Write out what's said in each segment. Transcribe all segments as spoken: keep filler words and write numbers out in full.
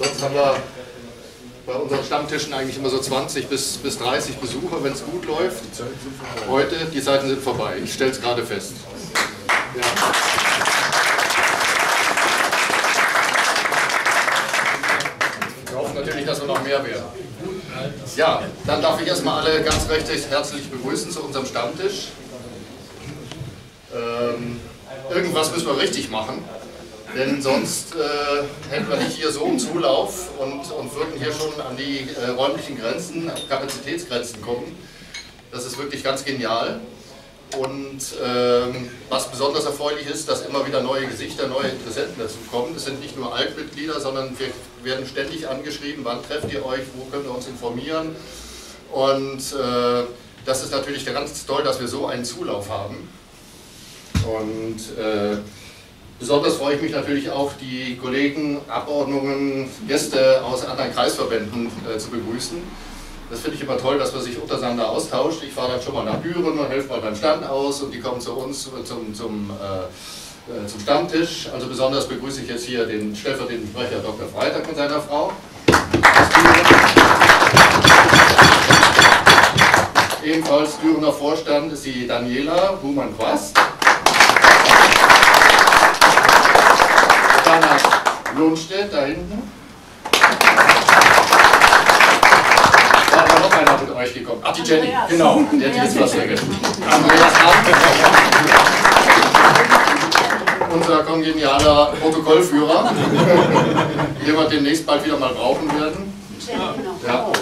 Sonst haben wir bei unseren Stammtischen eigentlich immer so zwanzig bis dreißig Besucher, wenn es gut läuft. Heute, die Zeiten sind vorbei. Ich stelle es gerade fest. Ja. Ich hoffe natürlich, dass wir noch mehr werden. Ja, dann darf ich erstmal alle ganz recht herzlich begrüßen zu unserem Stammtisch. Ähm, irgendwas müssen wir richtig machen. Denn sonst äh, hätten wir nicht hier so einen Zulauf und, und würden hier schon an die äh, räumlichen Grenzen, Kapazitätsgrenzen kommen. Das ist wirklich ganz genial. Und ähm, was besonders erfreulich ist, dass immer wieder neue Gesichter, neue Interessenten dazu kommen. Es sind nicht nur Altmitglieder, sondern wir werden ständig angeschrieben, wann trefft ihr euch, wo können wir uns informieren. Und äh, das ist natürlich ganz toll, dass wir so einen Zulauf haben. Und äh, besonders freue ich mich natürlich auch, die Kollegen, Abordnungen, Gäste aus anderen Kreisverbänden äh, zu begrüßen. Das finde ich immer toll, dass man sich untereinander austauscht. Ich fahre dann schon mal nach Düren und helfe mal beim Stand aus und die kommen zu uns zum, zum, zum, äh, zum Stammtisch. Also besonders begrüße ich jetzt hier den stellvertretenden Sprecher Doktor Freitag mit seiner Frau. Ebenfalls Dürener Vorstand ist die Daniela Humann-Quast. Lohnstedt, da hinten. Da war noch einer mit euch gekommen. Ach, die Jenny, Andreas. Genau, der hat jetzt was vergessen. Andreas Hartmann, unser kongenialer Protokollführer, den wir demnächst bald wieder mal brauchen werden. Ja.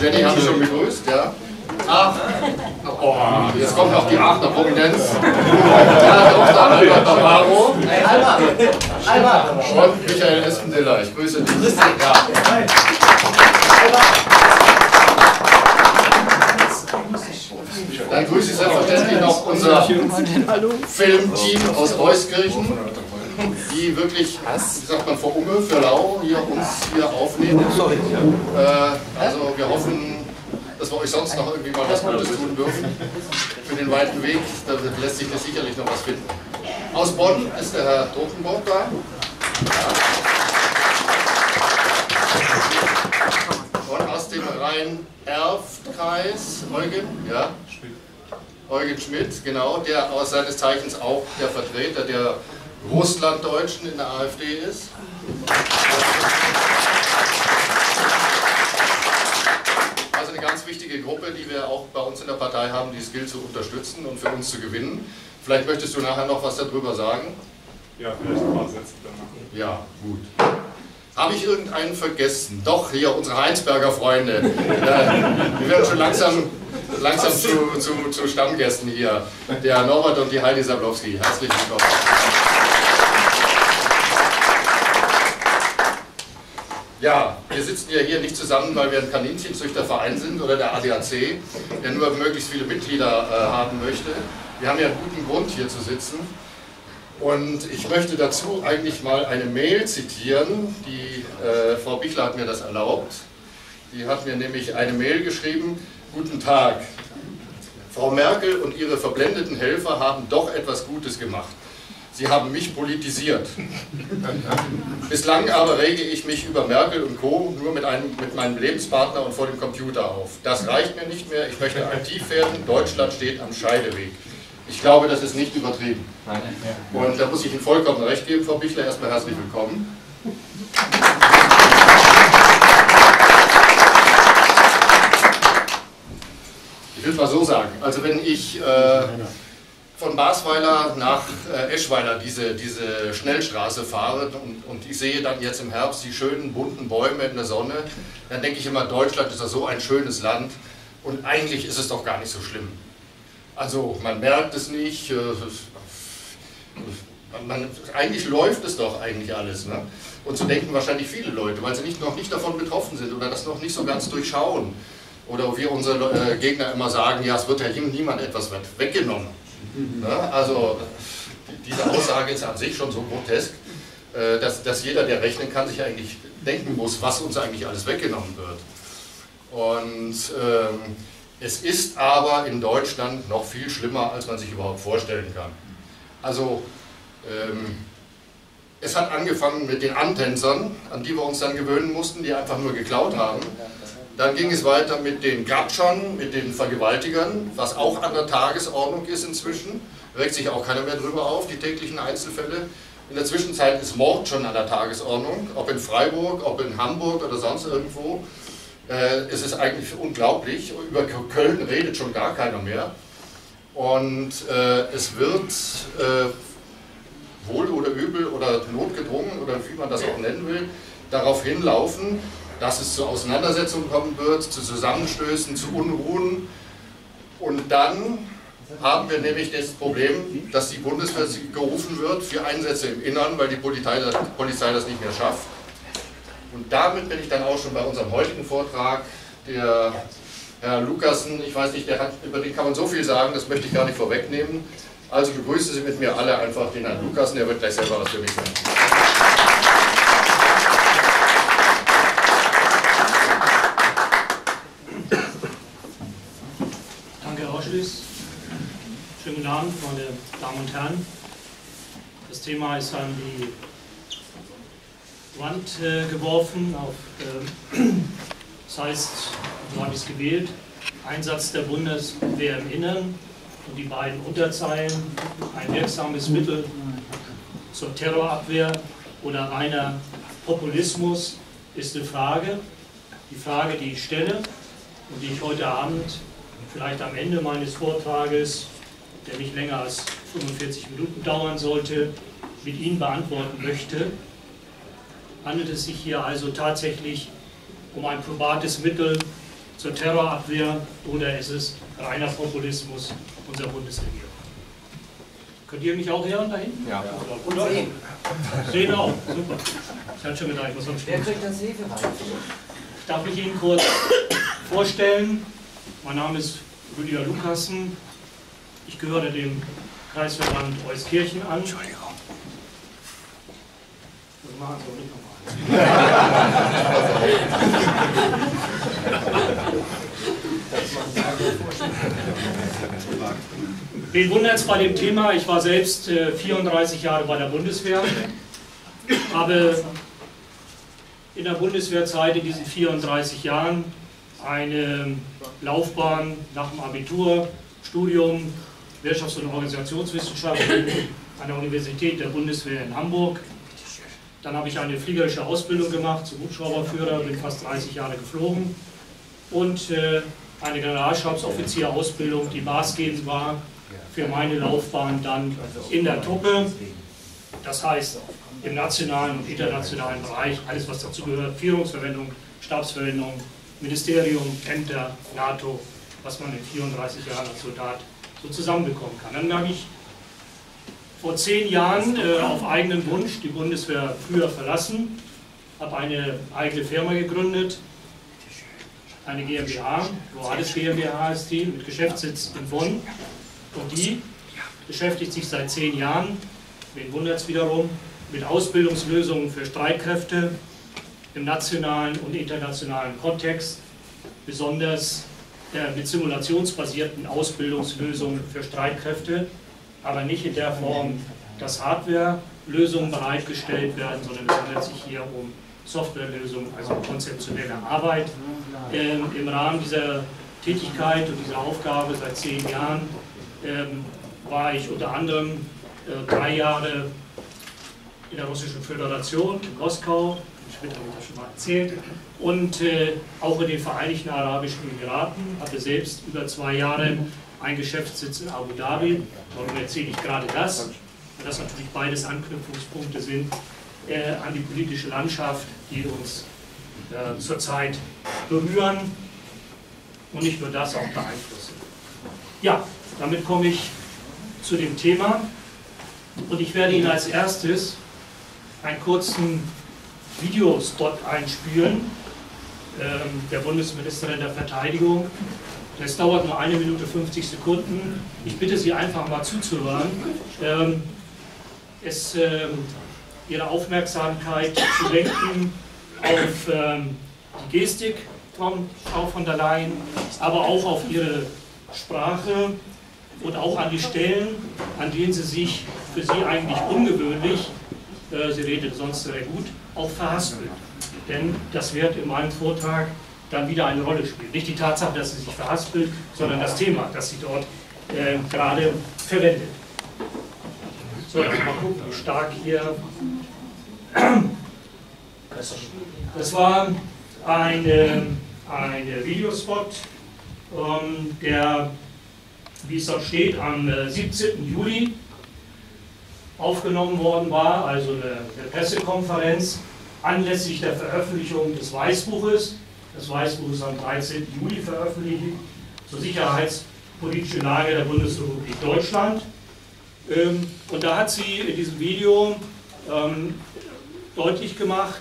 Jenny habe ich schon begrüßt, ja. Ach, oh, jetzt kommt noch die Aachener Prominenz. Ja, Doktor Albert Barbaro. Hey, Albert. Albert. Und Michael Espendiller, ich grüße dich. Grüß dich. Ja. Dann grüße ich selbstverständlich noch unser Filmteam aus Euskirchen, die wirklich, wie sagt man, vor Umme, für Lau, hier uns hier aufnehmen. Also wir hoffen, dass wir euch sonst noch irgendwie mal was Gutes tun dürfen. Für den weiten Weg, da lässt sich das sicherlich noch was finden. Aus Bonn ist der Herr Drotenburg da. Ja. Und aus dem Rhein-Erft-Kreis, Eugen, ja. Eugen Schmidt, genau, der aus seines Zeichens auch der Vertreter der Russlanddeutschen in der AfD ist. Ganz wichtige Gruppe, die wir auch bei uns in der Partei haben, die es gilt zu unterstützen und für uns zu gewinnen. Vielleicht möchtest du nachher noch was darüber sagen? Ja, vielleicht ein paar Sätze danach. Ja, gut. Habe ich irgendeinen vergessen? Doch, hier, unsere Heinsberger Freunde. Wir werden schon langsam, langsam zu, zu, zu Stammgästen hier. Der Norbert und die Heidi Sablowski. Herzlich willkommen. Ja. Wir sitzen ja hier nicht zusammen, weil wir ein Kaninchenzüchterverein sind oder der A D A C, der nur möglichst viele Mitglieder äh, haben möchte. Wir haben ja einen guten Grund, hier zu sitzen. Und ich möchte dazu eigentlich mal eine Mail zitieren, die äh, Frau Bichler hat mir das erlaubt. Die hat mir nämlich eine Mail geschrieben: Guten Tag, Frau Merkel und ihre verblendeten Helfer haben doch etwas Gutes gemacht. Sie haben mich politisiert. Bislang aber rege ich mich über Merkel und Co. nur mit, einem, mit meinem Lebenspartner und vor dem Computer auf. Das reicht mir nicht mehr, ich möchte aktiv werden, Deutschland steht am Scheideweg. Ich glaube, das ist nicht übertrieben. Und da muss ich Ihnen vollkommen recht geben, Frau Bichler, erstmal herzlich willkommen. Ich will es mal so sagen, also wenn ich... Äh, von Basweiler nach äh, Eschweiler diese, diese Schnellstraße fahre und, und ich sehe dann jetzt im Herbst die schönen bunten Bäume in der Sonne, dann denke ich immer, Deutschland ist ja so ein schönes Land und eigentlich ist es doch gar nicht so schlimm. Also man merkt es nicht, äh, man, eigentlich läuft es doch eigentlich alles. Ne? Und so denken wahrscheinlich viele Leute, weil sie nicht, noch nicht davon betroffen sind oder das noch nicht so ganz durchschauen. Oder wie unsere äh, Gegner immer sagen, ja, es wird ja niemand etwas weggenommen. Na, also diese Aussage ist an sich schon so grotesk, dass, dass jeder, der rechnen kann, sich eigentlich denken muss, was uns eigentlich alles weggenommen wird. Und ähm, es ist aber in Deutschland noch viel schlimmer, als man sich überhaupt vorstellen kann. Also ähm, Es hat angefangen mit den Antänzern, an die wir uns dann gewöhnen mussten, die einfach nur geklaut haben. Dann ging es weiter mit den Gratschern, mit den Vergewaltigern, was auch an der Tagesordnung ist inzwischen. Regt sich auch keiner mehr drüber auf, die täglichen Einzelfälle. In der Zwischenzeit ist Mord schon an der Tagesordnung, ob in Freiburg, ob in Hamburg oder sonst irgendwo. Es ist eigentlich unglaublich, über Köln redet schon gar keiner mehr. Und es wird wohl oder übel oder notgedrungen oder wie man das auch nennen will, darauf hinlaufen, dass es zu Auseinandersetzungen kommen wird, zu Zusammenstößen, zu Unruhen. Und dann haben wir nämlich das Problem, dass die Bundeswehr gerufen wird für Einsätze im Innern, weil die Polizei das, Polizei das nicht mehr schafft. Und damit bin ich dann auch schon bei unserem heutigen Vortrag. Der Herr Lukassen, ich weiß nicht, der hat, über den kann man so viel sagen, das möchte ich gar nicht vorwegnehmen. Also begrüßen Sie mit mir alle einfach den Herrn Lukassen, der wird gleich selber was für mich sagen. Schönen guten Abend, meine Damen und Herren. Das Thema ist an die Wand äh, geworfen. Auf, äh, das heißt, so habe ich es gewählt: Einsatz der Bundeswehr im Innern und die beiden Unterzeilen: ein wirksames Mittel zur Terrorabwehr oder reiner Populismus ist eine Frage. Die Frage, die ich stelle und die ich heute Abend vielleicht am Ende meines Vortrages, der nicht länger als fünfundvierzig Minuten dauern sollte, mit Ihnen beantworten möchte. Handelt es sich hier also tatsächlich um ein probates Mittel zur Terrorabwehr oder ist es reiner Populismus unserer Bundesregierung? Könnt ihr mich auch hören da hinten? Ja. Und auch sehen. Sehen auch, super. Ich hatte schon gedacht, ich muss noch spielen. Wer kriegt das Hilfe? Darf ich Ihnen kurz vorstellen? Mein Name ist Rüdiger Lukassen. Ich gehöre dem Kreisverband Euskirchen an. Entschuldigung. Das machen Sie doch nicht nochmal. Wen wundert es bei dem Thema? Ich war selbst vierunddreißig Jahre bei der Bundeswehr, habe in der Bundeswehrzeit in diesen vierunddreißig Jahren eine Laufbahn nach dem Abitur, Studium Wirtschafts- und Organisationswissenschaften an der Universität der Bundeswehr in Hamburg. Dann habe ich eine fliegerische Ausbildung gemacht zum Hubschrauberführer, bin fast dreißig Jahre geflogen. Und äh, eine Generalstabsoffizierausbildung, die maßgebend war für meine Laufbahn dann in der Truppe. Das heißt, im nationalen und internationalen Bereich, alles was dazu gehört, Führungsverwendung, Stabsverwendung, Ministerium, Ämter, NATO, was man in vierunddreißig Jahren als Soldat so zusammenbekommen kann. Dann habe ich vor zehn Jahren äh, auf eigenen Wunsch die Bundeswehr früher verlassen, habe eine eigene Firma gegründet, eine GmbH, Roades GmbH ist die, mit Geschäftssitz in Bonn. Und die beschäftigt sich seit zehn Jahren, wen wundert es wiederum, mit Ausbildungslösungen für Streitkräfte im nationalen und internationalen Kontext, besonders mit simulationsbasierten Ausbildungslösungen für Streitkräfte, aber nicht in der Form, dass Hardware-Lösungen bereitgestellt werden, sondern es handelt sich hier um Softwarelösungen, also konzeptionelle Arbeit. Ähm, Im Rahmen dieser Tätigkeit und dieser Aufgabe seit zehn Jahren ähm, war ich unter anderem äh, drei Jahre in der Russischen Föderation, in Moskau, ich habe das schon mal erzählt, und äh, auch in den Vereinigten Arabischen Emiraten, hatte selbst über zwei Jahre einen Geschäftssitz in Abu Dhabi. Warum erzähle ich gerade das? Weil das natürlich beides Anknüpfungspunkte sind äh, an die politische Landschaft, die uns äh, zurzeit berühren und nicht nur das, auch beeinflussen. Ja, damit komme ich zu dem Thema und ich werde Ihnen als erstes einen kurzen Videospot einspielen, ähm, der Bundesministerin der Verteidigung. Das dauert nur eine Minute fünfzig Sekunden. Ich bitte Sie einfach mal zuzuhören. Ähm, es, ähm, Ihre Aufmerksamkeit zu lenken auf ähm, die Gestik von Frau von der Leyen, aber auch auf ihre Sprache und auch an die Stellen, an denen sie sich für Sie eigentlich ungewöhnlich äh, sie redet sonst sehr gut, auch verhaspelt. Denn das wird in meinem Vortrag dann wieder eine Rolle spielen. Nicht die Tatsache, dass sie sich verhaspelt, sondern das Thema, das sie dort äh, gerade verwendet. So, jetzt mal gucken, wie stark hier... Das war ein Videospot, ähm, der, wie es dort steht, am äh, siebzehnten Juli aufgenommen worden war, also eine, eine Pressekonferenz anlässlich der Veröffentlichung des Weißbuches. Das Weißbuch ist am dreizehnten Juli veröffentlicht zur sicherheitspolitischen Lage der Bundesrepublik Deutschland. Ähm, und da hat sie in diesem Video ähm, deutlich gemacht,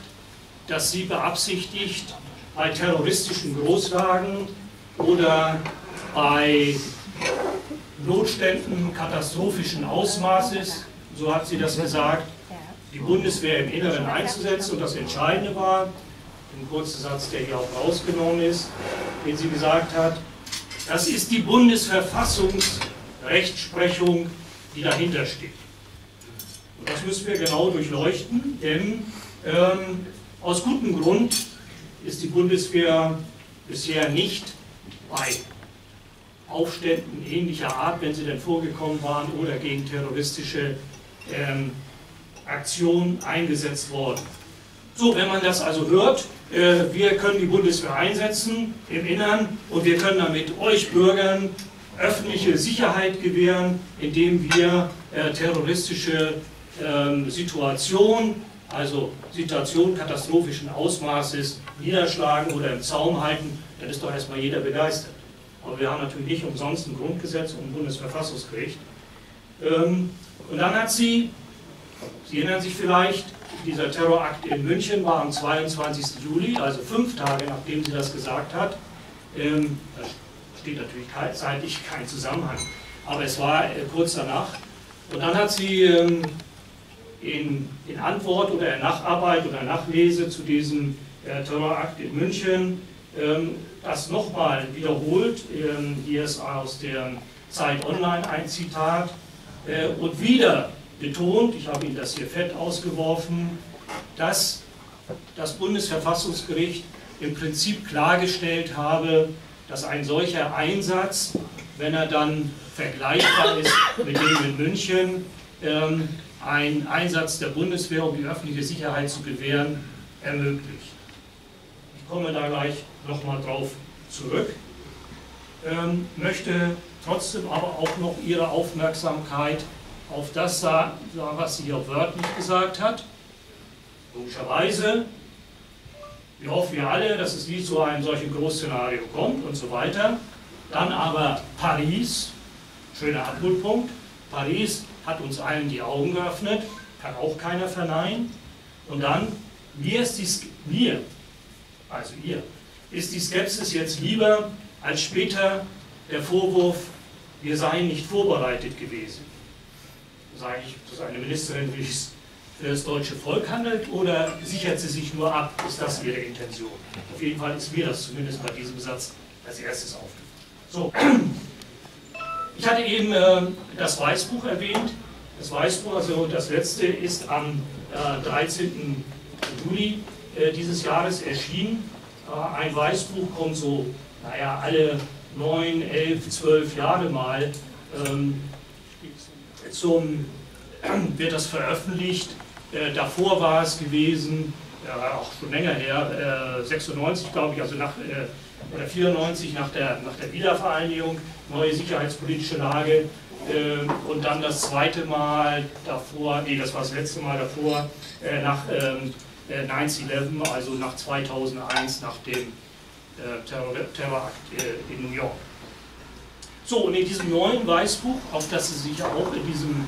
dass sie beabsichtigt, bei terroristischen Großlagen oder bei Notständen katastrophischen Ausmaßes, so hat sie das gesagt, die Bundeswehr im Inneren einzusetzen. Und das Entscheidende war, ein kurzer Satz, der hier auch rausgenommen ist, den sie gesagt hat, das ist die Bundesverfassungsrechtsprechung, die dahinter steht. Und das müssen wir genau durchleuchten, denn ähm, aus gutem Grund ist die Bundeswehr bisher nicht bei Aufständen ähnlicher Art, wenn sie denn vorgekommen waren, oder gegen terroristische ähm, Aktionen eingesetzt worden. So, wenn man das also hört, äh, wir können die Bundeswehr einsetzen im Innern und wir können damit euch Bürgern öffentliche Sicherheit gewähren, indem wir äh, terroristische äh, Situationen, also Situationen katastrophischen Ausmaßes, niederschlagen oder im Zaum halten, dann ist doch erstmal jeder begeistert. Aber wir haben natürlich nicht umsonst ein Grundgesetz und ein Bundesverfassungsgericht. Ähm, und dann hat sie, Sie erinnern sich vielleicht, dieser Terrorakt in München war am zweiundzwanzigsten Juli, also fünf Tage nachdem sie das gesagt hat. Ähm, da steht natürlich zeitlich kein Zusammenhang, aber es war äh, kurz danach. Und dann hat sie ähm, in, in Antwort oder in Nacharbeit oder Nachlese zu diesem äh, Terrorakt in München ähm, das nochmal wiederholt. Ähm, hier ist aus der Zeit Online ein Zitat äh, und wieder betont, ich habe Ihnen das hier fett ausgeworfen, dass das Bundesverfassungsgericht im Prinzip klargestellt habe, dass ein solcher Einsatz, wenn er dann vergleichbar ist mit dem in München, ähm, ein Einsatz der Bundeswehr, um die öffentliche Sicherheit zu gewähren, ermöglicht. Ich komme da gleich nochmal drauf zurück, ähm, möchte trotzdem aber auch noch Ihre Aufmerksamkeit auf das sagen, was sie hier wörtlich gesagt hat. Logischerweise, wir hoffen ja alle, dass es nie zu einem solchen Großszenario kommt und so weiter. Dann aber Paris, schöner Abholpunkt, Paris hat uns allen die Augen geöffnet, kann auch keiner verneinen. Und dann, mir ist die, mir, also ihr, ist die Skepsis jetzt lieber als später der Vorwurf, wir seien nicht vorbereitet gewesen. Sage ich, dass eine Ministerin für das deutsche Volk handelt oder sichert sie sich nur ab? Ist das ihre Intention? Auf jeden Fall ist mir das zumindest bei diesem Satz als erstes aufgefallen. So, ich hatte eben äh, das Weißbuch erwähnt. Das Weißbuch, also das letzte, ist am äh, dreizehnten Juli äh, dieses Jahres erschienen. Äh, ein Weißbuch kommt so, naja, alle neun, elf, zwölf Jahre mal. Ähm, Zum, wird das veröffentlicht, äh, davor war es gewesen, äh, auch schon länger her, äh, sechsundneunzig glaube ich, also nach, äh, oder vierundneunzig nach der, nach der Wiedervereinigung, neue sicherheitspolitische Lage äh, und dann das zweite Mal davor, nee, das war das letzte Mal davor, äh, nach äh, neun elf, also nach zweitausendeins, nach dem äh, Terror, Terrorakt äh, in New York. So, und in diesem neuen Weißbuch, auf das Sie sich auch in diesem,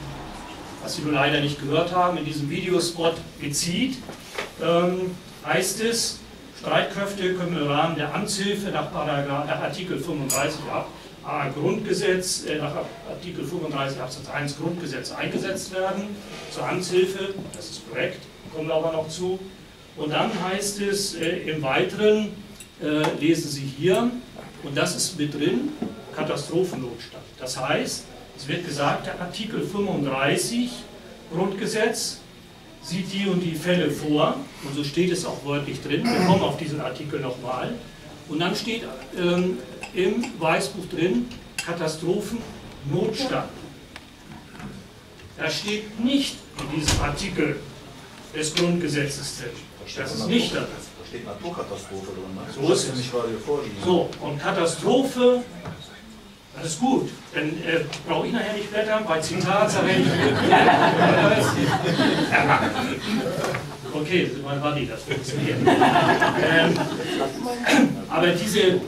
was Sie nur leider nicht gehört haben, in diesem Videospot bezieht, ähm, heißt es, Streitkräfte können im Rahmen der Amtshilfe nach, Paragraph, nach Artikel fünfunddreißig A Grundgesetz, äh, nach Artikel fünfunddreißig Absatz eins Grundgesetz eingesetzt werden, zur Amtshilfe, das ist korrekt, kommen wir aber noch zu. Und dann heißt es äh, im Weiteren, äh, lesen Sie hier, und das ist mit drin, Katastrophennotstand. Das heißt, es wird gesagt, der Artikel fünfunddreißig Grundgesetz sieht die und die Fälle vor, und so steht es auch wörtlich drin, wir kommen auf diesen Artikel nochmal, und dann steht ähm, im Weißbuch drin, Katastrophen, Notstand. Da steht nicht in diesem Artikel des Grundgesetzes drin. Das ist nicht da. Steht Naturkatastrophe drin. So ist es. So, und Katastrophe, das ist gut. Dann äh, brauche ich nachher nicht blättern, bei Zitats habe ich nicht. Okay, mein Buddy, das funktioniert. Ähm, aber diese,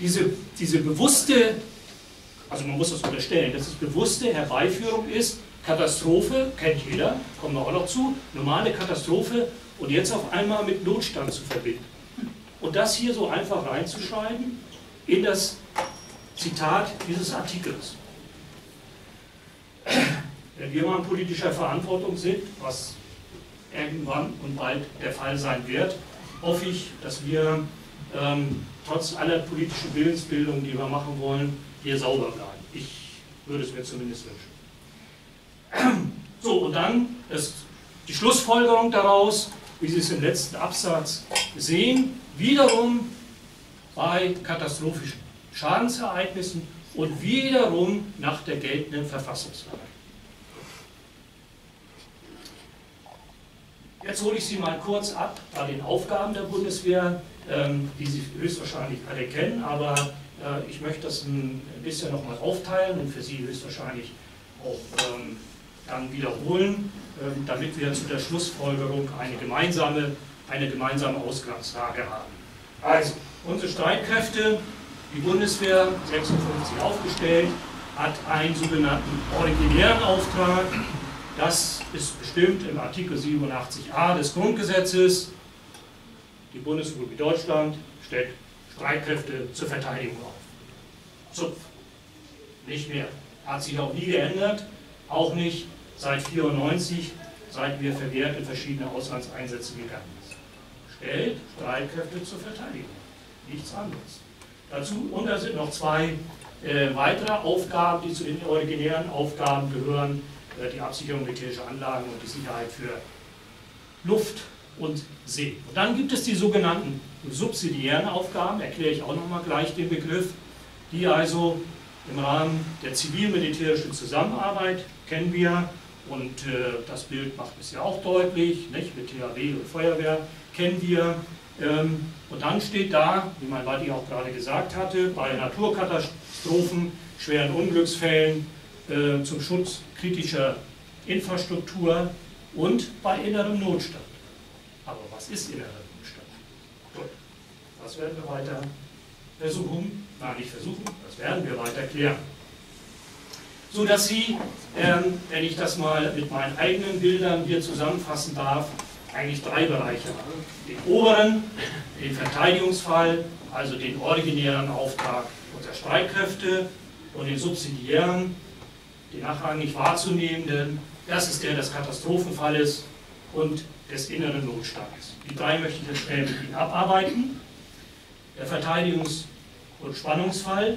diese, diese bewusste, also man muss das unterstellen, dass es bewusste Herbeiführung ist, Katastrophe, kennt jeder, kommen wir auch noch zu, normale Katastrophe und jetzt auf einmal mit Notstand zu verbinden. Und das hier so einfach reinzuschreiben in das Zitat dieses Artikels. Wenn wir mal in politischer Verantwortung sind, was irgendwann und bald der Fall sein wird, hoffe ich, dass wir ähm, trotz aller politischen Willensbildung, die wir machen wollen, hier sauber bleiben. Ich würde es mir zumindest wünschen. So, und dann ist die Schlussfolgerung daraus, wie Sie es im letzten Absatz sehen, wiederum bei katastrophischen Schadensereignissen und wiederum nach der geltenden Verfassungslage. Jetzt hole ich Sie mal kurz ab bei den Aufgaben der Bundeswehr, die Sie höchstwahrscheinlich alle kennen, aber ich möchte das ein bisschen nochmal aufteilen und für Sie höchstwahrscheinlich auch dann wiederholen, damit wir zu der Schlussfolgerung eine gemeinsame, eine gemeinsame Ausgangslage haben. Also, unsere Streitkräfte, die Bundeswehr, sechsundfünfzig aufgestellt, hat einen sogenannten originären Auftrag. Das ist bestimmt im Artikel siebenundachtzig a des Grundgesetzes. Die Bundesrepublik Deutschland stellt Streitkräfte zur Verteidigung auf. Zupf. Nicht mehr. Hat sich auch nie geändert. Auch nicht seit vierundneunzig, seit wir verwehrt in verschiedene Auslandseinsätze gegangen sind. Stellt Streitkräfte zur Verteidigung. Nichts anderes. Dazu und da sind noch zwei äh, weitere Aufgaben, die zu den originären Aufgaben gehören, äh, die Absicherung militärischer Anlagen und die Sicherheit für Luft und See. Und dann gibt es die sogenannten subsidiären Aufgaben, erkläre ich auch nochmal gleich den Begriff, die also im Rahmen der zivil-militärischen Zusammenarbeit kennen wir, und äh, das Bild macht es ja auch deutlich, nicht? Mit T H W und Feuerwehr kennen wir. Ähm, und dann steht da, wie mein Buddy auch gerade gesagt hatte, bei Naturkatastrophen, schweren Unglücksfällen, äh, zum Schutz kritischer Infrastruktur und bei innerem Notstand. Aber was ist innerer Notstand? Gut, das werden wir weiter versuchen, nein, nicht versuchen, das werden wir weiter klären. So dass Sie, ähm, wenn ich das mal mit meinen eigenen Bildern hier zusammenfassen darf, eigentlich drei Bereiche haben. Den oberen, den Verteidigungsfall, also den originären Auftrag unserer Streitkräfte, und den subsidiären, den nachrangig wahrzunehmenden, das ist der des Katastrophenfalles und des inneren Notstandes. Die drei möchte ich jetzt schnell mit Ihnen abarbeiten. Der Verteidigungs- und Spannungsfall.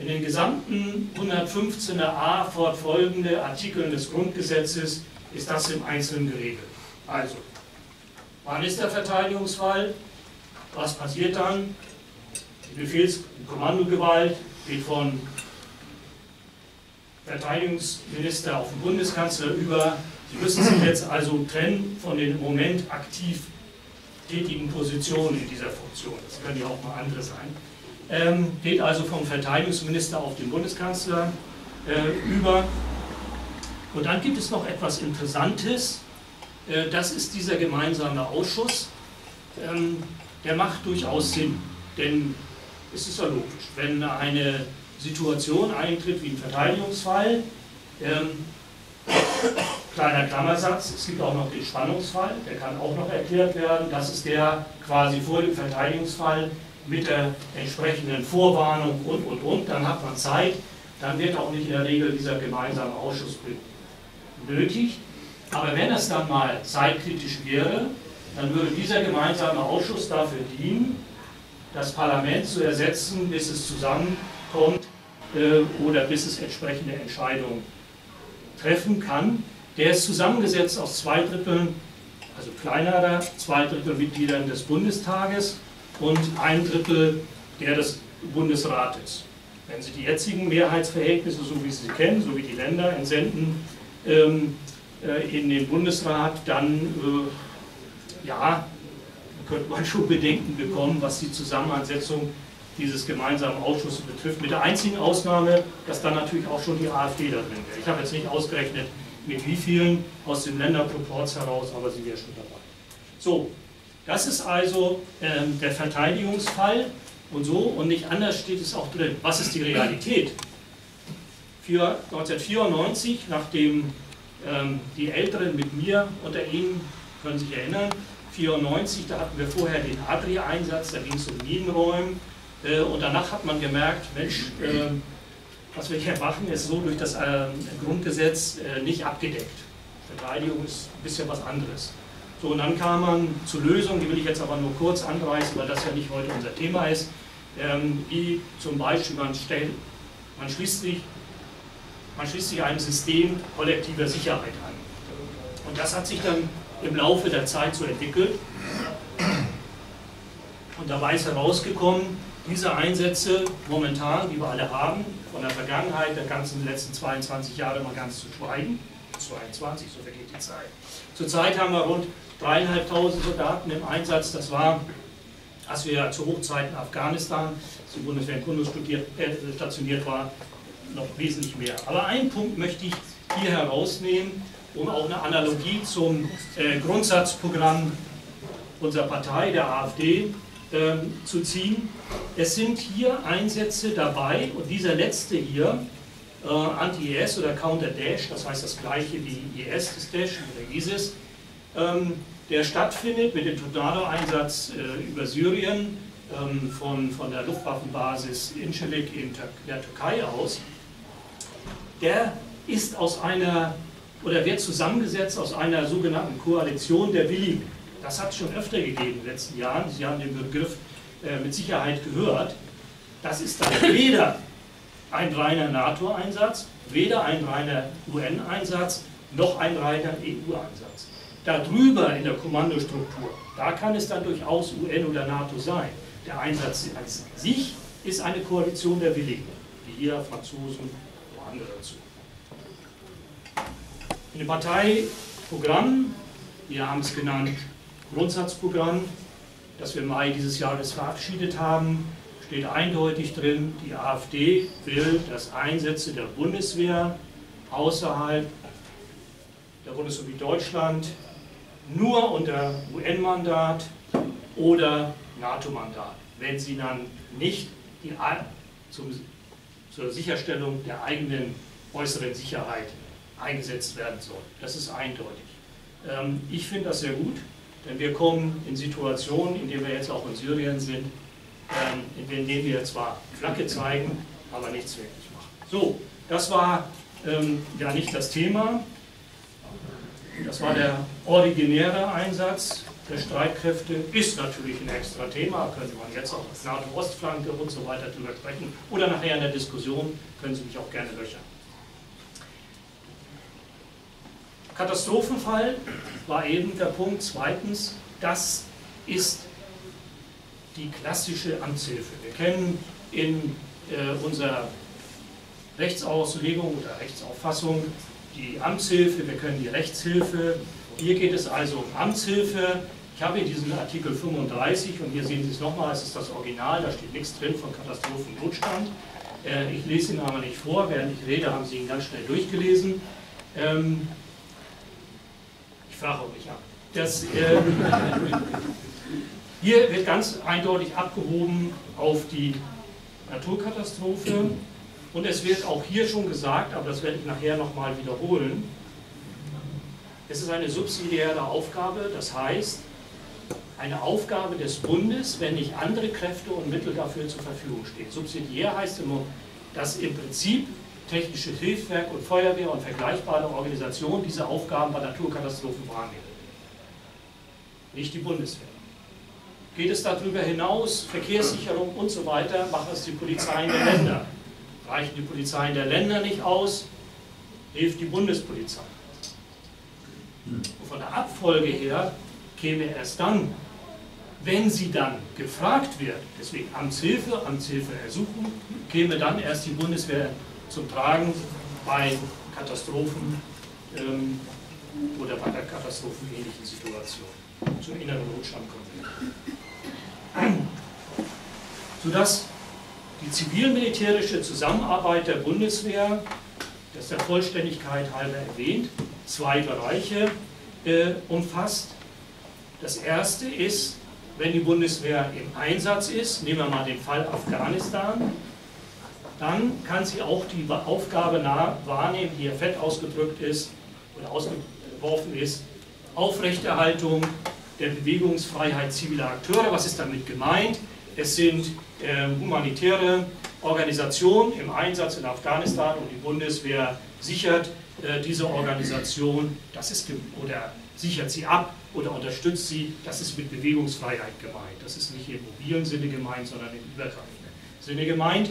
In den gesamten hundertfünfzehner a fortfolgende Artikeln des Grundgesetzes ist das im Einzelnen geregelt. Also, wann ist der Verteidigungsfall? Was passiert dann? Die Befehls- und Kommandogewalt geht von Verteidigungsminister auf den Bundeskanzler über. Sie müssen sich jetzt also trennen von den im Moment aktiv tätigen Positionen in dieser Funktion. Das können ja auch mal andere sein. Ähm, geht also vom Verteidigungsminister auf den Bundeskanzler äh, über. Und dann gibt es noch etwas Interessantes, das ist dieser gemeinsame Ausschuss, der macht durchaus Sinn, denn es ist ja logisch, wenn eine Situation eintritt wie ein Verteidigungsfall, kleiner Klammersatz, es gibt auch noch den Spannungsfall, der kann auch noch erklärt werden, das ist der quasi vor dem Verteidigungsfall mit der entsprechenden Vorwarnung und und und, dann hat man Zeit, dann wird auch nicht in der Regel dieser gemeinsame Ausschuss bilden. Nötig, aber wenn es dann mal zeitkritisch wäre, dann würde dieser gemeinsame Ausschuss dafür dienen, das Parlament zu ersetzen, bis es zusammenkommt äh, oder bis es entsprechende Entscheidungen treffen kann. Der ist zusammengesetzt aus zwei Dritteln, also kleinerer, zwei Drittel Mitgliedern des Bundestages und ein Drittel der des Bundesrates. Wenn Sie die jetzigen Mehrheitsverhältnisse, so wie Sie sie kennen, so wie die Länder entsenden, ähm, äh, in den Bundesrat, dann äh, ja, könnte man schon Bedenken bekommen, was die Zusammensetzung dieses gemeinsamen Ausschusses betrifft, mit der einzigen Ausnahme, dass dann natürlich auch schon die AfD da drin wäre. Ich habe jetzt nicht ausgerechnet, mit wie vielen aus dem Länderproports heraus, aber sie wäre schon dabei. So, das ist also ähm, der Verteidigungsfall und so, und nicht anders steht es auch drin. Was ist die Realität? Für neunzehnhundertvierundneunzig, nachdem ähm, die Älteren mit mir unter Ihnen, können sich erinnern, vierundneunzig, da hatten wir vorher den Adria-Einsatz, da ging es um Minenräumen, äh, und danach hat man gemerkt, Mensch, äh, was wir hier machen, ist so durch das äh, Grundgesetz äh, nicht abgedeckt. Verteidigung ist ein bisschen was anderes. So, und dann kam man zur Lösung, die will ich jetzt aber nur kurz anreißen, weil das ja nicht heute unser Thema ist, ähm, wie zum Beispiel man stellt, man schließt sich, man schließt sich einem System kollektiver Sicherheit an. Und das hat sich dann im Laufe der Zeit so entwickelt. Und dabei ist herausgekommen, diese Einsätze momentan, die wir alle haben, von der Vergangenheit der ganzen letzten zweiundzwanzig Jahre mal ganz zu schweigen, zweiundzwanzig, so vergeht die Zeit. Zurzeit haben wir rund dreieinhalbtausend Soldaten im Einsatz. Das war, als wir zu Hochzeiten Afghanistan, als die Bundeswehr in Kunduz äh, stationiert war, noch wesentlich mehr. Aber einen Punkt möchte ich hier herausnehmen, um auch eine Analogie zum äh, Grundsatzprogramm unserer Partei, der AfD, Ähm, zu ziehen. Es sind hier Einsätze dabei, und dieser letzte hier, äh, Anti-I S oder Counter-Daesh, das heißt das gleiche wie I S, das Daesh oder ISIS, ähm, der stattfindet mit dem Tornado-Einsatz äh, über Syrien ähm, von, von der Luftwaffenbasis Incirlik in der Türkei aus. Der ist aus einer, oder wird zusammengesetzt aus einer sogenannten Koalition der Willigen. Das hat es schon öfter gegeben in den letzten Jahren. Sie haben den Begriff äh, mit Sicherheit gehört. Das ist dann weder ein reiner NATO-Einsatz, weder ein reiner U N-Einsatz, noch ein reiner E U-Einsatz. Darüber in der Kommandostruktur, da kann es dann durchaus U N oder NATO sein. Der Einsatz an sich ist eine Koalition der Willigen, wie hier Franzosen oder andere dazu. In dem Parteiprogramm, wir haben es genannt, Grundsatzprogramm, das wir im Mai dieses Jahres verabschiedet haben, steht eindeutig drin, die AfD will, dass Einsätze der Bundeswehr außerhalb der Bundesrepublik Deutschland nur unter U N-Mandat oder NATO-Mandat, wenn sie dann nicht die zum, zur Sicherstellung der eigenen äußeren Sicherheit eingesetzt werden sollen. Das ist eindeutig. Ähm, ich finde das sehr gut. Denn wir kommen in Situationen, in denen wir jetzt auch in Syrien sind, in denen wir zwar Flagge zeigen, aber nichts wirklich machen. So, das war ähm, ja nicht das Thema. Das war der originäre Einsatz der Streitkräfte. Ist natürlich ein extra Thema, könnte man jetzt auch als NATO-Ostflanke und so weiter drüber sprechen. Oder nachher in der Diskussion können Sie mich auch gerne löchern. Katastrophenfall war eben der Punkt. Zweitens, das ist die klassische Amtshilfe. Wir kennen in äh, unserer Rechtsauslegung oder Rechtsauffassung die Amtshilfe, wir kennen die Rechtshilfe. Hier geht es also um Amtshilfe. Ich habe hier diesen Artikel fünfunddreißig, und hier sehen Sie es nochmal, es ist das Original, da steht nichts drin von Katastrophennotstand. Äh, ich lese ihn aber nicht vor, während ich rede, haben Sie ihn ganz schnell durchgelesen. Ähm, Ich frage auch nicht ab. Das, ähm, hier wird ganz eindeutig abgehoben auf die Naturkatastrophe, und es wird auch hier schon gesagt, aber das werde ich nachher nochmal wiederholen, es ist eine subsidiäre Aufgabe, das heißt eine Aufgabe des Bundes, wenn nicht andere Kräfte und Mittel dafür zur Verfügung stehen. Subsidiär heißt immer, dass im Prinzip Technische Hilfswerk und Feuerwehr und vergleichbare Organisationen diese Aufgaben bei Naturkatastrophen wahrnehmen. Nicht die Bundeswehr. Geht es darüber hinaus, Verkehrssicherung und so weiter, machen es die Polizeien der Länder. Reichen die Polizeien der Länder nicht aus, hilft die Bundespolizei. Und von der Abfolge her käme erst dann, wenn sie dann gefragt wird, deswegen Amtshilfe, Amtshilfeersuchung, käme dann erst die Bundeswehr zum Tragen bei Katastrophen ähm, oder bei der katastrophenähnlichen Situation, zum inneren Notstand kommen. Sodass die zivil-militärische Zusammenarbeit der Bundeswehr, das ist der Vollständigkeit halber erwähnt, zwei Bereiche äh, umfasst. Das erste ist, wenn die Bundeswehr im Einsatz ist, nehmen wir mal den Fall Afghanistan, dann kann sie auch die Aufgabe wahrnehmen, die hier fett ausgedrückt ist oder ausgeworfen ist, Aufrechterhaltung der Bewegungsfreiheit ziviler Akteure. Was ist damit gemeint? Es sind äh, humanitäre Organisationen im Einsatz in Afghanistan und die Bundeswehr sichert äh, diese Organisation, das ist oder sichert sie ab oder unterstützt sie. Das ist mit Bewegungsfreiheit gemeint. Das ist nicht im mobilen Sinne gemeint, sondern im übergreifenden Sinne gemeint.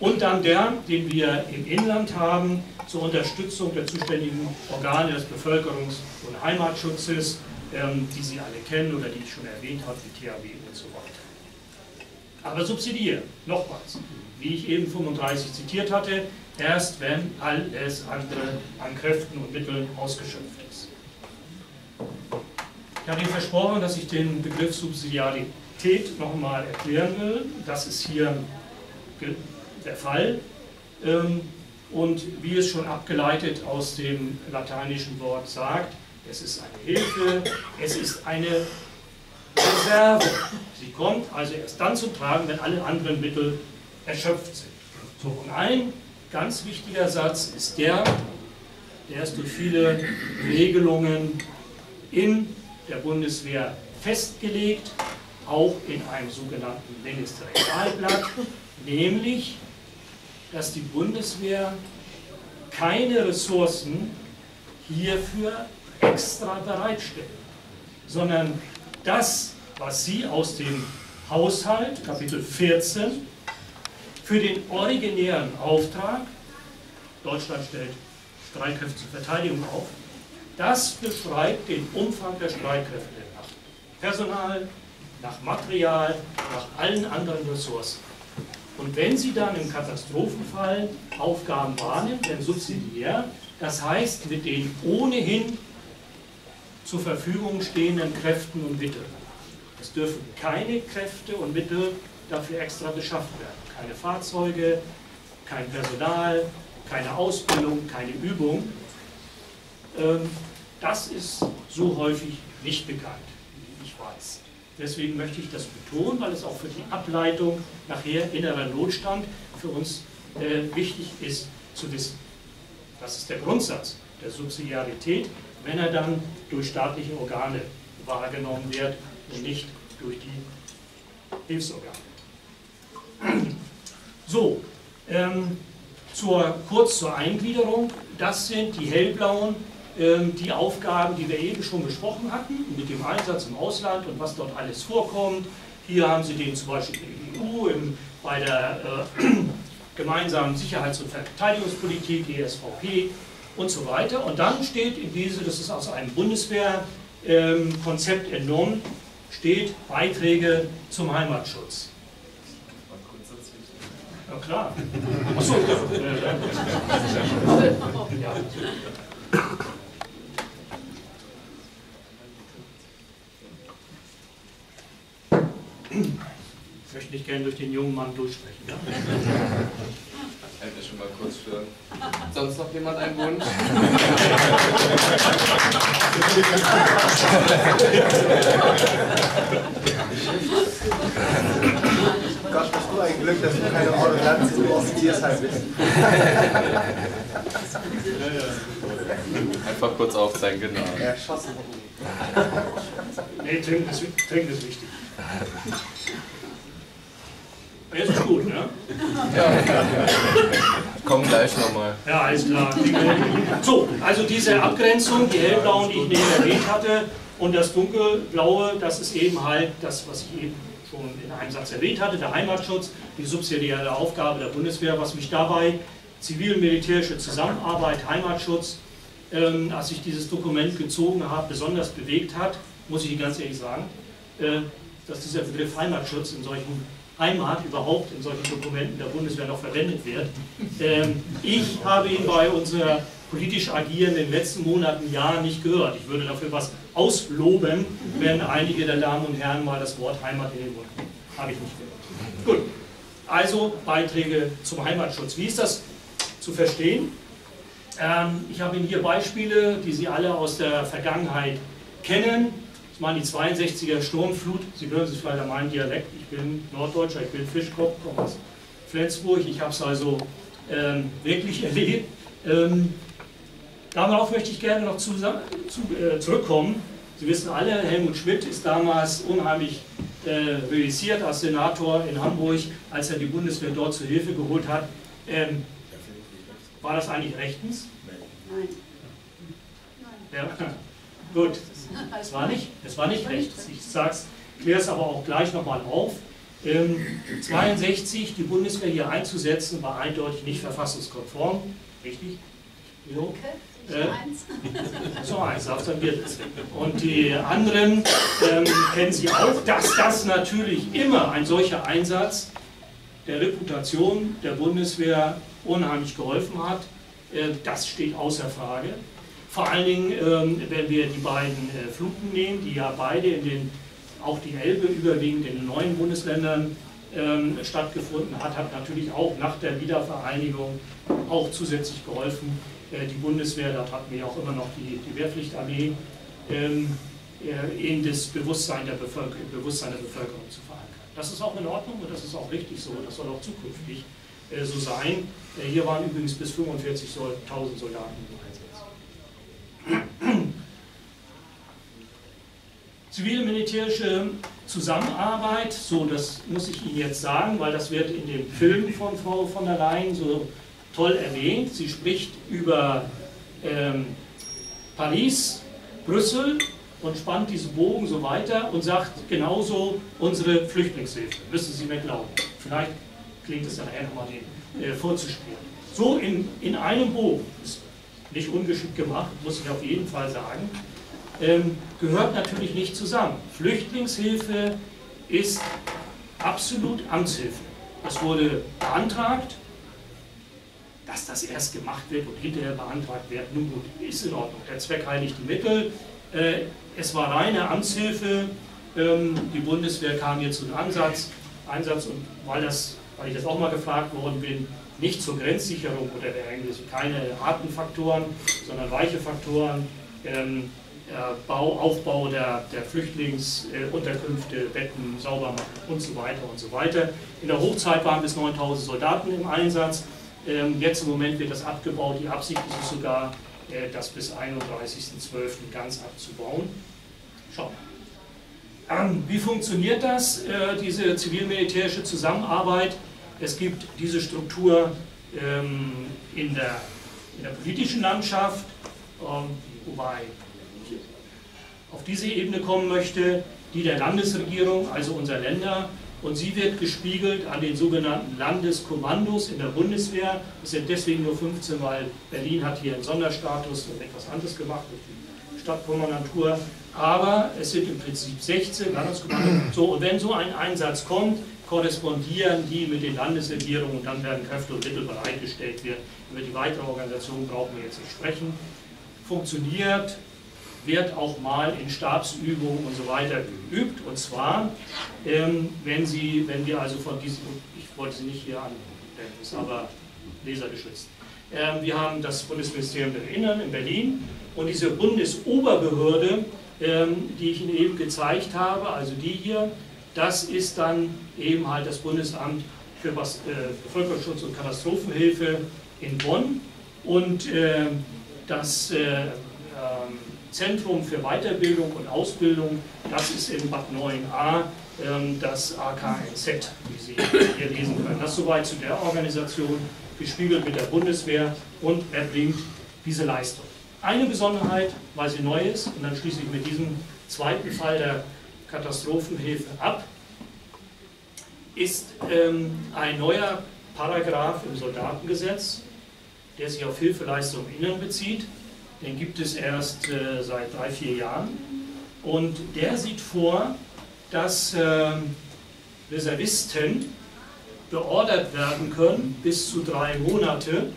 Und dann der, den wir im Inland haben, zur Unterstützung der zuständigen Organe des Bevölkerungs- und Heimatschutzes, ähm, die Sie alle kennen oder die ich schon erwähnt habe, die T H W und so weiter. Aber subsidiär, nochmals, wie ich eben fünfunddreißig zitiert hatte, erst wenn alles andere an Kräften und Mitteln ausgeschöpft ist. Ich habe Ihnen versprochen, dass ich den Begriff Subsidiarität nochmal erklären will. Das ist hier der Fall. Und wie es schon abgeleitet aus dem lateinischen Wort sagt, es ist eine Hilfe, es ist eine Reserve. Sie kommt also erst dann zum Tragen, wenn alle anderen Mittel erschöpft sind. So, und ein ganz wichtiger Satz ist der, der ist durch viele Regelungen in der Bundeswehr festgelegt, auch in einem sogenannten Ministerialblatt, nämlich, dass die Bundeswehr keine Ressourcen hierfür extra bereitstellt, sondern das, was sie aus dem Haushalt, Kapitel vierzehn, für den originären Auftrag, Deutschland stellt Streitkräfte zur Verteidigung auf, das beschreibt den Umfang der Streitkräfte nach Personal, nach Material, nach allen anderen Ressourcen. Und wenn sie dann im Katastrophenfall Aufgaben wahrnimmt, dann subsidiär, das heißt mit den ohnehin zur Verfügung stehenden Kräften und Mitteln. Es dürfen keine Kräfte und Mittel dafür extra beschafft werden. Keine Fahrzeuge, kein Personal, keine Ausbildung, keine Übung. Das ist so häufig nicht bekannt, wie ich weiß. Deswegen möchte ich das betonen, weil es auch für die Ableitung nachher innerer Notstand für uns wichtig ist zu wissen. Das ist der Grundsatz der Subsidiarität, wenn er dann durch staatliche Organe wahrgenommen wird und nicht durch die Hilfsorgane. So, ähm, zur, kurz zur Eingliederung. Das sind die hellblauen, ähm, die Aufgaben, die wir eben schon besprochen hatten, mit dem Einsatz im Ausland und was dort alles vorkommt. Hier haben Sie den zum Beispiel in der E U, im, bei der äh, gemeinsamen Sicherheits- und Verteidigungspolitik, G S V P und so weiter. Und dann steht in diese, das ist aus einem Bundeswehrkonzept ähm, entnommen, steht Beiträge zum Heimatschutz. Na klar. Achso, ja. Ja. Ich möchte nicht gerne durch den jungen Mann durchsprechen. Ja. Ich halte schon mal kurz für. Sonst noch jemand einen Wunsch? Gott, bist du ein Glück, dass du keine Ordnanz im Ostiersheim bist. Einfach kurz aufzeigen, genau. Erschossen. Nee, trinken ist, trinken ist wichtig. Jetzt ist gut, ne? Ja, ja, ja. Komm gleich nochmal. Ja, alles klar. So, also diese Abgrenzung, die hellblauen, die ich nicht erwähnt hatte, und das dunkelblaue, das ist eben halt das, was ich eben schon in einem Satz erwähnt hatte, der Heimatschutz, die subsidiäre Aufgabe der Bundeswehr, was mich dabei, zivil-militärische Zusammenarbeit, Heimatschutz, ähm, als ich dieses Dokument gezogen habe, besonders bewegt hat, muss ich Ihnen ganz ehrlich sagen, äh, dass dieser Begriff Heimatschutz in solchen Heimat überhaupt in solchen Dokumenten der Bundeswehr noch verwendet wird. Ähm, ich habe ihn bei unserer politisch agierenden in den letzten Monaten, Jahren nicht gehört. Ich würde dafür was ausloben, wenn einige der Damen und Herren mal das Wort Heimat in den Mund nehmen. Habe ich nicht gehört. Gut, also Beiträge zum Heimatschutz. Wie ist das zu verstehen? Ähm, ich habe Ihnen hier Beispiele, die Sie alle aus der Vergangenheit kennen. Ich meine die zweiundsechziger Sturmflut, Sie hören es vielleicht an meinem Dialekt, ich bin Norddeutscher, ich bin Fischkopf, komme aus Flensburg, ich habe es also ähm, wirklich erlebt. Ähm, Darauf möchte ich gerne noch zu, zu, äh, zurückkommen. Sie wissen alle, Helmut Schmidt ist damals unheimlich äh, realisiert als Senator in Hamburg, als er die Bundeswehr dort zur Hilfe geholt hat. Ähm, war das eigentlich rechtens? Nein. Ja, gut, es war nicht, es war nicht rechtens. Ich sag's, kläre es aber auch gleich nochmal auf. Ähm, zweiundsechzig, die Bundeswehr hier einzusetzen, war eindeutig nicht verfassungskonform. Richtig? Jo. Äh, so eins, dann wird es. Und die anderen ähm, kennen Sie auch, dass das natürlich immer ein solcher Einsatz der Reputation der Bundeswehr unheimlich geholfen hat. Äh, das steht außer Frage. Vor allen Dingen, ähm, wenn wir die beiden äh, Fluten nehmen, die ja beide in den, auch die Elbe überwiegend in den neuen Bundesländern ähm, stattgefunden hat, hat natürlich auch nach der Wiedervereinigung auch zusätzlich geholfen. Die Bundeswehr, da hatten wir auch immer noch die, die Wehrpflichtarmee, ähm, äh, in das Bewusstsein der, Bewusstsein der Bevölkerung zu verankern. Das ist auch in Ordnung und das ist auch richtig so, das soll auch zukünftig äh, so sein. Äh, hier waren übrigens bis fünfundvierzigtausend Soldaten im Einsatz. Zivil-militärische Zusammenarbeit, so das muss ich Ihnen jetzt sagen, weil das wird in dem Film von Frau von der Leyen so toll erwähnt. Sie spricht über ähm, Paris, Brüssel und spannt diesen Bogen so weiter und sagt genauso unsere Flüchtlingshilfe. Müssen Sie mir glauben. Vielleicht klingt es dann nachher nochmal den äh, vorzuspielen. So in, in einem Bogen, ist nicht ungeschickt gemacht, muss ich auf jeden Fall sagen, ähm, gehört natürlich nicht zusammen. Flüchtlingshilfe ist absolut Amtshilfe. Das wurde beantragt. Dass das erst gemacht wird und hinterher beantragt wird, nun gut, ist in Ordnung. Der Zweck heiligt die Mittel. Es war reine Amtshilfe. Die Bundeswehr kam hier zu einem Ansatz, Einsatz und weil, das, weil ich das auch mal gefragt worden bin, nicht zur Grenzsicherung oder keine harten Faktoren, sondern weiche Faktoren, Bau, Aufbau der, der Flüchtlingsunterkünfte, Betten sauber machen und so weiter und so weiter. In der Hochzeit waren bis neuntausend Soldaten im Einsatz. Jetzt im Moment wird das abgebaut, die Absicht ist es sogar, das bis einunddreißigsten zwölften ganz abzubauen. Schauen wir mal. Wie funktioniert das, diese zivil-militärische Zusammenarbeit? Es gibt diese Struktur in der, in der politischen Landschaft, wobei ich auf diese Ebene kommen möchte, die der Landesregierung, also unserer Länder, und sie wird gespiegelt an den sogenannten Landeskommandos in der Bundeswehr. Es sind deswegen nur fünfzehn, weil Berlin hat hier einen Sonderstatus und etwas anderes gemacht durch die Stadtkommandantur. Aber es sind im Prinzip sechzehn Landeskommandos. So, und wenn so ein Einsatz kommt, korrespondieren die mit den Landesregierungen und dann werden Kräfte und Mittel bereitgestellt werden. Über die weitere Organisation brauchen wir jetzt nicht sprechen. Funktioniert, wird auch mal in Stabsübungen und so weiter geübt. Und zwar, ähm, wenn Sie, wenn wir also von diesem, ich wollte Sie nicht hier andenken, ist aber lesergeschützt. Ähm, wir haben das Bundesministerium der Innern in Berlin und diese Bundesoberbehörde, ähm, die ich Ihnen eben gezeigt habe, also die hier, das ist dann eben halt das Bundesamt für was, äh, Bevölkerungsschutz und Katastrophenhilfe in Bonn und äh, das äh, äh, Zentrum für Weiterbildung und Ausbildung, das ist in Bad Neuenahr, das A K N Z, wie Sie hier lesen können. Das soweit zu der Organisation, gespiegelt mit der Bundeswehr und erbringt diese Leistung. Eine Besonderheit, weil sie neu ist, und dann schließe ich mit diesem zweiten Fall der Katastrophenhilfe ab, ist ein neuer Paragraph im Soldatengesetz, der sich auf Hilfeleistung im Innern bezieht. Den gibt es erst äh, seit drei, vier Jahren. Und der sieht vor, dass äh, Reservisten beordert werden können bis zu drei Monate,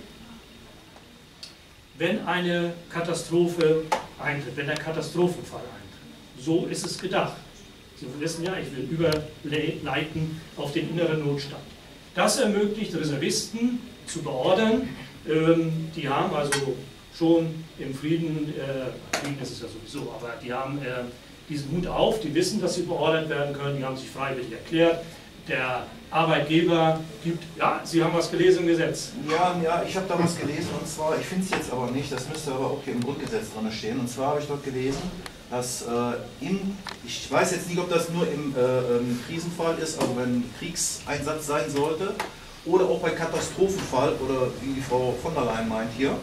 wenn eine Katastrophe eintritt, wenn der Katastrophenfall eintritt. So ist es gedacht. Sie wissen ja, ich will überleiten auf den inneren Notstand. Das ermöglicht Reservisten zu beordern. Ähm, die haben also schon im Frieden, äh, Frieden ist es ja sowieso, aber die haben äh, diesen Hut auf, die wissen, dass sie beordert werden können, die haben sich freiwillig erklärt. Der Arbeitgeber gibt, ja, Sie haben was gelesen im Gesetz. Ja, ja, ich habe da was gelesen und zwar, ich finde es jetzt aber nicht, das müsste aber auch hier im Grundgesetz dran stehen. Und zwar habe ich dort gelesen, dass äh, im, ich weiß jetzt nicht, ob das nur im, äh, im Krisenfall ist, aber wenn Kriegseinsatz sein sollte oder auch bei Katastrophenfall oder wie die Frau von der Leyen meint hier,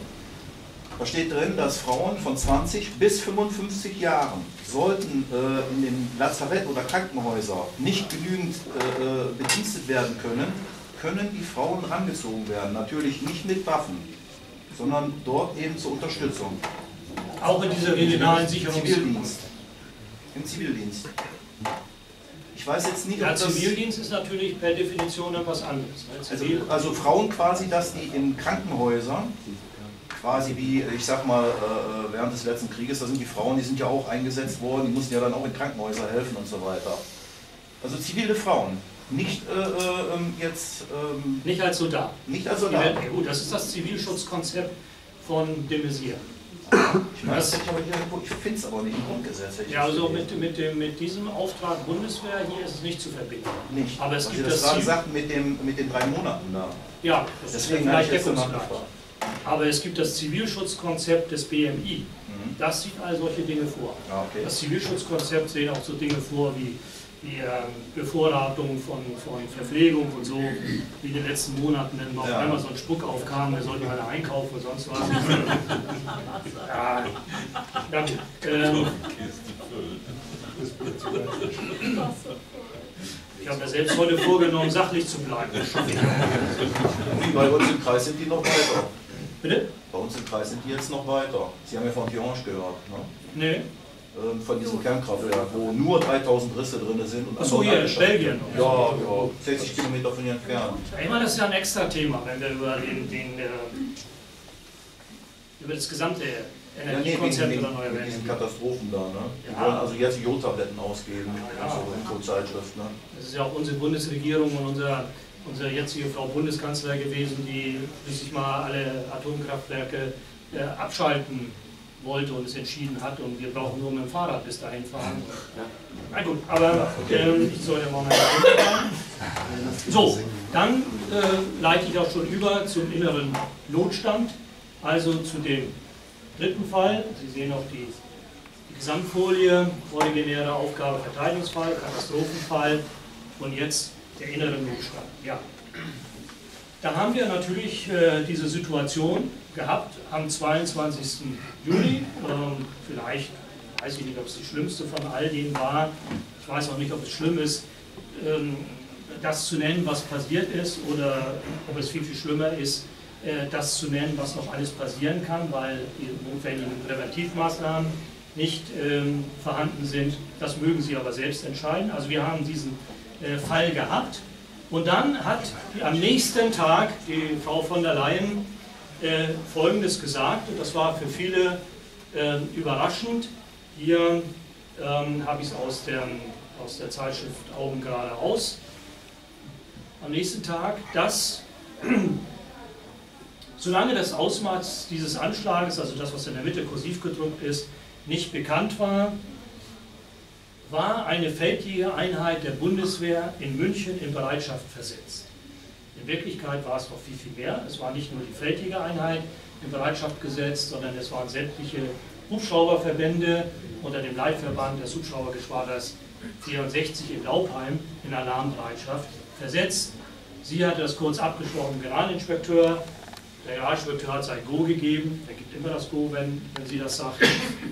da steht drin, dass Frauen von zwanzig bis fünfundfünfzig Jahren sollten äh, in den Lazarett oder Krankenhäuser nicht genügend äh, bedienstet werden können, können die Frauen rangezogen werden. Natürlich nicht mit Waffen, sondern dort eben zur Unterstützung. Auch in dieser regionalen Sicherungsdienst. Im Zivildienst. Ich weiß jetzt nicht, ja, ob das Zivildienst ist natürlich per Definition etwas anderes. Also, also Frauen quasi, dass die in Krankenhäusern, quasi wie, ich sag mal, während des letzten Krieges, da sind die Frauen, die sind ja auch eingesetzt worden, die mussten ja dann auch in Krankenhäuser helfen und so weiter. Also zivile Frauen, nicht äh, jetzt... Ähm, nicht als Soldat. Nicht als Soldat. Ja, gut, das ist das Zivilschutzkonzept von de Maizière. Ich, das, das, ich finde es aber nicht im Grundgesetz. Ja, also mit, mit, dem, mit diesem Auftrag Bundeswehr hier ist es nicht zu verbinden. Nicht. Aber es also gibt das, das gesagt mit, dem, mit den drei Monaten da. Ja, das deswegen ist gleich deckungsgleich. Aber es gibt das Zivilschutzkonzept des B M I. Mhm. Das sieht all solche Dinge vor. Ah, okay. Das Zivilschutzkonzept sehen auch so Dinge vor wie die Bevorratung von, von Verpflegung und so, wie in den letzten Monaten, wenn auf ja. einmal so ein Spuck aufkam, wir sollten alle einkaufen und sonst was. ja. Dann, ähm, ich habe mir selbst heute vorgenommen, sachlich zu bleiben. Bei uns im Kreis sind die noch weiter. Bitte? Bei uns im Kreis sind die jetzt noch weiter. Sie haben ja von Tihange gehört, ne? Nee. Von diesem Kernkraftwerk, wo nur dreitausend Risse drin sind. Und achso, hier in Belgien. Ja, ja, sechzig Kilometer von hier entfernt. Ich meine, das ist ja ein extra Thema, wenn wir über, den, den, äh, über das gesamte Energiekonzept ja, nee, oder neue Welt. Diesen Katastrophen da, ne? Die ja. wollen also jetzt Jodtabletten ausgeben, ja, ja. so Infozeitschrift, ne? Das ist ja auch unsere Bundesregierung und unser, unsere jetzige Frau Bundeskanzler gewesen, die sich mal alle Atomkraftwerke äh, abschalten wollte und es entschieden hat und wir brauchen nur mit dem Fahrrad bis dahin fahren. Na gut, aber ähm, ich soll ja mal meine So, dann äh, leite ich auch schon über zum inneren Notstand, also zu dem dritten Fall. Sie sehen auch die, die Gesamtfolie, originäre Aufgabe Verteidigungsfall, Katastrophenfall und jetzt der innere Notstand. Ja. Da haben wir natürlich äh, diese Situation gehabt am zweiundzwanzigsten Juli. Ähm, vielleicht, weiß ich nicht, ob es die schlimmste von all denen war. Ich weiß auch nicht, ob es schlimm ist, ähm, das zu nennen, was passiert ist, oder ob es viel, viel schlimmer ist, äh, das zu nennen, was noch alles passieren kann, weil die notwendigen Präventivmaßnahmen nicht ähm, vorhanden sind. Das mögen Sie aber selbst entscheiden. Also wir haben diesen äh, Fall gehabt. Und dann hat am nächsten Tag die Frau von der Leyen äh, Folgendes gesagt, und das war für viele äh, überraschend. Hier ähm, habe ich es aus der, aus der Zeitschrift Augen geradeaus. Am nächsten Tag, dass solange das Ausmaß dieses Anschlages, also das, was in der Mitte kursiv gedruckt ist, nicht bekannt war, war eine Feldjägereinheit der Bundeswehr in München in Bereitschaft versetzt. In Wirklichkeit war es noch viel, viel mehr. Es war nicht nur die Feldjägereinheit in Bereitschaft gesetzt, sondern es waren sämtliche Hubschrauberverbände unter dem Leitverband des Hubschraubergeschwaders vierundsechzig in Laupheim in Alarmbereitschaft versetzt. Sie hatte das kurz abgesprochen, Generalinspekteur. Der Generaldirektor hat sein Go gegeben, er gibt immer das Go, wenn, wenn sie das sagt.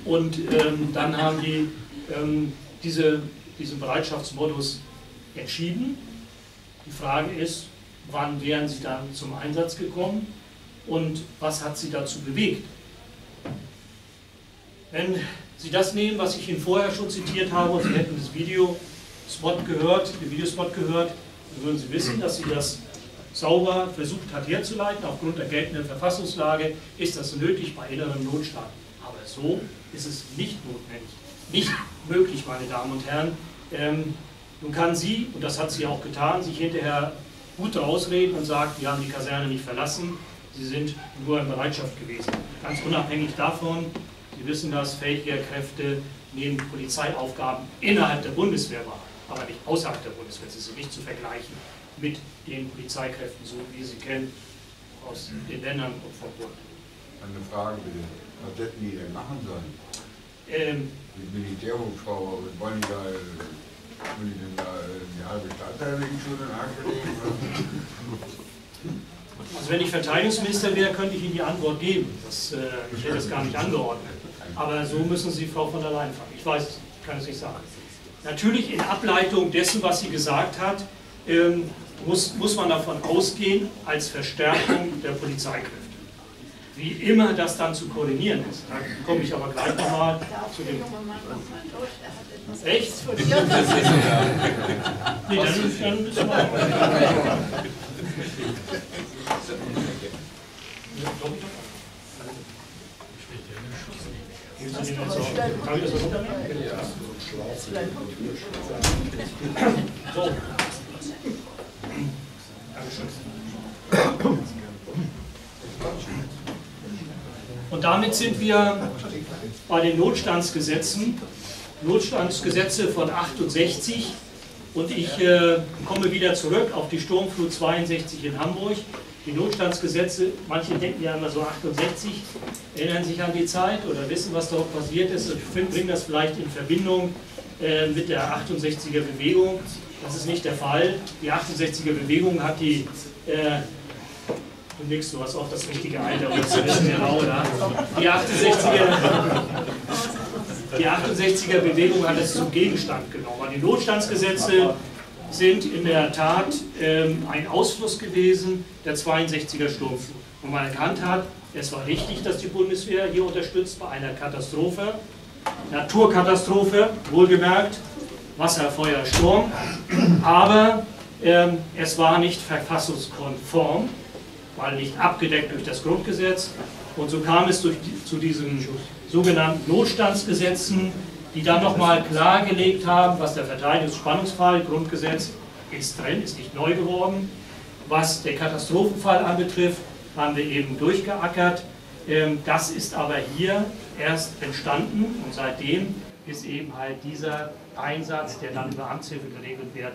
Und ähm, dann haben die ähm, diese, diesen Bereitschaftsmodus entschieden. Die Frage ist, wann wären sie dann zum Einsatz gekommen und was hat sie dazu bewegt? Wenn Sie das nehmen, was ich Ihnen vorher schon zitiert habe, und Sie hätten das Videospot gehört, den Videospot gehört, dann würden Sie wissen, dass sie das sauber versucht hat herzuleiten. Aufgrund der geltenden Verfassungslage ist das nötig bei innerem Notstand. Aber so ist es nicht notwendig, nicht möglich, meine Damen und Herren. Ähm, nun kann sie, und das hat sie auch getan, sich hinterher gute ausreden und sagt, wir haben die Kaserne nicht verlassen, sie sind nur in Bereitschaft gewesen. Ganz unabhängig davon, Sie wissen das, Feldwehrkräfte nehmen Polizeiaufgaben innerhalb der Bundeswehr wahr, aber nicht außerhalb der Bundeswehr. Sie sind nicht zu vergleichen mit den Polizeikräften, so wie Sie kennen, aus den Ländern und vom Bund. Eine Frage bitte, was hätten die denn machen sollen? Ähm, die Militärhubschrauber, wollen die da, wollen die denn da die halbe Stadt da wegen schon in Arsch legen? Also wenn ich Verteidigungsminister wäre, könnte ich Ihnen die Antwort geben. Das, äh, ich hätte das gar nicht angeordnet. Aber so müssen Sie Frau von der Leyen fragen. Ich weiß es, ich kann es nicht sagen. Natürlich in Ableitung dessen, was sie gesagt hat, ähm, muss, muss man davon ausgehen, als Verstärkung der Polizeikräfte. Wie immer das dann zu koordinieren ist. Da komme ich aber gleich nochmal zu dem... Echt? Nee, dann müssen wir auch. So. Und damit sind wir bei den Notstandsgesetzen, Notstandsgesetze von achtundsechzig. Und ich äh, komme wieder zurück auf die Sturmflut zweiundsechzig in Hamburg. Die Notstandsgesetze, manche denken ja immer so achtundsechzig, erinnern sich an die Zeit oder wissen, was dort passiert ist. Ich bringe das vielleicht in Verbindung äh, mit der achtundsechziger Bewegung. Das ist nicht der Fall. Die achtundsechziger Bewegung hat die, äh, du nickst sowas auf das richtige Alter, um zu wissen, genau, oder? Die achtundsechziger, die achtundsechziger Bewegung hat es zum Gegenstand genommen. Die Notstandsgesetze sind in der Tat ähm, ein Ausfluss gewesen der zweiundsechziger Sturmflut. Und man erkannt hat, es war richtig, dass die Bundeswehr hier unterstützt bei einer Katastrophe, Naturkatastrophe, wohlgemerkt, Wasser, Feuer, Sturm, aber ähm, es war nicht verfassungskonform, weil nicht abgedeckt durch das Grundgesetz. Und so kam es durch die, zu diesen sogenannten Notstandsgesetzen, die dann nochmal klargelegt haben, was der Verteidigungsspannungsfall, Grundgesetz ist drin, ist nicht neu geworden. Was den Katastrophenfall anbetrifft, haben wir eben durchgeackert. Das ist aber hier erst entstanden und seitdem ist eben halt dieser Einsatz, der dann über Amtshilfe geregelt wird,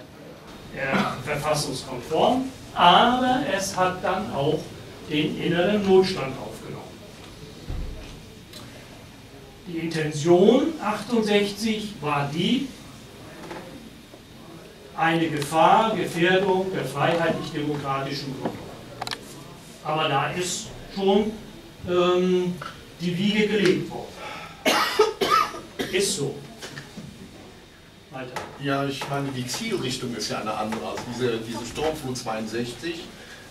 verfassungskonform. Aber es hat dann auch den inneren Notstand aufgenommen. Die Intention achtundsechzig war die, eine Gefahr, Gefährdung der freiheitlich-demokratischen Grundordnung. Aber da ist schon ähm, die Wiege gelegt worden. Ist so. Weiter. Ja, ich meine, die Zielrichtung ist ja eine andere. Also diese, diese Sturmflut zweiundsechzig.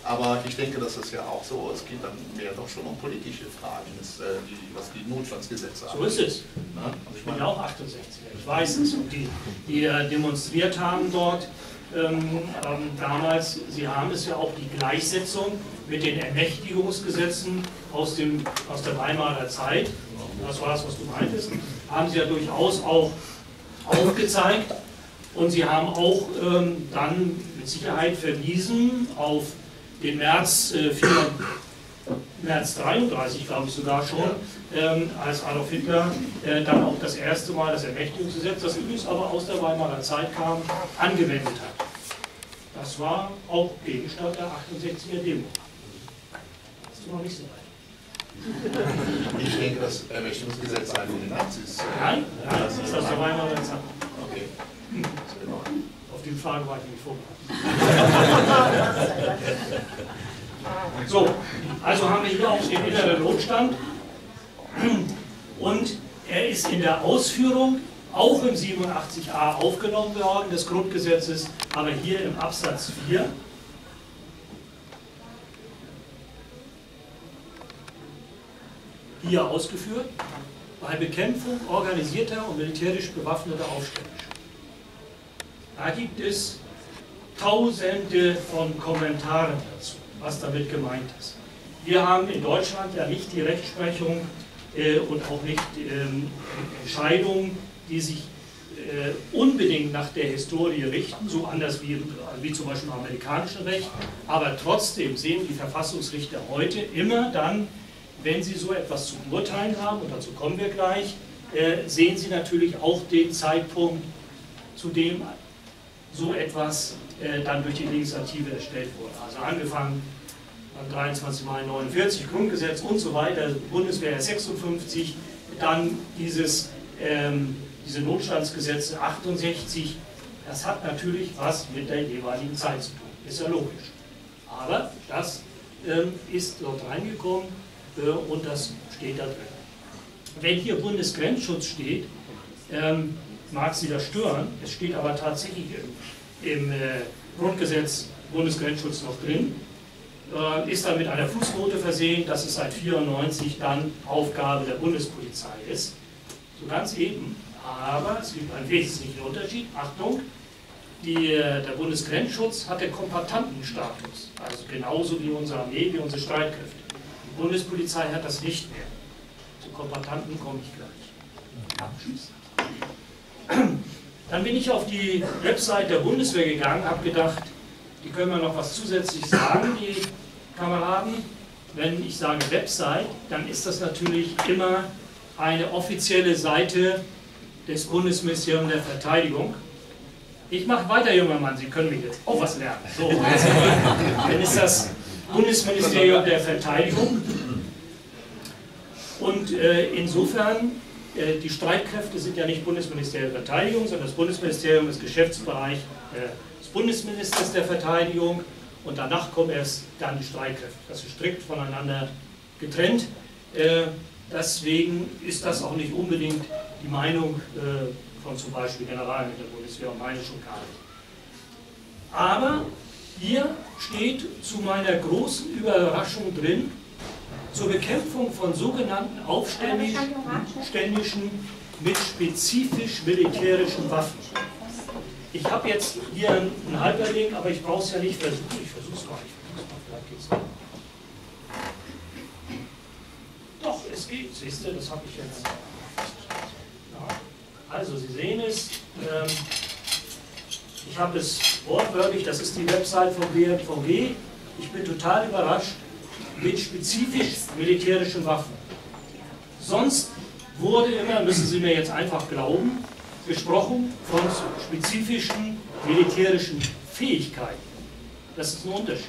Aber ich denke, dass das ja auch so ist. Es geht dann mehr doch schon um politische Fragen, was die Notstandsgesetze angeht. So ist es. Na, also ich, ich bin ja auch achtundsechziger, ich weiß es. Und die, die demonstriert haben dort ähm, ähm, damals, sie haben es ja auch die Gleichsetzung mit den Ermächtigungsgesetzen aus, dem, aus der Weimarer Zeit, das war das, was du meintest, haben sie ja durchaus auch aufgezeigt. Und sie haben auch ähm, dann mit Sicherheit verwiesen auf den März, äh, März dreiunddreißig, glaube ich sogar schon, ähm, als Adolf Hitler äh, dann auch das erste Mal das Ermächtigungsgesetz, das übrigens aber aus der Weimarer Zeit kam, angewendet hat. Das war auch Gegenstand der achtundsechziger Demo. Das ist noch nicht so weit. Ich denke, das Ermächtigungsgesetz einfach den Nazis. Nein, nein, das ist aus der Weimarer Zeit. Okay. Auf die Frage war ich nicht vorbereitet. So, also haben wir hier auch den inneren Notstand und er ist in der Ausführung auch im siebenundachtzig a aufgenommen worden, des Grundgesetzes, aber hier im Absatz vier. Hier ausgeführt, bei Bekämpfung organisierter und militärisch bewaffneter Aufständischer. Da gibt es Tausende von Kommentaren dazu, was damit gemeint ist. Wir haben in Deutschland ja nicht die Rechtsprechung äh, und auch nicht ähm, Entscheidungen, die sich äh, unbedingt nach der Historie richten, so anders wie, wie zum Beispiel im amerikanischen Recht, aber trotzdem sehen die Verfassungsrichter heute immer dann, wenn sie so etwas zu beurteilen haben, und dazu kommen wir gleich, äh, sehen sie natürlich auch den Zeitpunkt, zu dem so etwas äh, dann durch die Legislative erstellt wurde. Also angefangen am dreiundzwanzigsten Mai neunundvierzig, Grundgesetz und so weiter, Bundeswehr sechsundfünfzig, dann dieses, ähm, diese Notstandsgesetze achtundsechzig, das hat natürlich was mit der jeweiligen Zeit zu tun, ist ja logisch. Aber das ähm, ist dort reingekommen äh, und das steht da drin. Wenn hier Bundesgrenzschutz steht, ähm, mag Sie das stören, es steht aber tatsächlich im, im äh, Grundgesetz Bundesgrenzschutz noch drin, äh, ist dann mit einer Fußnote versehen, dass es seit neunzehnhundertvierundneunzig dann Aufgabe der Bundespolizei ist. So ganz eben, aber es gibt einen wesentlichen Unterschied. Achtung, die, äh, der Bundesgrenzschutz hat den Kombattantenstatus, also genauso wie unsere Armee, wie unsere Streitkräfte. Die Bundespolizei hat das nicht mehr. Zu Kombattanten komme ich gleich. Abschließend. Dann bin ich auf die Website der Bundeswehr gegangen, habe gedacht, die können wir noch was zusätzlich sagen, die Kameraden. Wenn ich sage Website, dann ist das natürlich immer eine offizielle Seite des Bundesministeriums der Verteidigung. Ich mache weiter, junger Mann, Sie können mich jetzt auch was lernen. So, dann ist das Bundesministerium der Verteidigung. Und äh, insofern... Die Streitkräfte sind ja nicht Bundesministerium der Verteidigung, sondern das Bundesministerium ist Geschäftsbereich des Bundesministers der Verteidigung und danach kommen erst dann die Streitkräfte. Das ist strikt voneinander getrennt. Deswegen ist das auch nicht unbedingt die Meinung von zum Beispiel Generalen in der Bundeswehr, meine schon gar nicht. Aber hier steht zu meiner großen Überraschung drin, zur Bekämpfung von sogenannten Aufständischen mit spezifisch militärischen Waffen. Ich habe jetzt hier einen Halberlink, aber ich brauche es ja nicht versuchen. Ich versuche es mal. Vielleicht geht es nicht. Doch, es geht. Siehst du, das habe ich jetzt. Ja. Also, Sie sehen es. Ähm, ich habe es wortwörtlich. Das ist die Website vom B M V G. Ich bin total überrascht. Mit spezifisch militärischen Waffen. Sonst wurde immer, müssen Sie mir jetzt einfach glauben, gesprochen von spezifischen militärischen Fähigkeiten. Das ist ein Unterschied.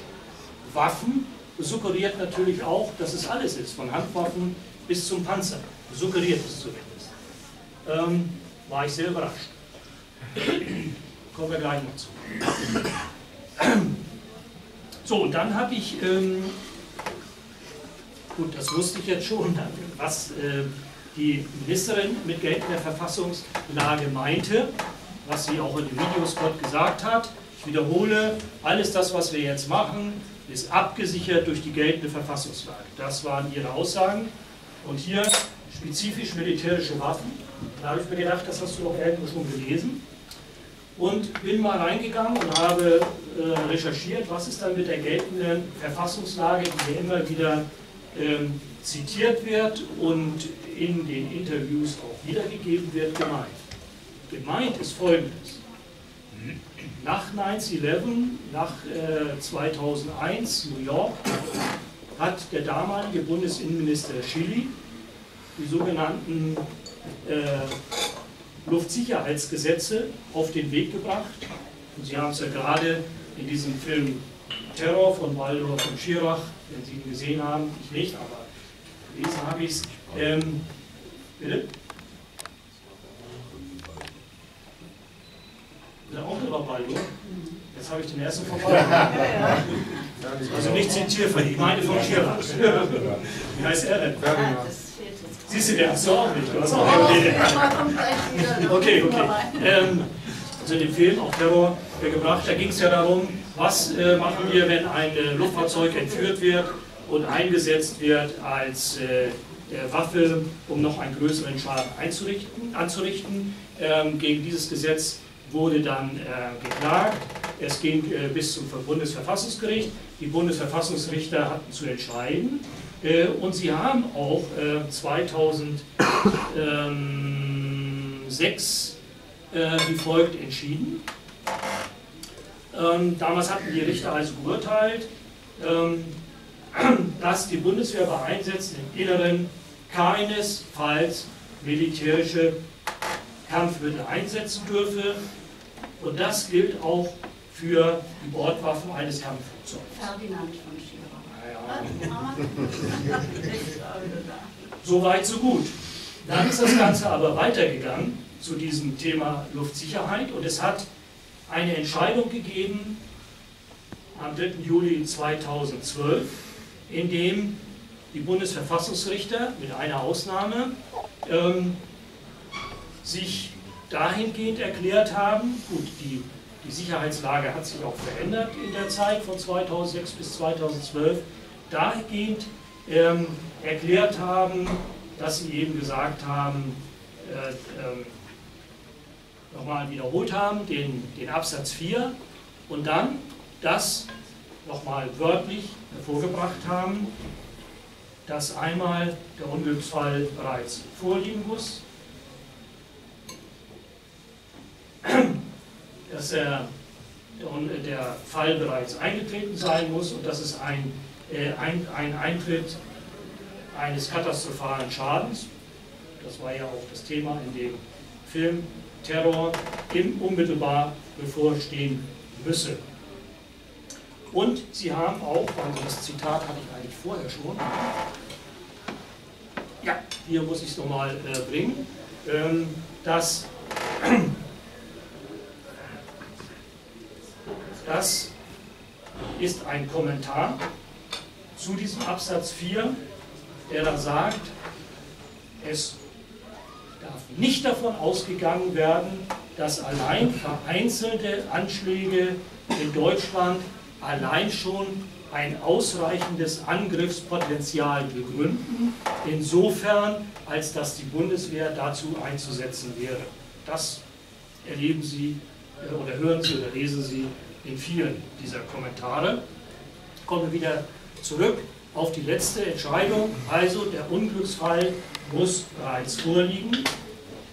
Waffen suggeriert natürlich auch, dass es alles ist, von Handwaffen bis zum Panzer. Suggeriert es zumindest. Ähm, war ich sehr überrascht. Kommen wir gleich noch zu. So, dann habe ich... Ähm, Gut, das wusste ich jetzt schon, was äh, die Ministerin mit geltender Verfassungslage meinte, was sie auch in dem Videospot gesagt hat. Ich wiederhole, alles das, was wir jetzt machen, ist abgesichert durch die geltende Verfassungslage. Das waren ihre Aussagen. Und hier spezifisch militärische Waffen. Da habe ich mir gedacht, das hast du doch irgendwo schon gelesen. Und bin mal reingegangen und habe äh, recherchiert, was ist dann mit der geltenden Verfassungslage, die wir immer wieder Ähm, zitiert wird und in den Interviews auch wiedergegeben wird, gemeint. Gemeint ist Folgendes. Nach neun elf, nach äh, zweitausendeins, New York, hat der damalige Bundesinnenminister Chili die sogenannten äh, Luftsicherheitsgesetze auf den Weg gebracht. Und Sie haben es ja gerade in diesem Film Terror von Waldorf und Schirach, wenn Sie ihn gesehen haben, ich nicht, aber gelesen habe ich es. Ähm, bitte? Der Onkel war Baldur. Jetzt habe ich den ersten vorbei. Also nicht Zitierverlieb, ich meine von Schirach. Wie heißt er denn? Siehst du, der hat es auch nicht. Okay, okay. Ähm, also den Film, auch Terror, der gebracht, da ging es ja darum, was äh, machen wir, wenn ein äh, Luftfahrzeug entführt wird und eingesetzt wird als äh, der Waffe, um noch einen größeren Schaden einzurichten, anzurichten. Ähm, gegen dieses Gesetz wurde dann äh, geklagt. Es ging äh, bis zum Bundesverfassungsgericht. Die Bundesverfassungsrichter hatten zu entscheiden. Äh, und sie haben auch äh, zweitausendsechs äh, wie folgt entschieden. Ähm, damals hatten die Richter also geurteilt, ähm, dass die Bundeswehr bei Einsätzen im Inneren keinesfalls militärische Kampfmittel einsetzen dürfe. Und das gilt auch für die Bordwaffen eines Kampfflugzeugs. Ferdinand von Schirra. Ja. So weit, so gut. Dann ist das Ganze aber weitergegangen zu diesem Thema Luftsicherheit und es hat eine Entscheidung gegeben am dritten Juli zweitausendzwölf, in dem die Bundesverfassungsrichter mit einer Ausnahme ähm, sich dahingehend erklärt haben, gut, die, die Sicherheitslage hat sich auch verändert in der Zeit von zweitausendsechs bis zweitausendzwölf, dahingehend ähm, erklärt haben, dass sie eben gesagt haben, äh, ähm, nochmal wiederholt haben, den, den Absatz vier und dann das nochmal wörtlich hervorgebracht haben, dass einmal der Unglücksfall bereits vorliegen muss, dass der, der Fall bereits eingetreten sein muss und dass es ein, ein, ein Eintritt eines katastrophalen Schadens, das war ja auch das Thema in dem Film, Terror im unmittelbar bevorstehen müsse. Und sie haben auch, also das Zitat hatte ich eigentlich vorher schon, ja, hier muss ich es nochmal äh, bringen, ähm, dass, das ist ein Kommentar zu diesem Absatz vier, der da sagt, es darf nicht davon ausgegangen werden, dass allein vereinzelte Anschläge in Deutschland allein schon ein ausreichendes Angriffspotenzial begründen, insofern, als dass die Bundeswehr dazu einzusetzen wäre. Das erleben Sie oder hören Sie oder lesen Sie in vielen dieser Kommentare. Kommen wir wieder zurück auf die letzte Entscheidung, also der Unglücksfall muss bereits vorliegen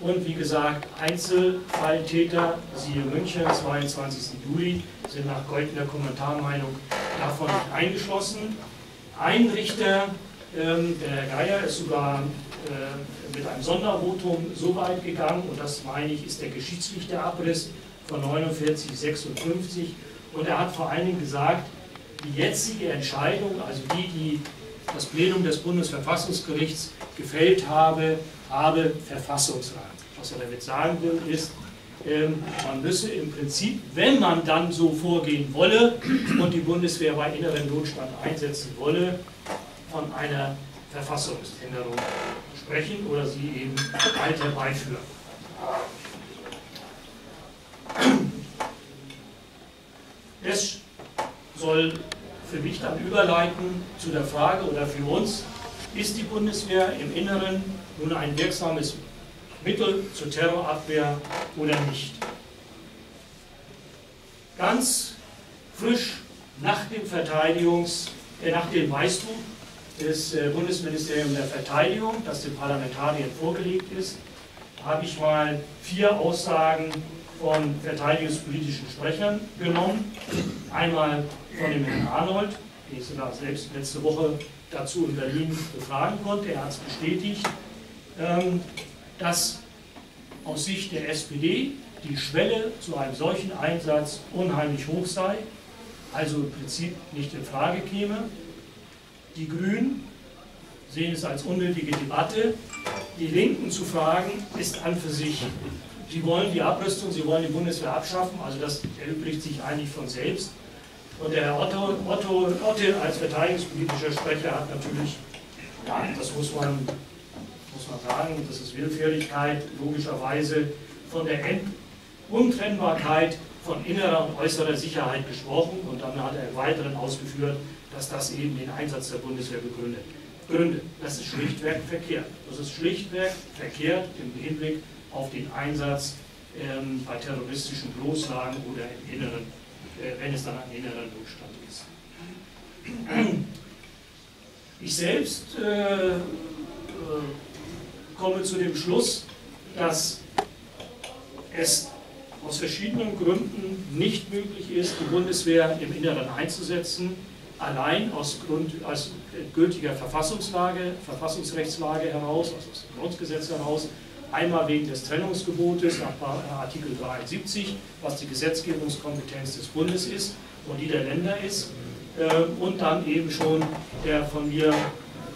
und wie gesagt, Einzelfalltäter, siehe München, zweiundzwanzigsten Juli, sind nach Goldner Kommentarmeinung davon nicht eingeschlossen. Ein Richter, ähm, der Geier, ist sogar äh, mit einem Sondervotum so weit gegangen und das meine ich, ist der geschichtliche Abriss von neunundvierzig, sechsundfünfzig und er hat vor allen Dingen gesagt, die jetzige Entscheidung, also die, die das Plenum des Bundesverfassungsgerichts gefällt habe, habe Verfassungsrang. Was er damit sagen will, ist, ähm, man müsse im Prinzip, wenn man dann so vorgehen wolle und die Bundeswehr bei inneren Notstand einsetzen wolle, von einer Verfassungsänderung sprechen oder sie eben bald herbeiführen. Es soll für mich dann überleiten zu der Frage oder für uns, ist die Bundeswehr im Inneren nun ein wirksames Mittel zur Terrorabwehr oder nicht? Ganz frisch nach dem Verteidigungs, äh, nach dem Weißbuch des äh, Bundesministeriums der Verteidigung, das den Parlamentariern vorgelegt ist, habe ich mal vier Aussagen von verteidigungspolitischen Sprechern genommen. Einmal von dem Herrn Arnold, den ich sogar selbst letzte Woche dazu in Berlin befragen konnte. Er hat es bestätigt, dass aus Sicht der S P D die Schwelle zu einem solchen Einsatz unheimlich hoch sei, also im Prinzip nicht in Frage käme. Die Grünen sehen es als unnötige Debatte. Die Linken zu fragen, ist an für sich. Sie wollen die Abrüstung, sie wollen die Bundeswehr abschaffen, also das erübrigt sich eigentlich von selbst. Und der Herr Otto, Otto Otte als verteidigungspolitischer Sprecher hat natürlich, ja, das muss man, muss man sagen, das ist Willfährigkeit, logischerweise von der Untrennbarkeit von innerer und äußerer Sicherheit gesprochen und dann hat er im Weiteren ausgeführt, dass das eben den Einsatz der Bundeswehr begründet. Gründe. Das ist schlichtweg verkehrt. Das ist schlichtweg verkehrt im Hinblick auf den Einsatz ähm, bei terroristischen Bloßlagen oder im Inneren, äh, wenn es dann ein innerer Notstand ist. Ich selbst äh, äh, komme zu dem Schluss, dass es aus verschiedenen Gründen nicht möglich ist, die Bundeswehr im Inneren einzusetzen, allein aus Grund, aus gültiger Verfassungslage, Verfassungsrechtslage heraus, also aus dem Grundgesetz heraus, einmal wegen des Trennungsgebotes nach Artikel dreiundsiebzig, was die Gesetzgebungskompetenz des Bundes ist und die der Länder ist, und dann eben schon der von mir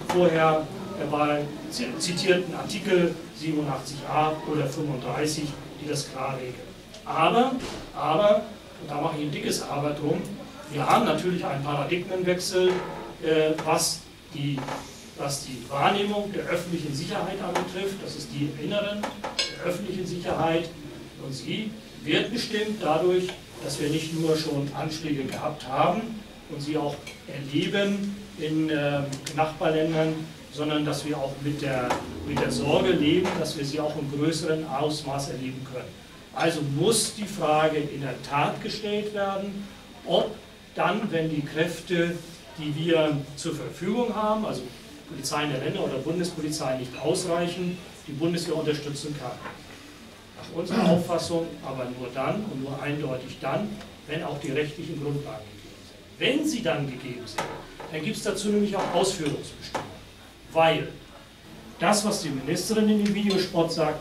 vorher bei zitierten Artikel siebenundachtzig a oder fünfunddreißig, die das klar regeln. Aber, aber, und da mache ich ein dickes Aber drum, wir haben natürlich einen Paradigmenwechsel, äh, was, die, was die Wahrnehmung der öffentlichen Sicherheit anbetrifft. Das ist die Inneren der öffentlichen Sicherheit. Und sie wird bestimmt dadurch, dass wir nicht nur schon Anschläge gehabt haben und sie auch erleben in äh, Nachbarländern, sondern dass wir auch mit der, mit der Sorge leben, dass wir sie auch im größeren Ausmaß erleben können. Also muss die Frage in der Tat gestellt werden, ob dann, wenn die Kräfte, die wir zur Verfügung haben, also Polizeien der Länder oder Bundespolizei nicht ausreichen, die Bundeswehr unterstützen kann. Nach unserer Auffassung aber nur dann und nur eindeutig dann, wenn auch die rechtlichen Grundlagen gegeben sind. Wenn sie dann gegeben sind, dann gibt es dazu nämlich auch Ausführungsbestimmungen. Weil das, was die Ministerin in dem Videospot sagt,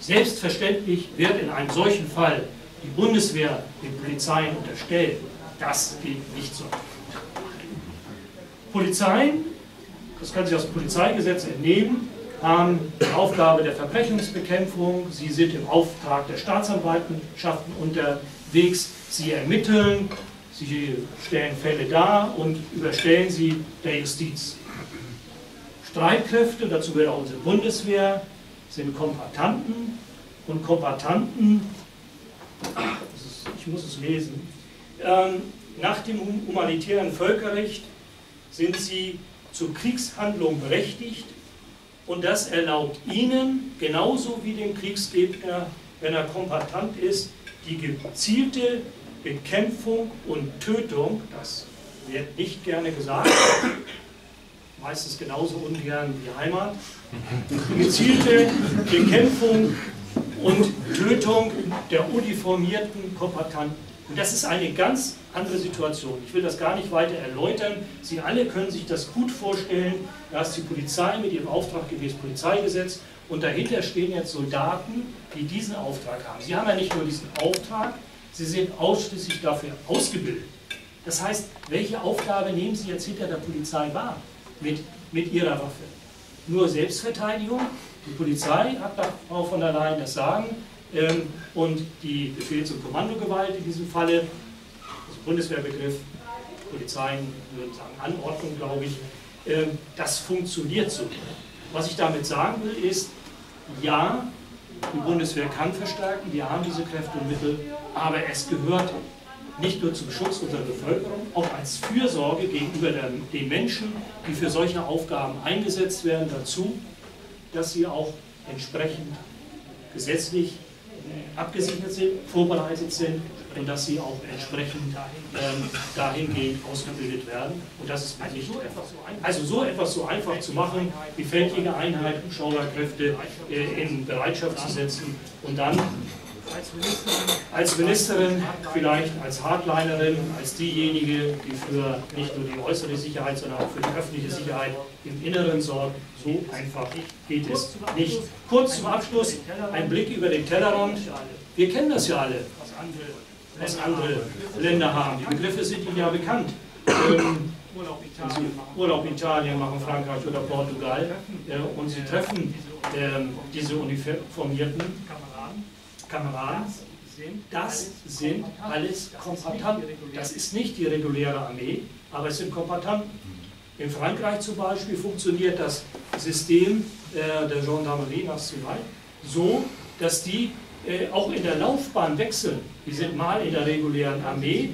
selbstverständlich wird in einem solchen Fall die Bundeswehr den Polizeien unterstellt. Das geht nicht so. Polizeien, das können Sie aus dem Polizeigesetz entnehmen, haben die Aufgabe der Verbrechensbekämpfung. Sie sind im Auftrag der Staatsanwaltschaften unterwegs. Sie ermitteln, sie stellen Fälle dar und überstellen sie der Justiz. Streitkräfte, dazu gehört auch unsere Bundeswehr, sind Kompatanten und Kompatanten, das ist, ich muss es lesen, ähm, nach dem humanitären Völkerrecht sind sie zur Kriegshandlung berechtigt und das erlaubt ihnen, genauso wie dem Kriegsgegner, wenn er Kompatant ist, die gezielte Bekämpfung und Tötung, das wird nicht gerne gesagt, meistens genauso ungern wie Heimat, gezielte Bekämpfung und Tötung der uniformierten Kompatanten. Und das ist eine ganz andere Situation. Ich will das gar nicht weiter erläutern. Sie alle können sich das gut vorstellen. Da ist die Polizei mit ihrem Auftrag gewesen, Polizeigesetz, und dahinter stehen jetzt Soldaten, die diesen Auftrag haben. Sie haben ja nicht nur diesen Auftrag, sie sind ausschließlich dafür ausgebildet. Das heißt, welche Aufgabe nehmen Sie jetzt hinter der Polizei wahr? Mit, mit ihrer Waffe. Nur Selbstverteidigung, die Polizei hat da Frau von der Leyen das Sagen ähm, und die Befehls- und Kommandogewalt in diesem Falle, also Bundeswehrbegriff, Polizeien würden sagen Anordnung, glaube ich, ähm, das funktioniert so. Was ich damit sagen will ist, ja, die Bundeswehr kann verstärken, wir haben diese Kräfte und Mittel, aber es gehört nicht nur zum Schutz unserer Bevölkerung, auch als Fürsorge gegenüber den Menschen, die für solche Aufgaben eingesetzt werden, dazu, dass sie auch entsprechend gesetzlich abgesichert sind, vorbereitet sind und dass sie auch entsprechend ähm, dahingehend ausgebildet werden. Und das ist nicht etwas so einfach. Also so etwas so einfach zu machen, die feldjäger Einheit, Hubschrauberkräfte äh, in Bereitschaft zu setzen und dann als Ministerin, vielleicht als Hardlinerin, als diejenige, die für nicht nur die äußere Sicherheit, sondern auch für die öffentliche Sicherheit im Inneren sorgt, so einfach geht es nicht. Kurz zum Abschluss, ein Blick über den Tellerrand. Wir kennen das ja alle, was andere Länder haben. Die Begriffe sind Ihnen ja bekannt. Ähm, Urlaub in Italien machen, Frankreich oder Portugal. Äh, und sie treffen äh, diese uniformierten Kameraden, das sind alles Kompatanten. Das ist nicht die reguläre Armee, aber es sind Kompatanten. In Frankreich zum Beispiel funktioniert das System äh, der Gendarmerie nationale so, dass die äh, auch in der Laufbahn wechseln. Die sind mal in der regulären Armee,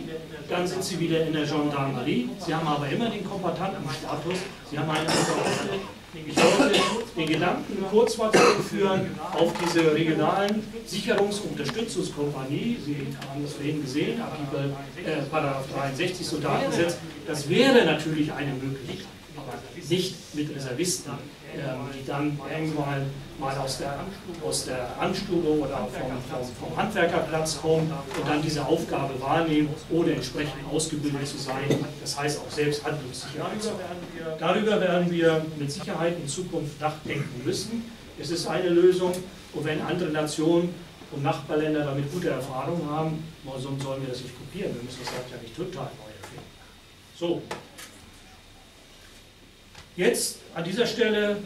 dann sind sie wieder in der Gendarmerie. Sie haben aber immer den kombatanten Status. Sie haben eine Aufgabe. Ich wollte den Gedanken kurz mal zurückführen auf diese regionalen Sicherungs- und Unterstützungskompanie. Sie haben das vorhin gesehen, Artikel äh, Paragraph dreiundsechzig Soldatengesetz. Das wäre natürlich eine Möglichkeit, aber nicht mit Reservisten, äh, die dann irgendwann mal aus der, aus der Anstube oder vom, vom, vom Handwerkerplatz kommen und dann diese Aufgabe wahrnehmen, ohne entsprechend ausgebildet zu sein, das heißt auch selbst handlungssicher zu werden. Darüber werden wir mit Sicherheit in Zukunft nachdenken müssen. Es ist eine Lösung, und wenn andere Nationen und Nachbarländer damit gute Erfahrungen haben, warum sollen wir das nicht kopieren? Wir müssen das ja nicht total neu erfinden. So. Jetzt an dieser Stelle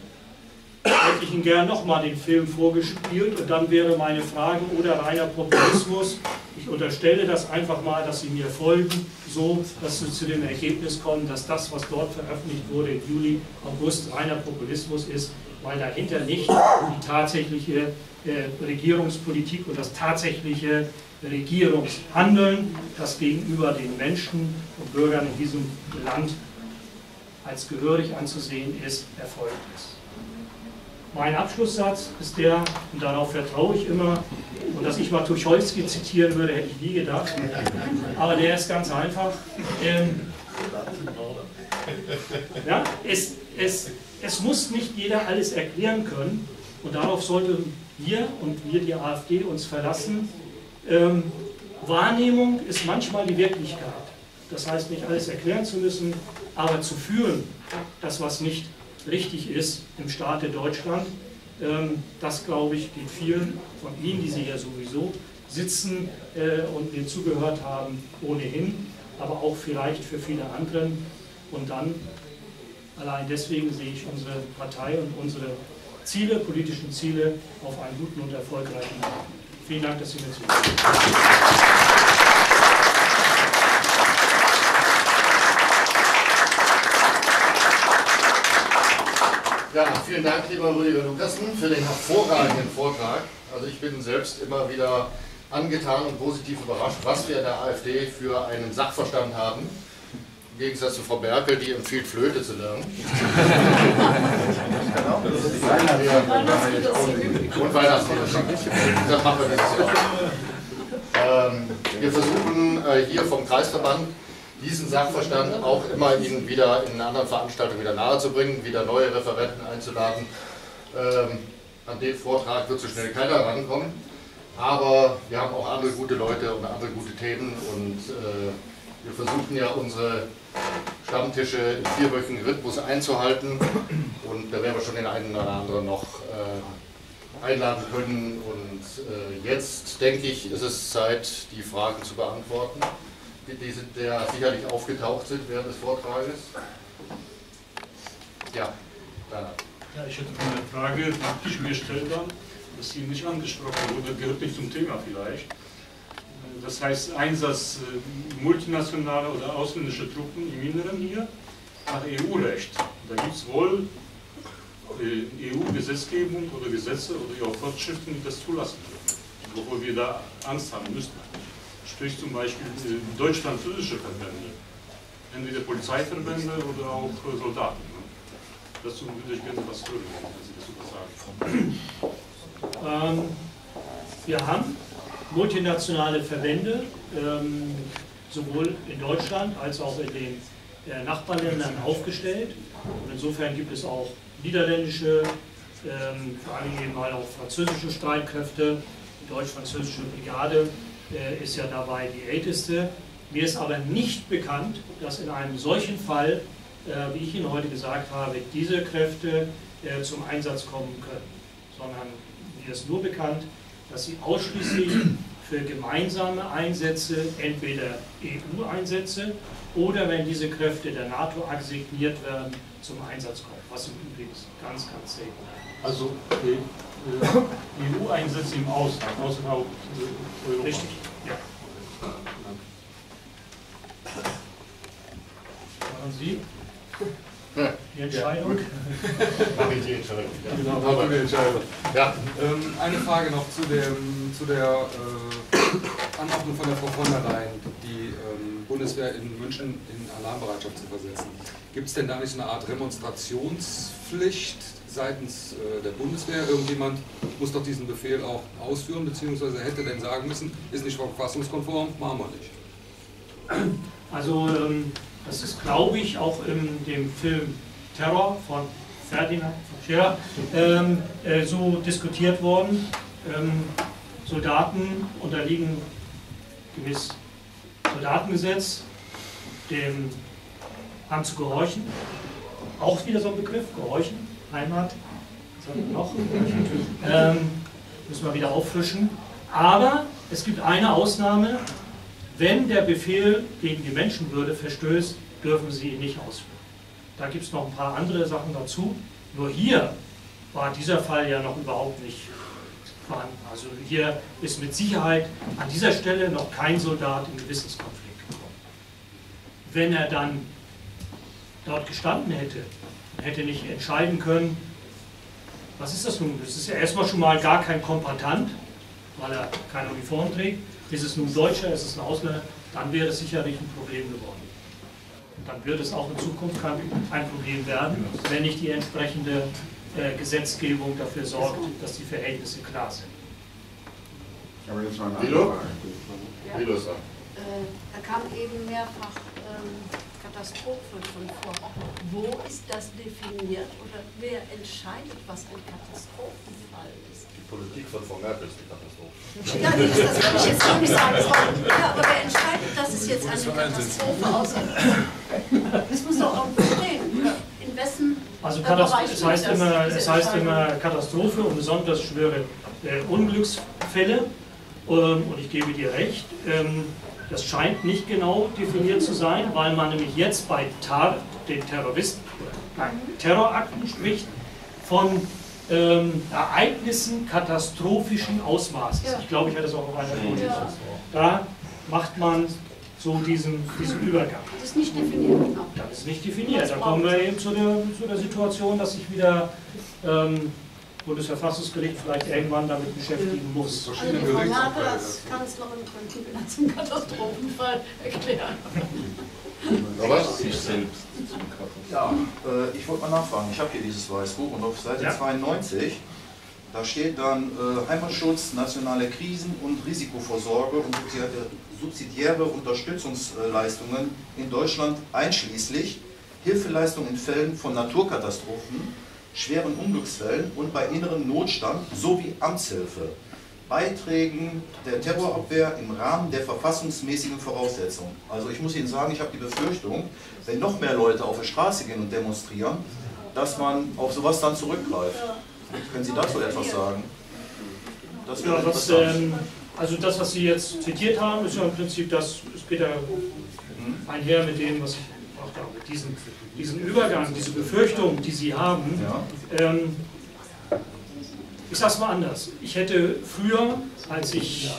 hätte ich Ihnen gern nochmal den Film vorgespielt, und dann wäre meine Frage oder reiner Populismus. Ich unterstelle das einfach mal, dass Sie mir folgen, so dass Sie zu dem Ergebnis kommen, dass das, was dort veröffentlicht wurde im Juli, August, reiner Populismus ist, weil dahinter nicht die tatsächliche äh, Regierungspolitik und das tatsächliche Regierungshandeln, das gegenüber den Menschen und Bürgern in diesem Land als gehörig anzusehen ist, erfolgt ist. Mein Abschlusssatz ist der, und darauf vertraue ich immer, und dass ich mal Tucholsky zitieren würde, hätte ich nie gedacht, aber der ist ganz einfach. Ähm, ja, es, es, es muss nicht jeder alles erklären können, und darauf sollten wir und wir, die AfD, uns verlassen. Ähm, Wahrnehmung ist manchmal die Wirklichkeit. Das heißt, nicht alles erklären zu müssen, aber zu fühlen, das, was nicht richtig ist im Staate Deutschland, das, glaube ich, geht vielen von Ihnen, die Sie hier sowieso sitzen und mir zugehört haben, ohnehin, aber auch vielleicht für viele anderen. Und dann, allein deswegen sehe ich unsere Partei und unsere Ziele, politischen Ziele, auf einen guten und erfolgreichen Weg. Vielen Dank, dass Sie mir zuhören. Ja, vielen Dank, lieber Rüdiger Lukassen, für den hervorragenden Vortrag. Also ich bin selbst immer wieder angetan und positiv überrascht, was wir in der AfD für einen Sachverstand haben. Im Gegensatz zu Frau Merkel, die empfiehlt, Flöte zu lernen. Und Weihnachtslieder. Das machen wir nächstes Jahr. Wir versuchen hier vom Kreisverband diesen Sachverstand auch immer Ihnen wieder in anderen Veranstaltungen wieder nahe zu bringen, wieder neue Referenten einzuladen. Ähm, an den Vortrag wird so schnell keiner rankommen, aber wir haben auch andere gute Leute und andere gute Themen, und äh, wir versuchen ja unsere Stammtische im vierwöchigen Rhythmus einzuhalten, und da werden wir schon den einen oder anderen noch äh, einladen können, und äh, jetzt, denke ich, ist es Zeit, die Fragen zu beantworten, die sind ja sicherlich aufgetaucht sind während des Vortrages. Ja, Dana. Ja, ich hätte eine Frage, die ich mir gestellt habe, dass sie nicht angesprochen wurde, gehört nicht zum Thema vielleicht. Das heißt, Einsatz multinationaler oder ausländischer Truppen im Inneren hier nach E U-Recht. Da gibt es wohl E U-Gesetzgebung oder Gesetze oder auch Vorschriften, die das zulassen, obwohl wir da Angst haben müssen. Sprich zum Beispiel deutsch-französische Verbände, entweder Polizeiverbände oder auch Soldaten. Dazu würde ich gerne was hören, wenn Sie das sagen. Ähm, wir haben multinationale Verbände, ähm, sowohl in Deutschland als auch in den äh, Nachbarländern aufgestellt. Und insofern gibt es auch niederländische, ähm, vor allem eben mal auch französische Streitkräfte, die deutsch-französische Brigade ist ja dabei die älteste. Mir ist aber nicht bekannt, dass in einem solchen Fall, äh, wie ich Ihnen heute gesagt habe, diese Kräfte äh, zum Einsatz kommen können, sondern mir ist nur bekannt, dass sie ausschließlich für gemeinsame Einsätze, entweder E U-Einsätze oder wenn diese Kräfte der NATO assigniert werden, zum Einsatz kommen, was im Übrigen ganz, ganz selten ist. Also okay. E U-Einsätze im Ausland, außerhalb Europa. Richtig, ja. Waren Sie? Die Entscheidung? Mach ich die Entscheidung. Ja. Genau, mach du die Entscheidung. Ja. Ähm, eine Frage noch zu, dem, zu der äh, Anordnung von der Frau von der Leyen, die ähm, Bundeswehr in München in Alarmbereitschaft zu versetzen. Gibt es denn da nicht eine Art Demonstrationspflicht seitens äh, der Bundeswehr? Irgendjemand muss doch diesen Befehl auch ausführen, beziehungsweise hätte denn sagen müssen, ist nicht verfassungskonform, machen wir nicht. Also ähm, das ist, glaube ich, auch in dem Film Terror von Ferdinand von Scherer ähm, äh, so diskutiert worden. Ähm, Soldaten unterliegen gemäß Soldatengesetz dem haben zu gehorchen. Auch wieder so ein Begriff, gehorchen, Heimat, was haben wir noch? Ähm, müssen wir wieder auffrischen. Aber es gibt eine Ausnahme. Wenn der Befehl gegen die Menschenwürde verstößt, dürfen sie ihn nicht ausführen. Da gibt es noch ein paar andere Sachen dazu. Nur hier war dieser Fall ja noch überhaupt nicht vorhanden. Also hier ist mit Sicherheit an dieser Stelle noch kein Soldat in Gewissenskonflikt gekommen. Wenn er dann dort gestanden hätte, hätte nicht entscheiden können, was ist das nun? Das ist ja erstmal schon mal gar kein Kombattant, weil er keine Uniform trägt. Ist es nun ein Deutscher, ist es ein Ausländer, dann wäre es sicherlich ein Problem geworden. Dann wird es auch in Zukunft kein, kein Problem werden, wenn nicht die entsprechende äh, Gesetzgebung dafür sorgt, dass die Verhältnisse klar sind. Ich habe jetzt mal eine andere Frage. Ja. Äh, da kam eben mehrfach ähm, Katastrophe schon vor. Wo ist das definiert oder wer entscheidet, was ein Katastrophenfall ist? Die Politik von Frau Merkel ist die Katastrophe. Ja, das, das wollte ich jetzt noch nicht sagen. Ja, aber wer entscheidet, dass es jetzt eine Katastrophe aussieht? Das muss doch auch verstehen. In wessen also Bereich es heißt das, immer, es heißt immer Katastrophe und besonders schwere äh, Unglücksfälle. Ähm, und ich gebe dir recht. Ähm, Das scheint nicht genau definiert zu sein, weil man nämlich jetzt bei T A R, den Terroristen, nein, Terrorakten spricht, von ähm, Ereignissen katastrophischen Ausmaßes. Ja. Ich glaube, ich hätte das auch auf einer Folie. Ja. Da macht man so diesen, diesen Übergang. Das ist nicht definiert. Genau. Das ist nicht definiert. Da kommen wir eben zu der, zu der Situation, dass sich wieder ähm, Bundesverfassungsgericht vielleicht irgendwann damit beschäftigen muss. Also die Frau Merkel als Kanzlerin könnte wieder zum Katastrophenfall erklären. Aber ich selbst. Ja, äh, ich wollte mal nachfragen. Ich habe hier dieses Weißbuch und auf Seite ja. zweiundneunzig, da steht dann äh, Heimatschutz, nationale Krisen und Risikovorsorge und subsidiäre Unterstützungsleistungen in Deutschland einschließlich Hilfeleistungen in Fällen von Naturkatastrophen, schweren Unglücksfällen und bei innerem Notstand sowie Amtshilfe, Beiträgen der Terrorabwehr im Rahmen der verfassungsmäßigen Voraussetzungen. Also ich muss Ihnen sagen, ich habe die Befürchtung, wenn noch mehr Leute auf die Straße gehen und demonstrieren, dass man auf sowas dann zurückgreift. Können Sie dazu etwas sagen? Das wäre ja, das, ähm, also das, was Sie jetzt zitiert haben, ist ja im Prinzip das, es geht ja einher mit dem, was ich gemacht habe, mit diesen Diesen Übergang, diese Befürchtung, die Sie haben, ja. ähm, ich sage es mal anders. Ich hätte früher, als ich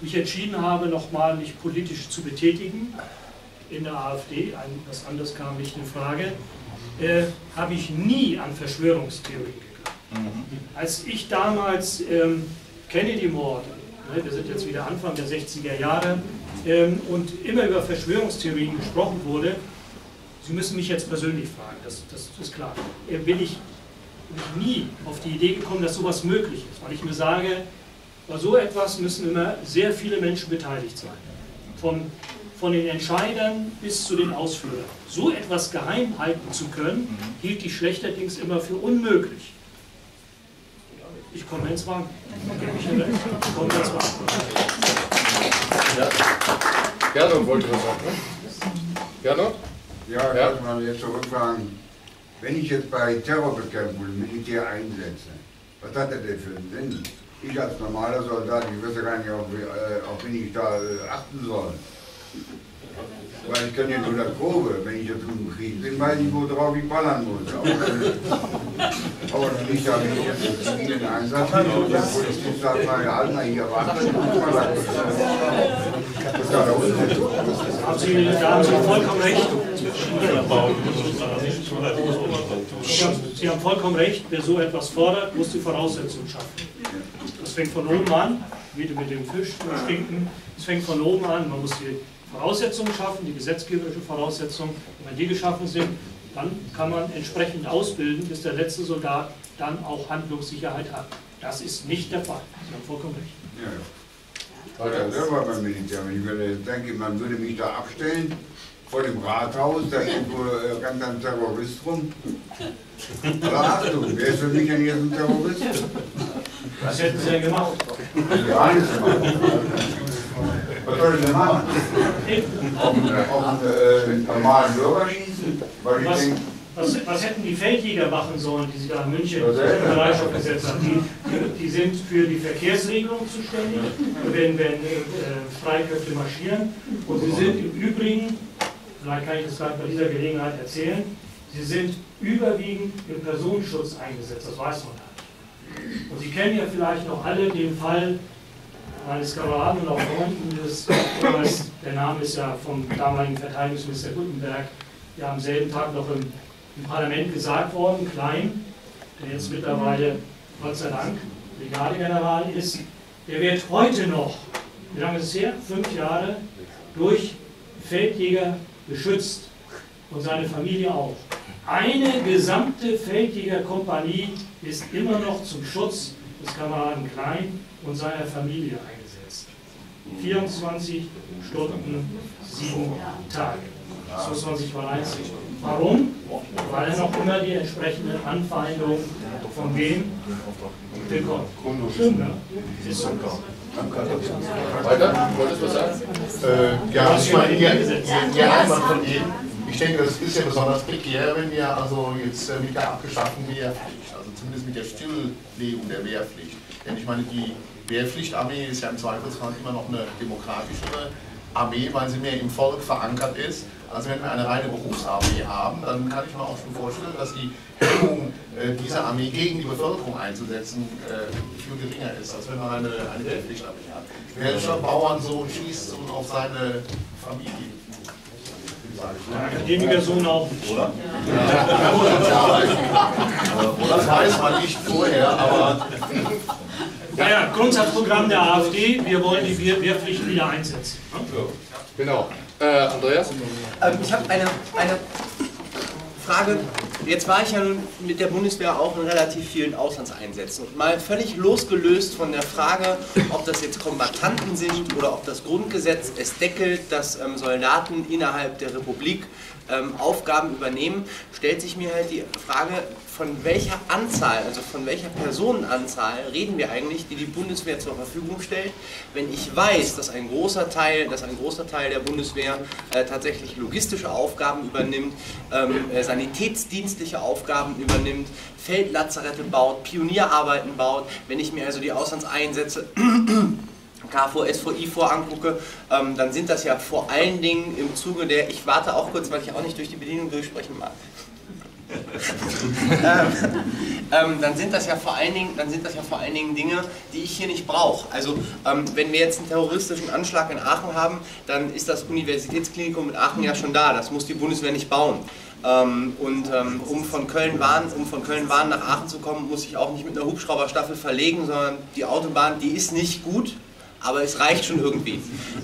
mich entschieden habe, nochmal mich politisch zu betätigen, in der AfD, was anderes kam nicht in Frage, äh, habe ich nie an Verschwörungstheorien geglaubt. Mhm. Als ich damals ähm, Kennedy-Mord, ne, wir sind jetzt wieder Anfang der sechziger Jahre, ähm, und immer über Verschwörungstheorien gesprochen wurde, Sie müssen mich jetzt persönlich fragen, das, das ist klar. Bin ich nie auf die Idee gekommen, dass sowas möglich ist, weil ich mir sage, bei so etwas müssen immer sehr viele Menschen beteiligt sein. Von, von den Entscheidern bis zu den Ausführern. So etwas geheim halten zu können, hielt ich schlechterdings immer für unmöglich. Ich komme ins Wagen. Ich komme ins Wagen. Gernot wollte was sagen, ne? Gernot? Ja, ja, ich mal jetzt zurückfragen. Wenn ich jetzt bei Terrorbekämpfung Militär einsetze, was hat das denn für einen Sinn? Ich als normaler Soldat, ich wüsste gar nicht, auf, äh, auf wen ich da äh, achten soll. Weil ich kann ja nur das Grobe, wenn ich jetzt im Krieg bin, weiß ich, worauf ich ballern muss. Aber nicht, dass ich jetzt den Einsatz habe, und der Polizist sagt, na ja, hier warten, ich muss mal was. Sie, da haben Sie vollkommen recht. Sie haben vollkommen recht, wer so etwas fordert, muss die Voraussetzungen schaffen. Das fängt von oben an, wieder mit dem Fisch und Stinken. Es fängt von oben an, man muss die Voraussetzungen schaffen, die gesetzgeberische Voraussetzungen. Und wenn die geschaffen sind, dann kann man entsprechend ausbilden, bis der letzte Soldat dann auch Handlungssicherheit hat. Das ist nicht der Fall. Sie haben vollkommen recht. Ja, ja. Ich war selber beim Militär. Ich würde, denke, man würde mich da abstellen vor dem Rathaus, da irgendwo ganz ein Terrorist rum. Aber Achtung, wer ist für mich denn jetzt ein Terrorist? Was hätten Sie denn gemacht? Gar nichts gemacht. Was soll ich denn machen? Auf einen äh, normalen Bürger schießen? Weil ich denke, Was, was hätten die Feldjäger machen sollen, die sich da in München in den Bereitschaft gesetzt haben? Die, die sind für die Verkehrsregelung zuständig, wenn, wenn äh, Streitkräfte marschieren. Und sie sind im Übrigen, vielleicht kann ich das gleich bei dieser Gelegenheit erzählen, sie sind überwiegend im Personenschutz eingesetzt, das weiß man gar nicht. Und Sie kennen ja vielleicht noch alle den Fall meines Kameraden und auch Freunden des, der Name ist ja vom damaligen Verteidigungsminister Guttenberg, ja am selben Tag noch im im Parlament gesagt worden, Klein, der jetzt mittlerweile, Gott sei Dank, Brigadegeneral ist, der wird heute noch, wie lange ist es her? Fünf Jahre, durch Feldjäger geschützt und seine Familie auch. Eine gesamte Feldjägerkompanie ist immer noch zum Schutz des Kameraden Klein und seiner Familie eingesetzt. vierundzwanzig Stunden, sieben Tage. Das muss man sich mal einziehen. Warum? Weil er noch immer die entsprechenden Anfeindungen von wem bekommt. Stimmt, ne? Ist so. Weiter? Wolltest du was sagen? Äh, ja, ich meine, ja, ja, von jedem. Ich denke, das ist ja besonders prekär, wenn wir also jetzt äh, mit der abgeschafften Wehrpflicht, also zumindest mit der Stilllegung der Wehrpflicht. Denn ich meine, die Wehrpflichtarmee ist ja im Zweifelsfall immer noch eine demokratischere Armee, weil sie mehr im Volk verankert ist. Also wenn wir eine reine Berufsarmee haben, dann kann ich mir auch schon vorstellen, dass die Hemmung äh, dieser Armee gegen die Bevölkerung einzusetzen äh, viel geringer ist, als wenn man eine, eine Wehrpflichtarmee hat. Welcher Bauernsohn schießt und auf seine Familie? Der Akademikersohn auch. Oder? Oder das weiß man nicht vorher, aber... Naja, Grundsatzprogramm der AfD, wir wollen die Wehrpflicht wieder einsetzen. Genau. Äh, Andreas? Ähm, ich habe eine, eine Frage. Jetzt war ich ja mit der Bundeswehr auch in relativ vielen Auslandseinsätzen. Und mal völlig losgelöst von der Frage, ob das jetzt Kombattanten sind oder ob das Grundgesetz es deckelt, dass ähm, Soldaten innerhalb der Republik ähm, Aufgaben übernehmen, stellt sich mir halt die Frage, von welcher Anzahl, also von welcher Personenanzahl reden wir eigentlich, die die Bundeswehr zur Verfügung stellt, wenn ich weiß, dass ein großer Teil, dass ein großer Teil der Bundeswehr äh, tatsächlich logistische Aufgaben übernimmt, ähm, äh, sanitätsdienstliche Aufgaben übernimmt, Feldlazarette baut, Pionierarbeiten baut, wenn ich mir also die Auslandseinsätze K V S V I vor angucke, ähm, dann sind das ja vor allen Dingen im Zuge der, ich warte auch kurz, weil ich auch nicht durch die Bedienung durchsprechen mag. ähm, ähm, dann sind das ja vor allen Dingen, dann sind das ja vor allen Dingen Dinge, die ich hier nicht brauche. Also ähm, wenn wir jetzt einen terroristischen Anschlag in Aachen haben, dann ist das Universitätsklinikum in Aachen ja schon da. Das muss die Bundeswehr nicht bauen. Ähm, und ähm, um von Köln-Wahn um von Köln-Wahn nach Aachen zu kommen, muss ich auch nicht mit einer Hubschrauberstaffel verlegen, sondern die Autobahn, die ist nicht gut. Aber es reicht schon irgendwie.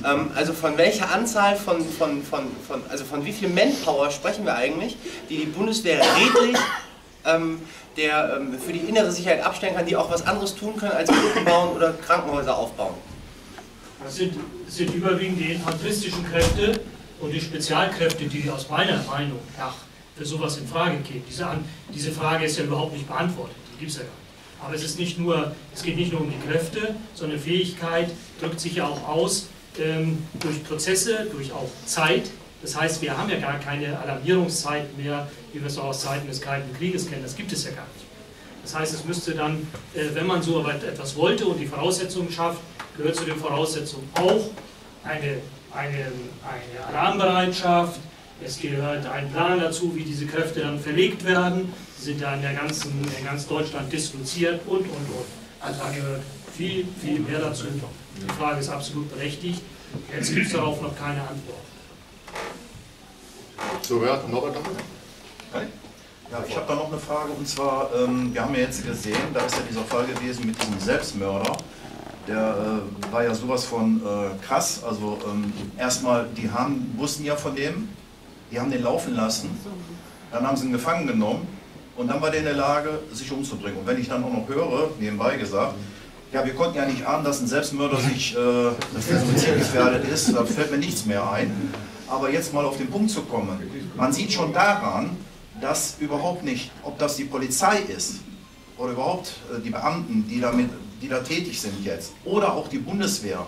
Ähm, also von welcher Anzahl, von, von, von, von, also von wie viel Manpower sprechen wir eigentlich, die die Bundeswehr redlich ähm, der, ähm, für die innere Sicherheit abstellen kann, die auch was anderes tun können als Brücken bauen oder Krankenhäuser aufbauen? Das sind, das sind überwiegend die infanteristischen Kräfte und die Spezialkräfte, die aus meiner Meinung nach für sowas in Frage gehen. Diese, diese Frage ist ja überhaupt nicht beantwortet, die gibt es ja gar nicht. Aber es, ist nicht nur, es geht nicht nur um die Kräfte, sondern Fähigkeit drückt sich ja auch aus ähm, durch Prozesse, durch auch Zeit. Das heißt, wir haben ja gar keine Alarmierungszeit mehr, wie wir es auch aus Zeiten des Kalten Krieges kennen. Das gibt es ja gar nicht. Das heißt, es müsste dann, äh, wenn man so etwas wollte und die Voraussetzungen schafft, gehört zu den Voraussetzungen auch eine, eine, eine Alarmbereitschaft. Es gehört ein Plan dazu, wie diese Kräfte dann verlegt werden. Sie sind ja in, der ganzen, in ganz Deutschland disloziert und, und, und. Also da gehört viel, viel mehr dazu. Die Frage ist absolut berechtigt. Jetzt gibt es darauf noch keine Antwort. So, wer hat noch etwas? Nein? Ja, ich habe da noch eine Frage, und zwar, ähm, wir haben ja jetzt gesehen, da ist ja dieser Fall gewesen mit diesem Selbstmörder, der äh, war ja sowas von äh, krass, also ähm, erstmal, die haben, wussten ja von dem, die haben den laufen lassen, dann haben sie ihn gefangen genommen und dann war der in der Lage, sich umzubringen. Und wenn ich dann auch noch höre, nebenbei gesagt, ja, wir konnten ja nicht ahnen, dass ein Selbstmörder sich, äh, dass der suizidgefährdet ist, da fällt mir nichts mehr ein. Aber jetzt mal auf den Punkt zu kommen, man sieht schon daran, dass überhaupt nicht, ob das die Polizei ist oder überhaupt die Beamten, die, damit, die da tätig sind jetzt, oder auch die Bundeswehr,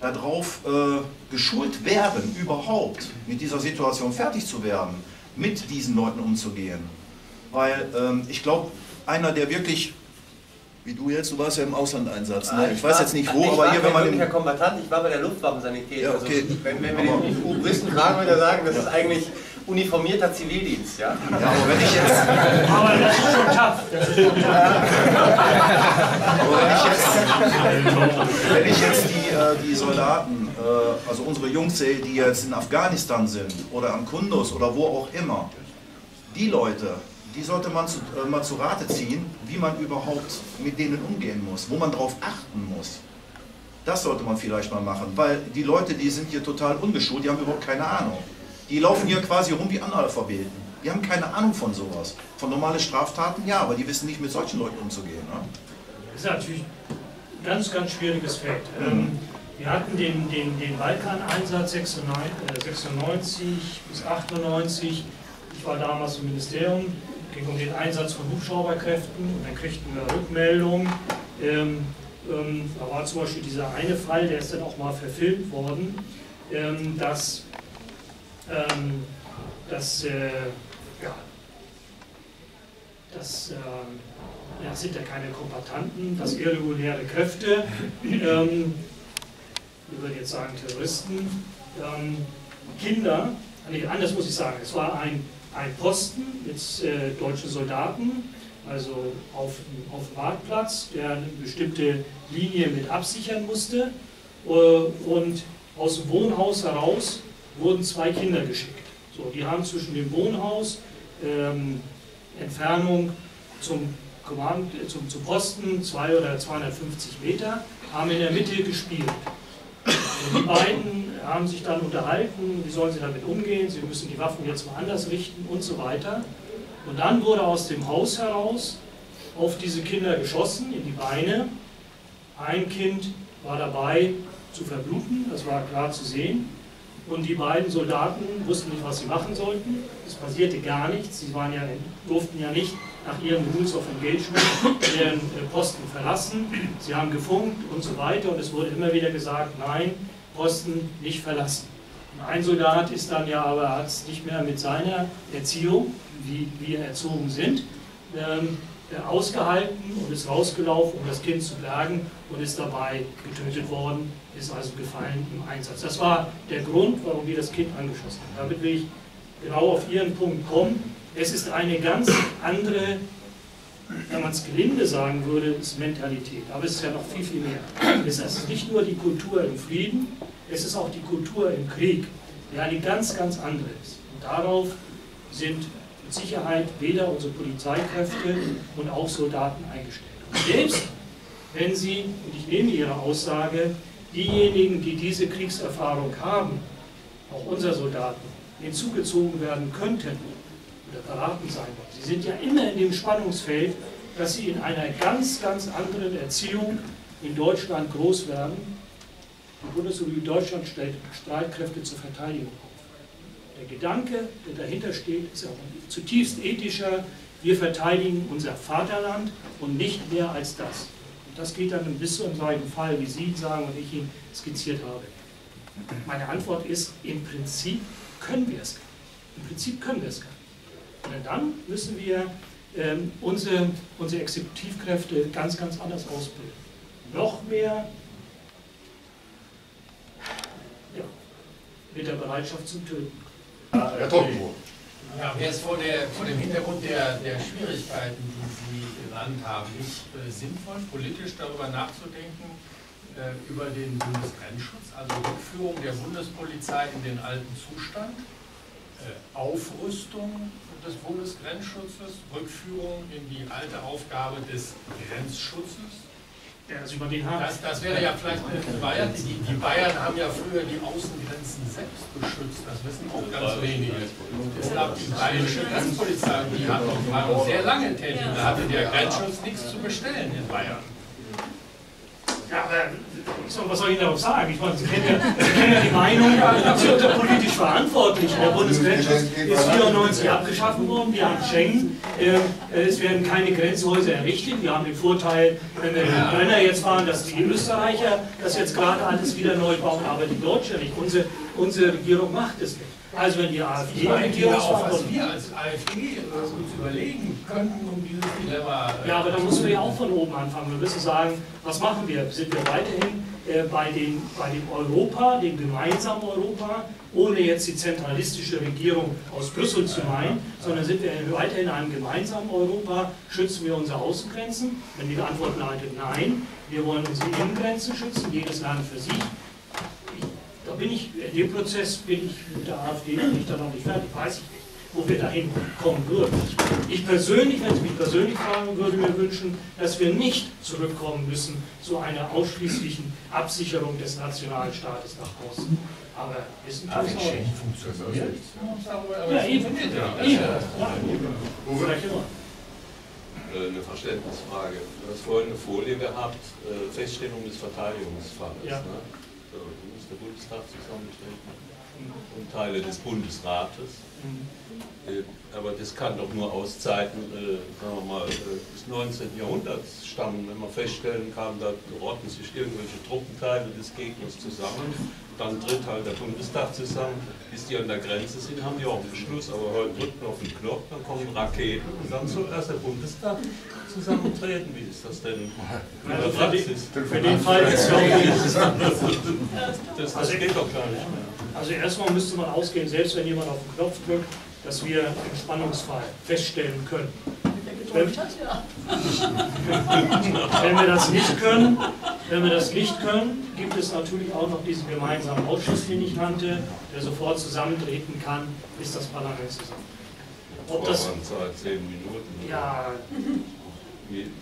darauf äh, geschult werden, überhaupt mit dieser Situation fertig zu werden, mit diesen Leuten umzugehen. Weil ähm, ich glaube, einer, der wirklich, wie du jetzt, du warst ja im Auslandeinsatz, ne? ah, ich, ich weiß war, jetzt nicht wo, aber hier, wenn man... Ich war Kombatant, ich war bei der Luftwaffensanität. Ja, okay. Also, wenn, wenn wir aber den U-Bristen fragen, würde er sagen, das ja. ist eigentlich... uniformierter Zivildienst, ja? Ja, aber wenn ich jetzt... Aber das ist schon tough. Das ist schon tough. Aber wenn ich jetzt, wenn ich jetzt die, die Soldaten, also unsere Jungs sehe, die jetzt in Afghanistan sind oder am Kundus oder wo auch immer, die Leute, die sollte man zu, mal zu Rate ziehen, wie man überhaupt mit denen umgehen muss, wo man drauf achten muss. Das sollte man vielleicht mal machen, weil die Leute, die sind hier total ungeschult, die haben überhaupt keine Ahnung. Die laufen hier quasi rum wie Analphabeten. Die haben keine Ahnung von sowas. Von normalen Straftaten ja, aber die wissen nicht, mit solchen Leuten umzugehen. Ne? Das ist natürlich ein ganz, ganz schwieriges Feld. Mhm. Wir hatten den, den, den Balkan-Einsatz sechsundneunzig bis achtundneunzig. Ich war damals im Ministerium, ging um den Einsatz von Hubschrauberkräften. Und dann kriegten wir Rückmeldungen. Ähm, ähm, da war zum Beispiel dieser eine Fall, der ist dann auch mal verfilmt worden, ähm, dass... Ähm, dass, äh, ja, dass, äh, ja, das sind ja keine Kombattanten, das irreguläre Kräfte, ähm, wir würden jetzt sagen Terroristen, ähm, Kinder, nee, anders muss ich sagen, es war ein, ein Posten mit äh, deutschen Soldaten, also auf, auf dem Marktplatz, der eine bestimmte Linie mit absichern musste, äh, und aus dem Wohnhaus heraus wurden zwei Kinder geschickt. So, die haben zwischen dem Wohnhaus, ähm, Entfernung zum, Command, zum, zum Posten zwei oder zweihundertfünfzig Meter, haben in der Mitte gespielt. Und die beiden haben sich dann unterhalten, wie sollen sie damit umgehen, sie müssen die Waffen jetzt mal anders richten und so weiter. Und dann wurde aus dem Haus heraus auf diese Kinder geschossen, in die Beine. Ein Kind war dabei zu verbluten, das war klar zu sehen. Und die beiden Soldaten wussten nicht, was sie machen sollten. Es passierte gar nichts. Sie waren ja, durften ja nicht nach ihrem Rules of Engagement ihren Posten verlassen. Sie haben gefunkt und so weiter. Und es wurde immer wieder gesagt, nein, Posten nicht verlassen. Und ein Soldat ist dann ja aber, hat es nicht mehr mit seiner Erziehung, wie wir erzogen sind, ähm, ausgehalten und ist rausgelaufen, um das Kind zu bergen, und ist dabei getötet worden, ist also gefallen im Einsatz. Das war der Grund, warum wir das Kind angeschossen haben. Damit will ich genau auf Ihren Punkt kommen. Es ist eine ganz andere, wenn man es gelinde sagen würde, Mentalität. Aber es ist ja noch viel, viel mehr. Es ist nicht nur die Kultur im Frieden, es ist auch die Kultur im Krieg, die eine ganz, ganz andere ist. Und darauf sind mit Sicherheit weder unsere Polizeikräfte und auch Soldaten eingestellt. Und selbst wenn sie, und ich nehme Ihre Aussage, diejenigen, die diese Kriegserfahrung haben, auch unsere Soldaten, hinzugezogen werden könnten oder verraten sein wollen, sie sind ja immer in dem Spannungsfeld, dass sie in einer ganz, ganz anderen Erziehung in Deutschland groß werden. Die Bundesrepublik Deutschland stellt Streitkräfte zur Verteidigung auf. Der Gedanke, der dahinter steht, ist auch ein zutiefst ethischer. Wir verteidigen unser Vaterland und nicht mehr als das. Und das geht dann bis zu einem solchen Fall, wie Sie sagen und ich ihn skizziert habe. Meine Antwort ist, im Prinzip können wir es gar nicht. Im Prinzip können wir es gar nicht. Und dann müssen wir ähm, unsere, unsere Exekutivkräfte ganz, ganz anders ausbilden. Noch mehr ja, mit der Bereitschaft zum Töten. Herr Tockenburg. Ja, erst vor, der, vor dem Hintergrund der, der Schwierigkeiten, die Sie genannt haben, nicht äh, sinnvoll, politisch darüber nachzudenken, äh, über den Bundesgrenzschutz, also Rückführung der Bundespolizei in den alten Zustand, äh, Aufrüstung des Bundesgrenzschutzes, Rückführung in die alte Aufgabe des Grenzschutzes. Ja, also über den das, das wäre ja vielleicht eine Bayern. Die, die Bayern haben ja früher die Außengrenzen selbst beschützt, das wissen auch ganz wenige. Es gab die bayerische Grenzpolizei, die hat noch sehr lange tätig, da hatte der Grenzschutz nichts zu bestellen in Bayern. Ja, aber was soll ich darauf sagen? Ich meine, Sie kennen ja, Sie kennen ja die Meinung, Sie sind ja politisch verantwortlich. Der Bundesgrenzschutz ist neunzehnhundertvierundneunzig abgeschaffen worden, wir haben Schengen, es werden keine Grenzhäuser errichtet. Wir haben den Vorteil, wenn wir in den Brenner jetzt fahren, dass die Österreicher das jetzt gerade alles wieder neu bauen, aber die Deutsche nicht. Unsere, unsere Regierung macht es nicht. Also wenn die AfD Regierung auch, was wir als AfD uns überlegen könnten, um dieses Dilemma... Ja, aber da müssen wir ja auch von oben anfangen. Wir müssen sagen, was machen wir? Sind wir weiterhin äh, bei, den, bei dem Europa, dem gemeinsamen Europa, ohne jetzt die zentralistische Regierung aus Brüssel zu meinen, sondern sind wir weiterhin in einem gemeinsamen Europa, schützen wir unsere Außengrenzen? Wenn die Antwort lautet nein, wir wollen unsere Innengrenzen schützen, jedes Land für sich. Da bin ich, in dem Prozess bin ich mit der AfD bin ich da noch nicht fertig, weiß ich nicht, wo wir dahin kommen würden. Ich persönlich, wenn Sie mich persönlich fragen, würde mir wünschen, dass wir nicht zurückkommen müssen zu einer ausschließlichen Absicherung des Nationalstaates nach außen. Aber wissen wir nicht. Funktioniert. Ja, eben. Wo vielleicht immer. Eine Verständnisfrage. Du hast vorhin eine Folie gehabt, Feststellung des Verteidigungsfalles. Ja. Ne? Muss der Bundestag zusammentreten und Teile des Bundesrates. Aber das kann doch nur aus Zeiten, sagen wir mal, des neunzehnten Jahrhunderts stammen. Wenn man feststellen kann, da rotten sich irgendwelche Truppenteile des Gegners zusammen, dann tritt halt der Bundestag zusammen. Bis die an der Grenze sind, haben die auch einen Beschluss, aber heute drückt man auf den Knopf, dann kommen Raketen und dann soll erst der Bundestag zusammentreten. Wie ist das denn? Also für, den, für den Fall ist es ja das, das geht doch gar nicht mehr. Also erstmal müsste man ausgehen, selbst wenn jemand auf den Knopf drückt, dass wir im Spannungsfall feststellen können. Wenn, wenn wir das nicht können, wenn wir das nicht können, gibt es natürlich auch noch diesen gemeinsamen Ausschuss, den ich nannte, der sofort zusammentreten kann, bis das Parlament zusammen. Ob das Zeit zehn Minuten. Ja.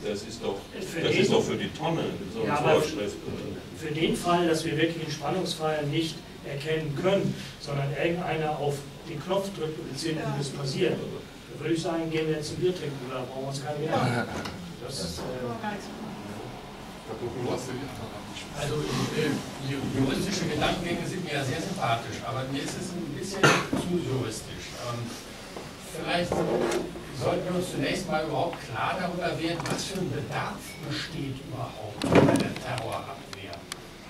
Das ist doch für, das den, ist doch für die Tonne. So ja, aber für den Fall, dass wir wirklich den Spannungsfall nicht erkennen können, sondern irgendeiner auf den Knopf drückt und sehen, wie das passiert, dann würde ich sagen, gehen wir jetzt ein Bier trinken, da brauchen wir uns keine Gedanken. Das ist, äh, also die juristischen Gedankengänge sind mir ja sehr sympathisch, aber mir ist es ein bisschen zu juristisch. Ähm, vielleicht sollten wir uns zunächst mal überhaupt klar darüber werden, was für ein Bedarf besteht überhaupt bei der Terrorabwehr.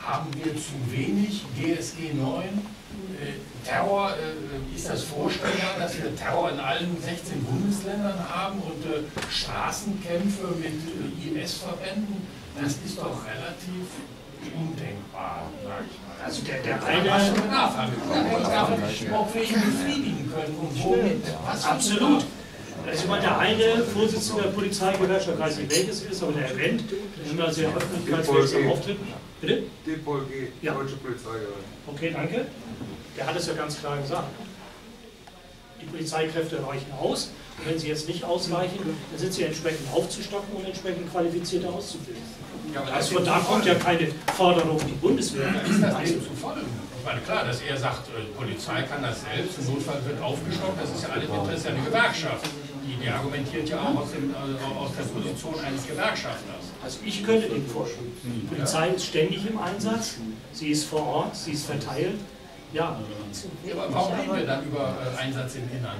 Haben wir zu wenig G S G neun? Äh, Terror, äh, ist das vorstellbar, dass wir Terror in allen sechzehn Bundesländern haben und äh, Straßenkämpfe mit äh, I S-Verbänden? Das ist doch relativ undenkbar. Also der, der eine Bedarf haben wir, ob wir ihn befriedigen können und womit? Was absolut. Also ich meine, der eine Vorsitzende der Polizeigewerkschaft, ich weiß nicht welches ist, aber der erwähnt, wenn man sehr öffentlich auftritt. Bitte? D P O L G, ja. Deutsche Polizeigewerkschaft. Okay, danke. Der hat es ja ganz klar gesagt. Die Polizeikräfte reichen aus. Und wenn sie jetzt nicht ausreichen, dann sind sie entsprechend aufzustocken und entsprechend qualifizierte auszubilden. Ja, also da kommt ja keine Forderung die Bundeswehr. Ja, ist das also zu voll? Ich meine, klar, dass er sagt, die Polizei kann das selbst, im Notfall wird aufgestockt, das ist ja alles Interesse einer Gewerkschaft. Die, die argumentiert ja auch aus, dem, also aus der Position eines Gewerkschafters. Also ich könnte dem vorstellen. Die Polizei ist ständig im Einsatz, sie ist vor Ort, sie ist verteilt. Ja, ja, aber warum reden wir dann über Einsatz im Innern?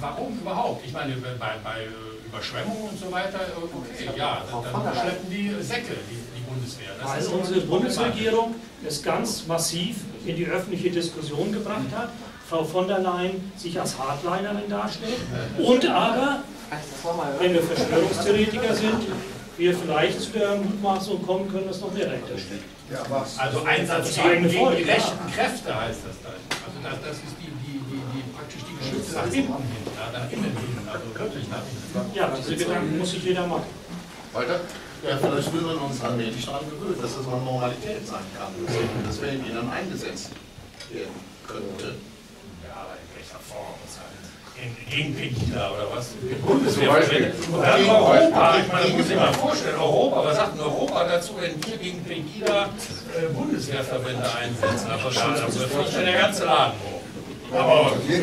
Warum überhaupt? Ich meine, bei, bei Überschwemmungen und so weiter, okay, ja, dann schleppen die Säcke, die, die Bundeswehr. Das also unsere Bundesregierung es ganz massiv in die öffentliche Diskussion gebracht hat, Frau von der Leyen sich als Hardlinerin darstellt und aber, wenn wir Verschwörungstheoretiker sind, wir vielleicht zu der Mutmaßung kommen können, dass noch mehr dahinter steht. Ja, also Einsatz gegen die rechten Kräfte heißt das dann. Also das, das ist die, die, die, die praktisch die Geschütze nach innen hin, nach innen hin, also wirklich nach innen. Ja, diese Gedanken muss sich jeder machen. Weiter? Ja, vielleicht will man uns allmählich daran gewöhnen, dass das eine Normalität sein kann, dass wir in ihnen eingesetzt werden könnte. Ja, aber in welcher Form? Gegen Pegida oder was? Zum Beispiel. Und dann gegen Europa. Ich meine, muss ich mal vorstellen, Europa, was sagt denn Europa dazu, wenn wir gegen Pegida äh, Bundeswehrverbände einsetzen? Aber schade, also fliegt schon der ganze Laden hoch. Aber wir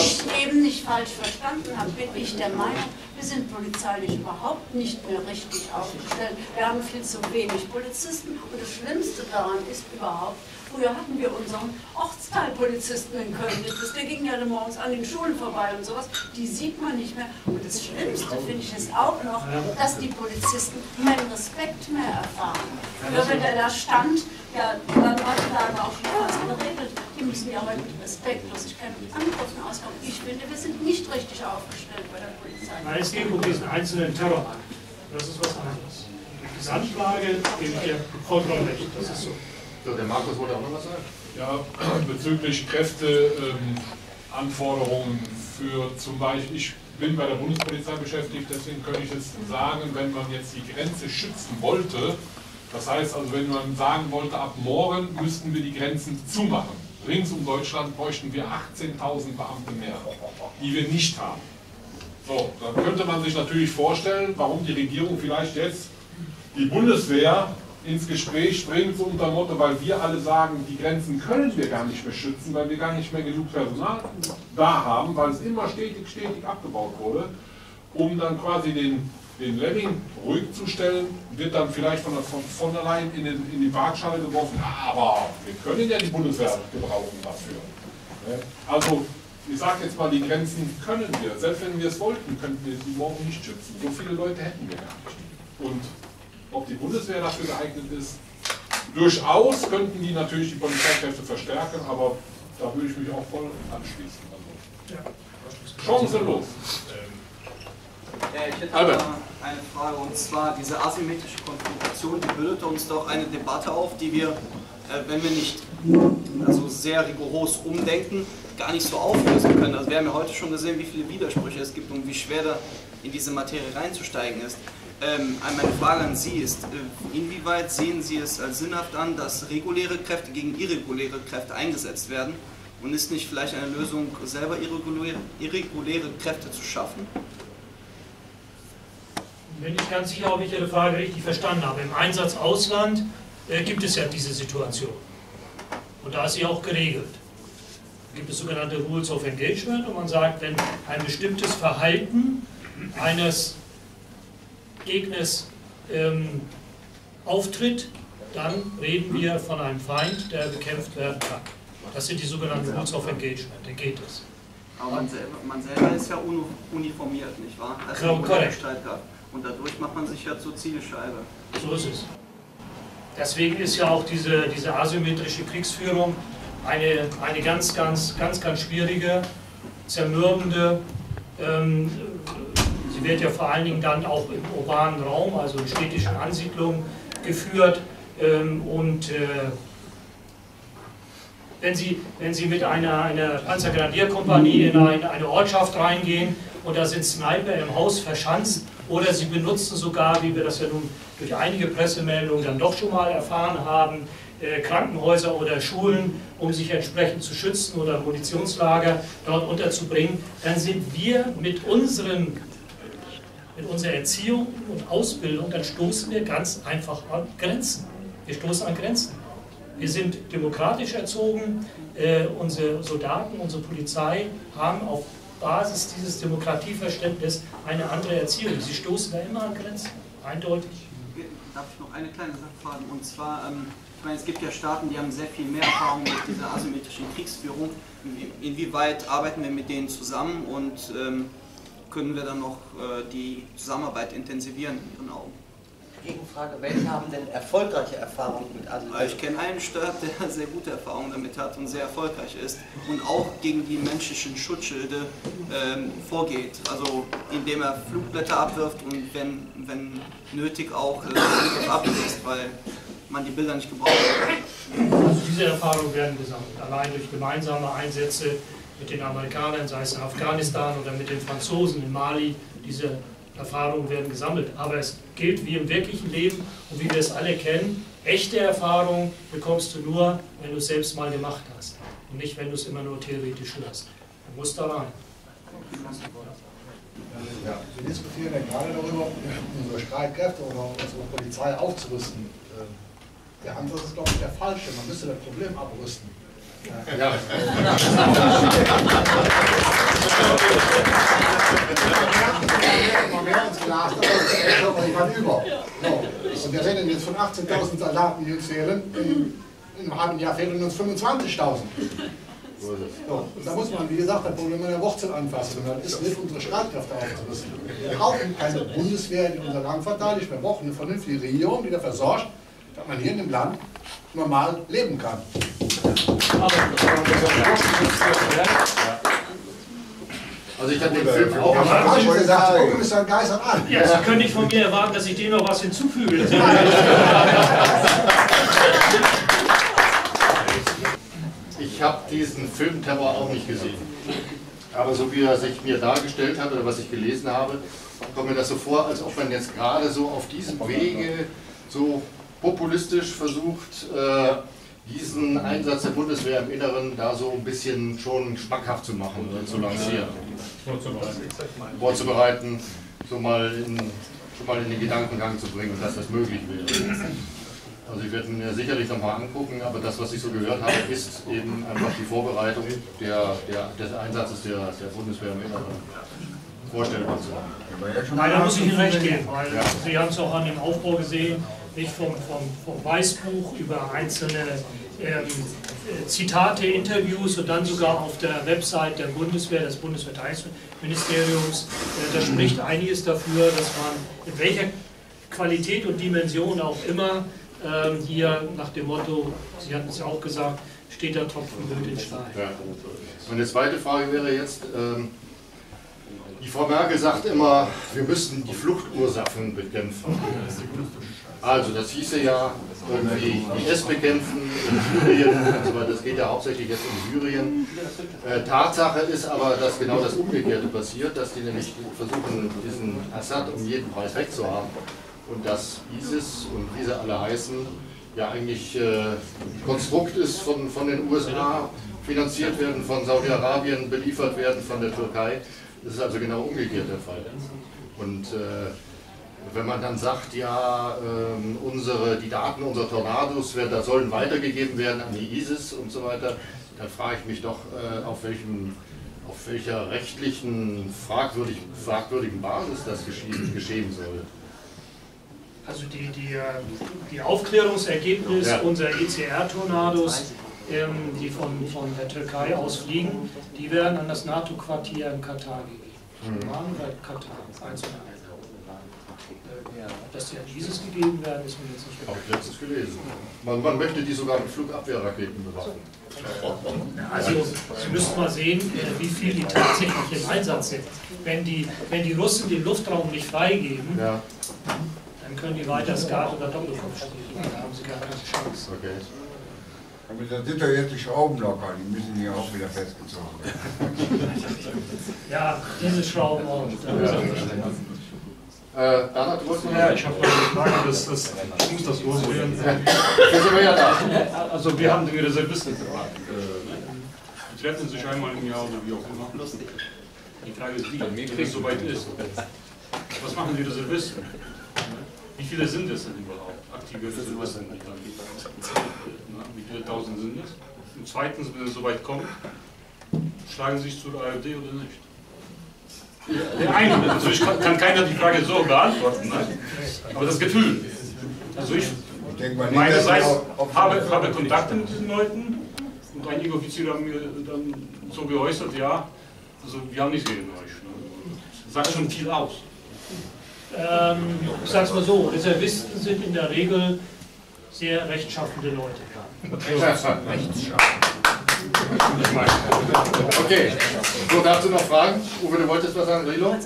ich eben nicht falsch verstanden habe, bin ich der Meinung, wir sind polizeilich überhaupt nicht mehr richtig aufgestellt. Wir haben viel zu wenig Polizisten und das Schlimmste daran ist überhaupt, früher hatten wir unseren Ortsteilpolizisten in Köln, der ging ja morgens an den Schulen vorbei und sowas, die sieht man nicht mehr. Und das Schlimmste finde ich ist auch noch, dass die Polizisten keinen Respekt mehr erfahren. Früher, wenn der da stand, ja, dann war die Lage auch schon fast geregelt. Die müssen ja heute mit Respektlosigkeit und Angriffen auskommen. Ich finde, wir sind nicht richtig aufgestellt bei der Polizei. Weil es geht um diesen einzelnen Terrorakt. Das ist was anderes. Die Gesamtlage gebe ich ja vollkommen recht. Das ist so. Der Markus wollte auch noch was sagen. Ja, bezüglich Kräfteanforderungen für zum Beispiel, ich bin bei der Bundespolizei beschäftigt, deswegen könnte ich jetzt sagen, wenn man jetzt die Grenze schützen wollte, das heißt also, wenn man sagen wollte, ab morgen müssten wir die Grenzen zumachen. Rings um Deutschland bräuchten wir achtzehntausend Beamte mehr, die wir nicht haben. So, dann könnte man sich natürlich vorstellen, warum die Regierung vielleicht jetzt die Bundeswehr ins Gespräch bringt, so unter Motto, weil wir alle sagen, die Grenzen können wir gar nicht mehr schützen, weil wir gar nicht mehr genug Personal da haben, weil es immer stetig, stetig abgebaut wurde, um dann quasi den, den Lemming ruhig zu stellen, wird dann vielleicht von der von, von der Leyen in, den, in die Waagschale geworfen, aber wir können ja die Bundeswehr gebrauchen dafür. Also, ich sage jetzt mal, die Grenzen können wir, selbst wenn wir es wollten, könnten wir sie morgen nicht schützen. So viele Leute hätten wir gar nicht. Und ob die Bundeswehr dafür geeignet ist, durchaus könnten die natürlich die Polizeikräfte verstärken, aber da würde ich mich auch voll anschließen. Also, ja. Chancenlos. Äh, ich hätte Albert. Eine Frage, und zwar diese asymmetrische Konfrontation, die bildete uns doch eine Debatte auf, die wir, äh, wenn wir nicht also sehr rigoros umdenken, gar nicht so auflösen können. Also wir haben ja heute schon gesehen, wie viele Widersprüche es gibt und wie schwer da in diese Materie reinzusteigen ist. Ähm, meine Frage an Sie ist, äh, inwieweit sehen Sie es als sinnhaft an, dass reguläre Kräfte gegen irreguläre Kräfte eingesetzt werden und ist nicht vielleicht eine Lösung, selber irreguläre, irreguläre Kräfte zu schaffen? Bin ich ganz sicher, ob ich Ihre Frage richtig verstanden habe. Im Einsatz-Ausland äh, gibt es ja diese Situation und da ist sie auch geregelt. Da gibt es sogenannte Rules of Engagement und man sagt, wenn ein bestimmtes Verhalten eines Gegners ähm, auftritt, dann reden wir von einem Feind, der bekämpft werden kann. Das sind die sogenannten Rules of Engagement, da geht es. Aber man selber, man selber ist ja uniformiert, nicht wahr? Also korrekt. Und dadurch macht man sich ja zur Zielscheibe. So ist es. Deswegen ist ja auch diese, diese asymmetrische Kriegsführung eine, eine ganz, ganz, ganz, ganz schwierige, zermürbende ähm, sie wird ja vor allen Dingen dann auch im urbanen Raum, also in städtischen Ansiedlungen, geführt. Und wenn Sie, wenn Sie mit einer, einer Panzergrenadierkompanie in eine Ortschaft reingehen und da sind Sniper im Haus verschanzt oder Sie benutzen sogar, wie wir das ja nun durch einige Pressemeldungen dann doch schon mal erfahren haben, Krankenhäuser oder Schulen, um sich entsprechend zu schützen oder Munitionslager dort unterzubringen, dann sind wir mit unseren Mit unserer Erziehung und Ausbildung, dann stoßen wir ganz einfach an Grenzen. Wir stoßen an Grenzen. Wir sind demokratisch erzogen. Äh, unsere Soldaten, unsere Polizei haben auf Basis dieses Demokratieverständnisses eine andere Erziehung. Sie stoßen da immer an Grenzen, eindeutig. Darf ich noch eine kleine Sache fragen? Und zwar, ähm, ich meine, es gibt ja Staaten, die haben sehr viel mehr Erfahrung mit dieser asymmetrischen Kriegsführung. Inwieweit arbeiten wir mit denen zusammen und ähm, können wir dann noch äh, die Zusammenarbeit intensivieren in Ihren Augen? Gegenfrage, welche haben denn erfolgreiche Erfahrungen mit Asymmetrie? Ich kenne einen Staat, der sehr gute Erfahrungen damit hat und sehr erfolgreich ist und auch gegen die menschlichen Schutzschilde ähm, vorgeht. Also indem er Flugblätter abwirft und wenn, wenn nötig auch äh, ablässt, weil man die Bilder nicht gebraucht hat. Also diese Erfahrungen werden gesammelt, allein durch gemeinsame Einsätze mit den Amerikanern, sei es in Afghanistan oder mit den Franzosen in Mali, diese Erfahrungen werden gesammelt. Aber es gilt wie im wirklichen Leben und wie wir es alle kennen, echte Erfahrungen bekommst du nur, wenn du es selbst mal gemacht hast und nicht, wenn du es immer nur theoretisch hörst. Du musst da rein. Ja, wir diskutieren ja gerade darüber, unsere Streitkräfte oder unsere Polizei aufzurüsten. Der Ansatz ist, glaube ich, der falsche. Man müsste das Problem abrüsten. Ja. Ja. Man wäre uns gelassen, aber ich war über. So. Und wir reden jetzt von achtzehntausend Soldaten, die uns fehlen. In, in einem halben Jahr fehlen uns fünfundzwanzigtausend. So, da muss man, wie gesagt, das Problem an der Wurzel anfassen. Und dann ist nicht unsere Streitkräfte aufzurüsten. Wir brauchen keine Bundeswehr, die unser Land verteidigt. Wir brauchen eine vernünftige Regierung, die dafür sorgt, dass man hier in dem Land normal leben kann. Also ich habe den Film auch gesagt, du bist ein Geister an. Ja, Sie können nicht von mir erwarten, dass ich dem noch was hinzufüge. Ich habe diesen Film Terror auch nicht gesehen. Aber so wie er sich mir dargestellt hat oder was ich gelesen habe, kommt mir das so vor, als ob man jetzt gerade so auf diesem Wege so populistisch versucht, diesen Einsatz der Bundeswehr im Inneren da so ein bisschen schon schmackhaft zu machen und zu lancieren. Vorzubereiten, so mal in, schon mal in den Gedankengang zu bringen, dass das möglich wäre. Also ich werde mir sicherlich nochmal angucken, aber das, was ich so gehört habe, ist eben einfach die Vorbereitung der, der, des Einsatzes der, der Bundeswehr im Inneren vorstellbar zu machen. Nein, da muss ich Ihnen recht geben, weil ja. Sie haben es auch an dem Aufbau gesehen, nicht vom, vom, vom Weißbuch über einzelne ähm, Zitate, Interviews und dann sogar auf der Website der Bundeswehr, des Bundesverteidigungsministeriums, äh, da spricht einiges dafür, dass man in welcher Qualität und Dimension auch immer Ähm, hier nach dem Motto, Sie hatten es ja auch gesagt, steht der Tropfen höhlt den Stein. Ja. Meine zweite Frage wäre jetzt, ähm, die Frau Merkel sagt immer, wir müssten die Fluchtursachen bekämpfen. Also das hieße ja irgendwie I S bekämpfen in Syrien, also das geht ja hauptsächlich jetzt um Syrien. Äh, Tatsache ist aber, dass genau das Umgekehrte passiert, dass die nämlich versuchen, diesen Assad um jeden Preis wegzuhaben. Und dass ISIS und wie sie alle heißen, ja eigentlich äh, Konstrukt ist, von, von den U S A finanziert werden, von Saudi-Arabien beliefert werden, von der Türkei. Das ist also genau umgekehrt der Fall. Und äh, wenn man dann sagt, ja, äh, unsere, die Daten unserer Tornados werden, sollen weitergegeben werden an die ISIS und so weiter, dann frage ich mich doch, äh, auf welchem... auf welcher rechtlichen, fragwürdig, fragwürdigen Basis das geschehen, geschehen soll. Also die, die, die Aufklärungsergebnisse ja. unserer E C R-Tornados, ähm, die von, von der Türkei aus fliegen, die werden an das NATO-Quartier in Katar gegeben. Mhm. Katar, eins und eins. Dass die an dieses gegeben werden, ist mir jetzt nicht bekannt. Habe ich letztens gelesen. Man, man möchte die sogar mit Flugabwehrraketen bewaffnen. Also Sie müssen mal sehen, wie viel die tatsächlich im Einsatz sind. Wenn die, wenn die Russen den Luftraum nicht freigeben, ja. dann können die weiter Skat oder Doppelkopf spielen. Da haben sie gar keine Chance. Okay. Aber da sind doch jetzt die Schrauben locker, die müssen ja auch wieder festgezogen werden. Ja, diese Schrauben auch. Äh, Bernhard, du wolltest noch mal? Ich habe noch eine Frage, das ist das loswerden. Wir sind ja da. Also wir haben den Reservisten gefragt. Die treffen sich einmal im Jahr oder wie auch immer. Die Frage ist, wie, wenn es soweit ist. Was machen die Reservisten? Wie viele sind es denn überhaupt? Aktive Reservisten? Wie viele Tausend sind es? Und zweitens, wenn es soweit kommt, schlagen sie sich zur A R D oder nicht? Nein, also ich kann, kann keiner die Frage so beantworten, ne? Aber das Gefühl. Also ich, meinerseits, habe, habe Kontakte mit diesen Leuten und einige Offiziere haben mir dann so geäußert, ja, also wir haben nichts gegen euch. Ne? Das sagt schon viel aus. Ähm, ich sag's mal so, Reservisten sind in der Regel sehr rechtschaffende Leute gab. Rechtschaffende. Rechtschaffende. Okay, so, dazu noch Fragen? Uwe, du wolltest was sagen, Rilo?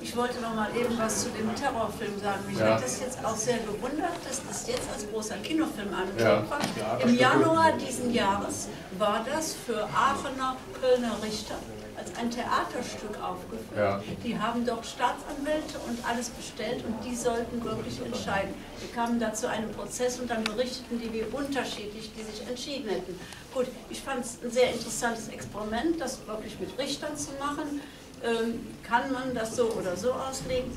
Ich wollte noch mal eben was zu dem Terrorfilm sagen. Mich ja. hat das jetzt auch sehr gewundert, dass das jetzt als großer Kinofilm angekommen war. Ja. Ja, im Januar diesen Jahres war das für Aachener, Kölner Richter als ein Theaterstück aufgeführt. Ja. Die haben dort Staatsanwälte und alles bestellt und die sollten wirklich entscheiden. Wir kamen dazu einen Prozess und dann berichteten die, wie unterschiedlich die sich entschieden hätten. Gut, ich fand es ein sehr interessantes Experiment, das wirklich mit Richtern zu machen. Kann man das so oder so auslegen,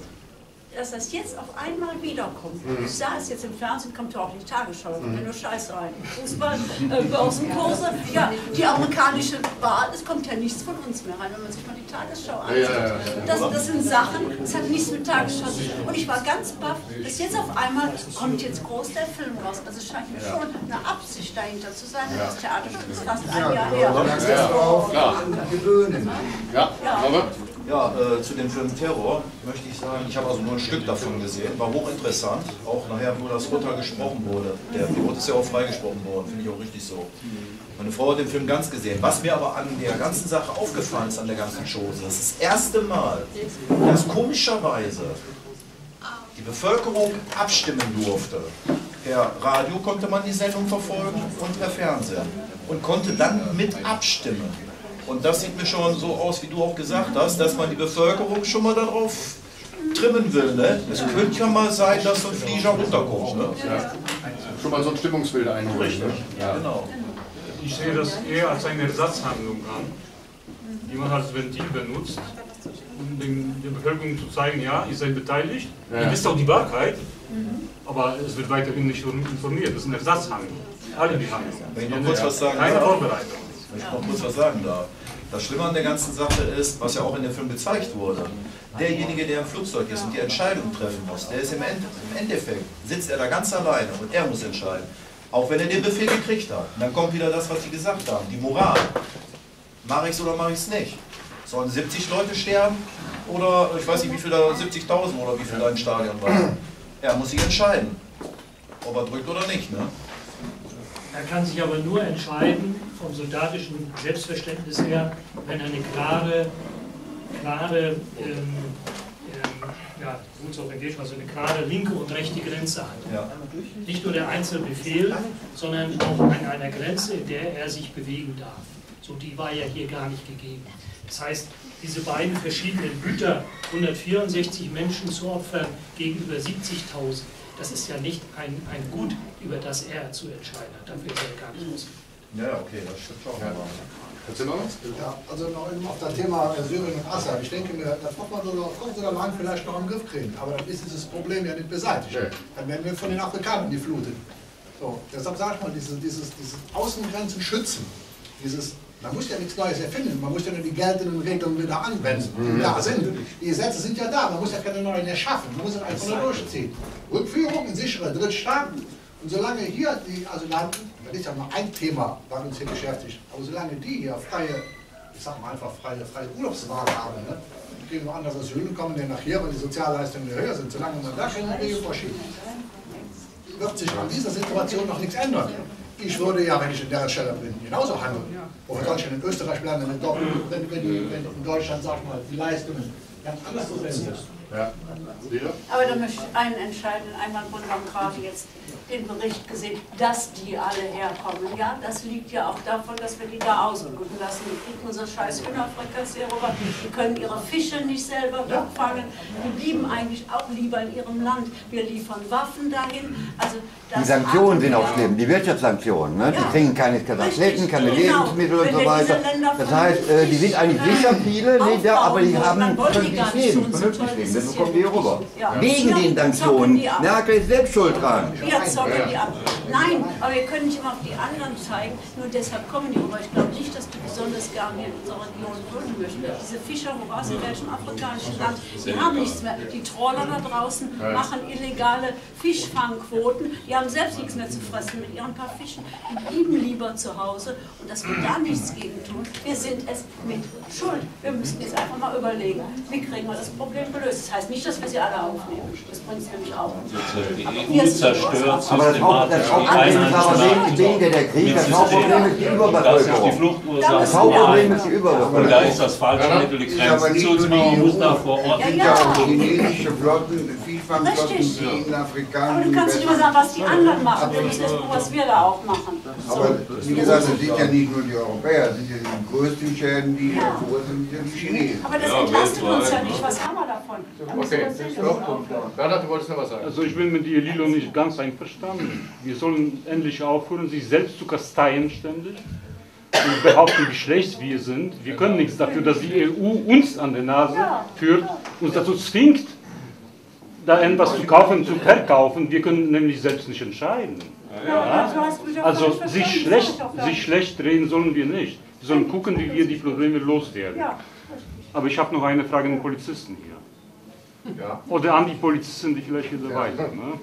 dass das jetzt auf einmal wiederkommt. Mhm. Ich sah es jetzt im Fernsehen, kommt ja auch die Tagesschau, da kommt ja nur Scheiße rein. Fußball, äh, Börsenkurse, ja, die amerikanische Wahl, es kommt ja nichts von uns mehr rein, wenn man sich mal die Tagesschau ansieht. Ja, ja, ja. Das, das sind Sachen, das hat nichts mit Tagesschau zu tun. Und ich war ganz baff, dass jetzt auf einmal kommt jetzt groß der Film raus. Also es scheint mir schon eine Absicht dahinter zu sein, das Theaterstück ist fast ein Jahr her. Ja, aber... Ja, äh, zu dem Film Terror möchte ich sagen, ich habe also nur ein Stück davon gesehen, war hochinteressant, auch nachher, wo das Urteil gesprochen wurde. Der Pilot ist ja auch freigesprochen worden, finde ich auch richtig so. Meine Frau hat den Film ganz gesehen. Was mir aber an der ganzen Sache aufgefallen ist, an der ganzen Chose, das ist das erste Mal, dass komischerweise die Bevölkerung abstimmen durfte. Per Radio konnte man die Sendung verfolgen und per Fernsehen und konnte dann mit abstimmen. Und das sieht mir schon so aus, wie du auch gesagt hast, dass man die Bevölkerung schon mal darauf trimmen will. Ne? Es könnte ja mal sein, dass so ein Flieger runterkommt. Ne? Ja. Schon mal so ein Stimmungsbild einholen. Richtig. Ne? Ja. Genau. Ich sehe das eher als eine Ersatzhandlung an, die man als Ventil benutzt, um den, der Bevölkerung zu zeigen, ja, ihr seid beteiligt, ja. Ihr wisst auch die Wahrheit, mhm. aber es wird weiterhin nicht informiert. Das ist eine Ersatzhandlung. Alle die Handlung. Wenn ich noch kurz was sagen darf. Keine Vorbereitung. Wenn ich noch kurz was sagen darf. Das Schlimme an der ganzen Sache ist, was ja auch in dem Film gezeigt wurde, derjenige, der im Flugzeug ist und die Entscheidung treffen muss, der ist im Endeffekt, sitzt er da ganz alleine und er muss entscheiden. Auch wenn er den Befehl gekriegt hat. Und dann kommt wieder das, was Sie gesagt haben, die Moral. Mache ich es oder mache ich es nicht? Sollen siebzig Leute sterben? Oder ich weiß nicht, wie viel da, siebzigtausend oder wie viel da im Stadion waren. Er muss sich entscheiden, ob er drückt oder nicht. Ne? Er kann sich aber nur entscheiden, vom soldatischen Selbstverständnis her, wenn er eine klare, klare, ähm, ähm, ja, gut so englisch, also eine klare linke und rechte Grenze hat. Ja. Nicht nur der einzelne Befehl, sondern auch an einer Grenze, in der er sich bewegen darf. So, die war ja hier gar nicht gegeben. Das heißt, diese beiden verschiedenen Güter, hundertvierundsechzig Menschen zu opfern gegenüber siebzigtausend, das ist ja nicht ein, ein Gut, über das er zu entscheiden hat. Dafür ist er gar nicht ausgegangen. Ja, okay, das stimmt auch. Ja. Kannst du noch was? Ja, also noch eben auf das Thema Syrien und Assad. Ich denke mir, das muss man sogar, kommt sogar mal an, vielleicht noch im Griff kriegen. Aber dann ist dieses Problem ja nicht beseitigt. Okay. Dann werden wir von den Afrikanern geflutet. So, deshalb sage ich mal, dieses, dieses, dieses Außengrenzen schützen, dieses, man muss ja nichts Neues erfinden, man muss ja nur die geltenden Regeln wieder anwenden, die mhm. da sind. Die Gesetze sind ja da, man muss ja keine neuen erschaffen, man muss es einfach nur durchziehen. Rückführung in sichere Drittstaaten. Und solange hier die Asylanten, das ist ja mal ein Thema, was uns hier beschäftigt, aber solange die hier freie, ich sag mal einfach freie, freie Urlaubswahl haben, ne, gehen woanders Asyl und kommen dann nachher, weil die Sozialleistungen höher sind, solange man da keine Regel vorschiebt, wird sich an dieser Situation noch nichts ändern. Ich würde ja, wenn ich in der Stelle bin, genauso handeln. Wofür soll ich denn in Österreich bleiben, wenn, wenn, wenn, wenn in Deutschland, sag mal, die Leistungen ganz anders sind? Ja. Aber da möchte ich einen entscheidenden Einwand bringen, gerade jetzt den Bericht gesehen, dass die alle herkommen. Ja, das liegt ja auch davon, dass wir die da ausbluten lassen. Die kriegen unser scheiß Hühnerfrikassee hier rüber, die können ihre Fische nicht selber fangen, die blieben eigentlich auch lieber in ihrem Land. Wir liefern Waffen dahin. Also das die Sanktionen sind auch schlimm, die Wirtschaftssanktionen. Ne? Die ja. kriegen keine Katastrophäten, keine genau. Lebensmittel und so weiter. Das heißt, äh, die sind eigentlich sicher viele, nicht da, aber die haben vernünftig leben. So kommen die rüber. Ja. Wegen ja, den Sanktionen. Merkel ist selbst schuld dran. Wir zocken die ab. Nein, aber wir können nicht immer auf die anderen zeigen. Nur deshalb kommen die rüber. Ich glaube nicht, dass die besonders gerne hier in unserer Region wohnen möchten. Diese Fischer, wo aus in welchem afrikanischen Land, die haben nichts mehr. Die Trawler da draußen machen illegale Fischfangquoten. Die haben selbst nichts mehr zu fressen mit ihren paar Fischen. Die lieben lieber zu Hause. Und dass wir da nichts gegen tun, wir sind es mit schuld. Wir müssen jetzt einfach mal überlegen, wie kriegen wir das Problem gelöst. Das heißt nicht, dass wir sie alle aufnehmen. Das bringt es nämlich auch. Die E U zerstört systematisch die einheimischen Dinge. Das Hauptproblem ist die Überbevölkerung. Das Hauptproblem ist die Überbevölkerung. Und da ist das falsche Mittel, die Grenzen zuzumachen, muss da vor Ort. Chinesische Flotten, Vielfangflotten, Südafrikaner. Aber du kannst nicht immer sagen, was die anderen machen. Wir müssen erst gucken, was wir da auch machen. Aber wie gesagt, es sind ja nicht nur die Europäer, es sind ja die größten Schäden, die verursachen, die Chinesen. Aber das entlastet uns ja nicht. Was haben wir davon? Okay, Bernhard, du wolltest noch was sagen. Also ich bin mit dir, Lilo, nicht ganz einverstanden. Wir sollen endlich aufhören, sich selbst zu kasteien ständig und behaupten, wie schlecht wir sind. Wir können nichts dafür, dass die E U uns an der Nase führt, uns dazu zwingt, da etwas zu kaufen, zu verkaufen. Wir können nämlich selbst nicht entscheiden. Ja. Also sich schlecht, sich schlecht reden sollen wir nicht. Wir sollen gucken, wie wir die Probleme loswerden. Aber ich habe noch eine Frage an den Polizisten hier. Ja. Oder an die Polizisten, die vielleicht hier dabei sind. Ne?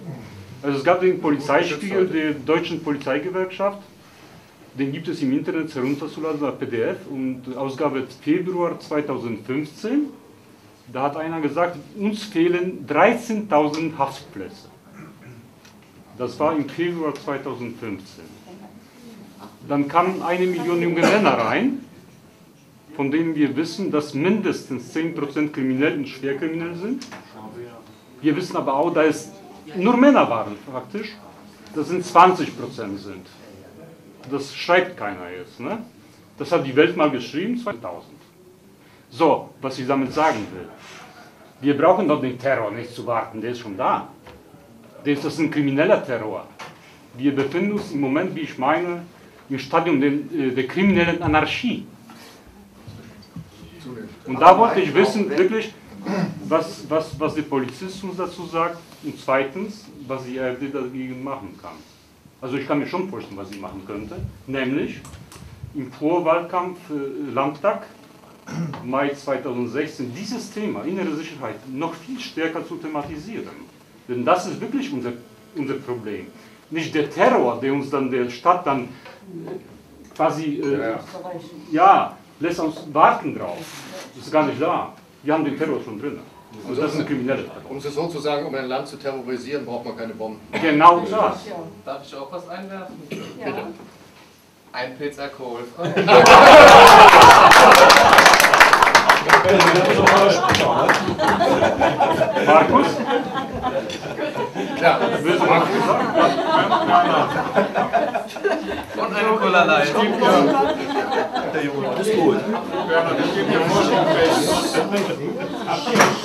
Also es gab den Polizeispiegel der Deutschen Polizeigewerkschaft. Den gibt es im Internet herunterzuladen als P D F. Und Ausgabe Februar zweitausendfünfzehn. Da hat einer gesagt, uns fehlen dreizehntausend Haftplätze. Das war im Februar zweitausendfünfzehn. Dann kamen eine Million junge Männer rein, von denen wir wissen, dass mindestens zehn Prozent kriminell und schwerkriminell sind. Wir wissen aber auch, dass nur Männer waren praktisch, dass es zwanzig Prozent sind. Das schreibt keiner jetzt. Ne? Das hat die Welt mal geschrieben, zweitausend. So, was ich damit sagen will. Wir brauchen doch den Terror nicht zu warten, der ist schon da. Das ist ein krimineller Terror. Wir befinden uns im Moment, wie ich meine, im Stadium der, der kriminellen Anarchie. Und da wollte ich wissen, wirklich, was, was, was der Polizist uns dazu sagt und zweitens, was die AfD dagegen machen kann. Also ich kann mir schon vorstellen, was sie machen könnte, nämlich im Vorwahlkampf äh, Landtag Mai zweitausendsechzehn dieses Thema innere Sicherheit noch viel stärker zu thematisieren. Denn das ist wirklich unser, unser Problem. Nicht der Terror, der uns dann der Stadt dann quasi, äh, ja, ja, lässt uns warten drauf. Das ist gar nicht da. Wir haben den Terror schon drin. Und also das ist ein krimineller Terror. Um es so zu sagen, um ein Land zu terrorisieren, braucht man keine Bomben. Genau das. Darf ich auch was einwerfen? Ja. Bitte. Ein Pilz alkoholfrei. Markus? Ja, das willst du Markus sagen? Und eine Cola-Lei. Das ist gut.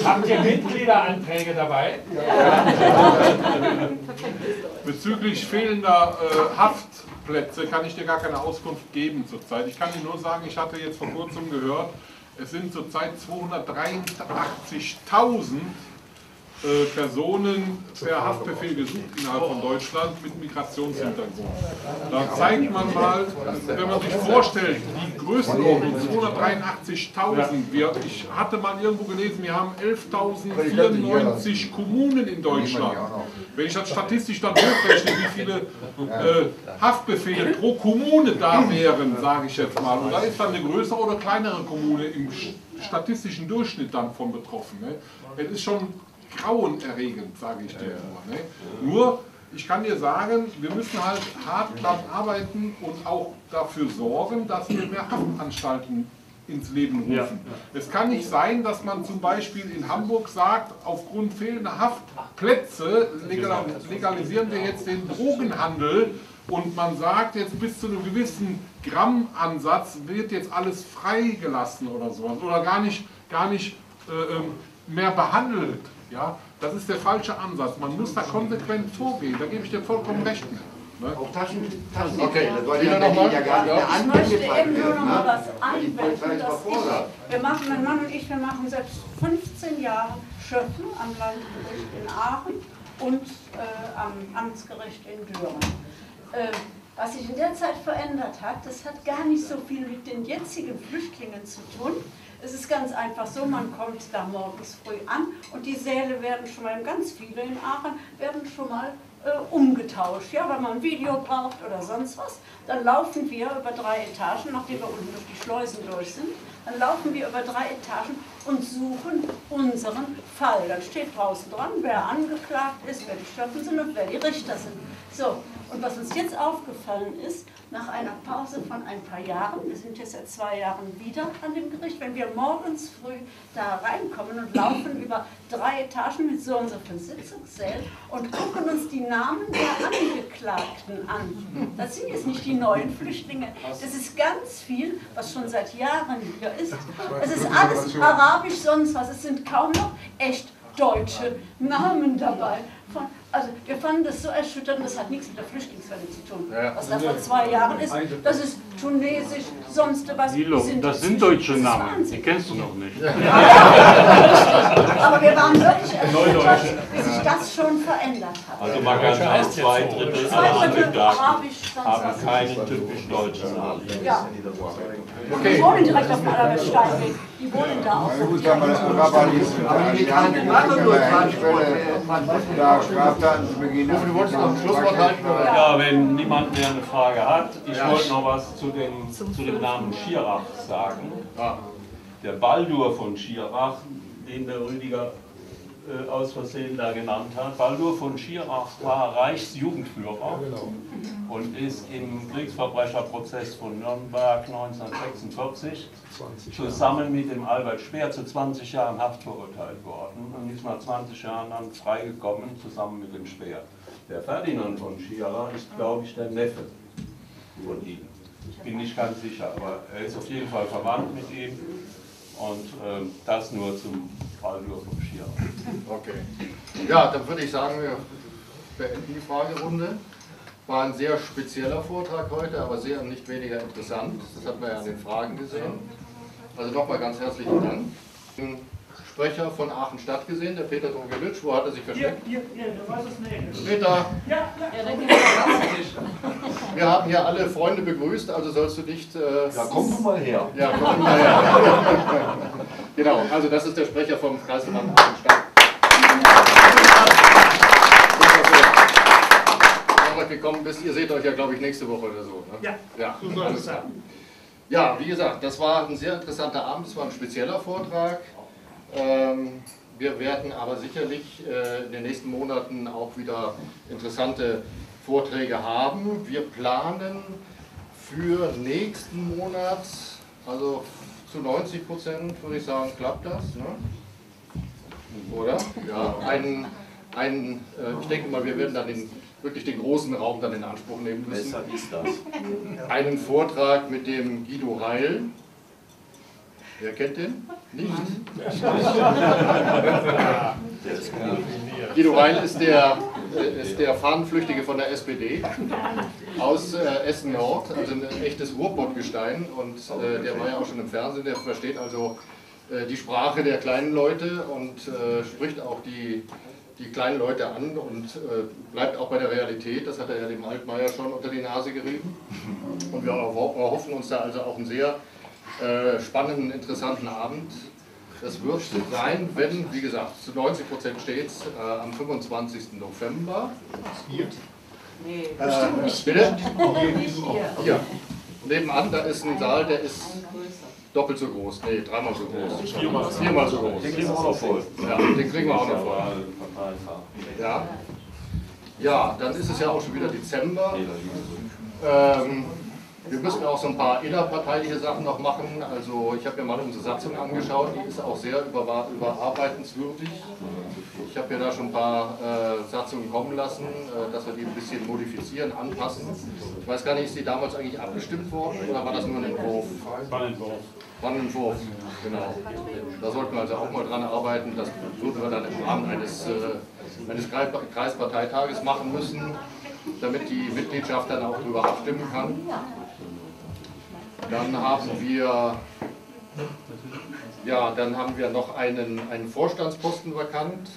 Habt ihr Mitgliederanträge dabei? Ja. Bezüglich fehlender äh, Haftplätze kann ich dir gar keine Auskunft geben zurzeit. Ich kann dir nur sagen, ich hatte jetzt vor kurzem gehört, es sind zurzeit zweihundertdreiundachtzigtausend äh, Personen per Haftbefehl gesucht innerhalb von Deutschland mit Migrationshintergrund. Da zeigt man mal, wenn man sich vorstellt, die Größenordnung zweihundertdreiundachtzigtausend. Ich hatte mal irgendwo gelesen, wir haben elftausendvierundneunzig Kommunen in Deutschland. Wenn ich das statistisch dann hochrechne, wie viele äh, Haftbefehle pro Kommune da wären, sage ich jetzt mal, und da ist dann eine größere oder kleinere Kommune im statistischen Durchschnitt dann von betroffen. Ne? Es ist schon grauenerregend, sage ich dir nur. Ne? Nur, ich kann dir sagen, wir müssen halt hart daran arbeiten und auch dafür sorgen, dass wir mehr Haftanstalten ins Leben rufen. Ja. Es kann nicht sein, dass man zum Beispiel in Hamburg sagt, aufgrund fehlender Haftplätze legalisieren wir jetzt den Drogenhandel und man sagt, jetzt bis zu einem gewissen Grammansatz wird jetzt alles freigelassen oder sowas oder gar nicht, gar nicht äh, mehr behandelt. Ja? Das ist der falsche Ansatz. Man muss da konsequent vorgehen, da gebe ich dir vollkommen recht. Auch Taschendiebstahl, okay, das war ja ja gar nicht angefangen. Ich möchte eben nur noch mal was einwenden, dass ich, wir machen, mein Mann und ich, wir machen seit fünfzehn Jahren Schöffen am Landgericht in Aachen und äh, am Amtsgericht in Düren. Äh, was sich in der Zeit verändert hat, das hat gar nicht so viel mit den jetzigen Flüchtlingen zu tun. Es ist ganz einfach so, man kommt da morgens früh an und die Säle werden schon mal, ganz viele in Aachen, werden schon mal äh, umgetauscht. Ja, wenn man ein Video braucht oder sonst was, dann laufen wir über drei Etagen, nachdem wir unten durch die Schleusen durch sind, dann laufen wir über drei Etagen und suchen unseren Fall. Dann steht draußen dran, wer angeklagt ist, wer die Schöffen sind und wer die Richter sind. So, und was uns jetzt aufgefallen ist, nach einer Pause von ein paar Jahren, wir sind jetzt seit zwei Jahren wieder an dem Gericht, wenn wir morgens früh da reinkommen und laufen über drei Etagen mit so und so vielen Sitzungssälen und gucken uns die Namen der Angeklagten an. Das sind jetzt nicht die neuen Flüchtlinge, das ist ganz viel, was schon seit Jahren hier ist. Es ist alles arabisch, sonst was, es sind kaum noch echt deutsche Namen dabei. Von, also wir fanden das so erschütternd, das hat nichts mit der Flüchtlingswelle zu tun. Ja. Was da vor zwei Jahren ist, das ist tunesisch, sonst was. Lilo, sind das sind deutsche Namen, die kennst du noch nicht. Ja. Aber wir waren wirklich erschüttert, wie sich das schon verändert hat. Also man kann sagen, zwei Drittel aller Angeklagten haben keinen typisch deutschen Namen. Ja. Okay. Die wohnen direkt auf dem Allerweststeinweg. Die wohnen da auch. Ja, gut, aber das war Straftaten zu Beginn. Du wolltest noch ein Schlusswort halten? Ja, wenn niemand mehr eine Frage hat. Ich wollte noch was zu dem, zu dem Namen Schirach sagen. Der Baldur von Schirach, den der Rüdiger äh, aus Versehen da genannt hat. Baldur von Schirach war Reichsjugendführer und ist im Kriegsverbrecherprozess von Nürnberg neunzehnhundertsechsundvierzig zusammen mit dem Albert Speer zu zwanzig Jahren Haft verurteilt worden und ist nach zwanzig Jahren dann freigekommen zusammen mit dem Speer. Der Ferdinand von Schirach ist, glaube ich, der Neffe von ihm. Ich bin nicht ganz sicher, aber er ist auf jeden Fall verwandt mit ihm und äh, das nur zum Baldur von Schirach. Okay. Ja, dann würde ich sagen, wir beenden die Fragerunde. War ein sehr spezieller Vortrag heute, aber sehr nicht weniger interessant. Das hat man ja an den Fragen gesehen. Also nochmal ganz herzlichen Dank. Den Sprecher von Aachen Stadt gesehen, der Peter Drogelitsch. Wo hat er sich versteckt? Hier, hier, hier, da weiß es nicht. Peter! Ja, wir haben hier alle Freunde begrüßt, also sollst du nicht... Äh, ja, komm du mal her. Ja, komm du mal her. Genau, also das ist der Sprecher vom Kreisverband Aachen Stadt. Gekommen bist. Ihr seht euch ja, glaube ich, nächste Woche oder so. Ne? Ja, ja, so soll es sein. Ja, wie gesagt, das war ein sehr interessanter Abend, es war ein spezieller Vortrag. Ähm, wir werden aber sicherlich äh, in den nächsten Monaten auch wieder interessante Vorträge haben. Wir planen für nächsten Monat, also zu neunzig Prozent würde ich sagen, klappt das, ne? Oder? Ja, ein, ein, äh, ich denke mal, wir werden dann den wirklich den großen Raum dann in Anspruch nehmen müssen. Besser ist das. Einen Vortrag mit dem Guido Reil. Wer kennt den? Nicht? Ja. Guido Reil ist der, ist der Fahnenflüchtige von der S P D aus äh, Essen-Nord, also ein echtes Ruhrpottgestein. Und äh, der war ja auch schon im Fernsehen, der versteht also äh, die Sprache der kleinen Leute und äh, spricht auch die die kleinen Leute an und äh, bleibt auch bei der Realität, das hat er ja dem Altmaier schon unter die Nase gerieben. Und wir erhoffen uns da also auch einen sehr äh, spannenden, interessanten Abend. Das wird sein, wenn, wie gesagt, zu neunzig Prozent steht es äh, am fünfundzwanzigsten November. Hier? Nee, äh, nicht. Bitte? Hier. Nebenan, da ist ein Saal, der ist doppelt so groß, nee, dreimal so groß, viermal, viermal so groß. Den kriegen wir auch noch voll. Ja, den kriegen wir auch noch voll. Ja, ja, dann ist es ja auch schon wieder Dezember. Ähm, wir müssen auch so ein paar innerparteiliche Sachen noch machen. Also ich habe mir mal unsere Satzung angeschaut, die ist auch sehr über, überarbeitenswürdig. Ich habe mir da schon ein paar äh, Satzungen kommen lassen, äh, dass wir die ein bisschen modifizieren, anpassen. Ich weiß gar nicht, ist die damals eigentlich abgestimmt worden oder war das nur ein Entwurf? War ein Entwurf. War ein Entwurf, genau. Da sollten wir also auch mal dran arbeiten. Das würden wir dann im Rahmen eines, äh, eines Kreisparteitages machen müssen, damit die Mitgliedschaft dann auch darüber abstimmen kann. Dann haben wir... Ja, dann haben wir noch einen, einen Vorstandsposten vakant.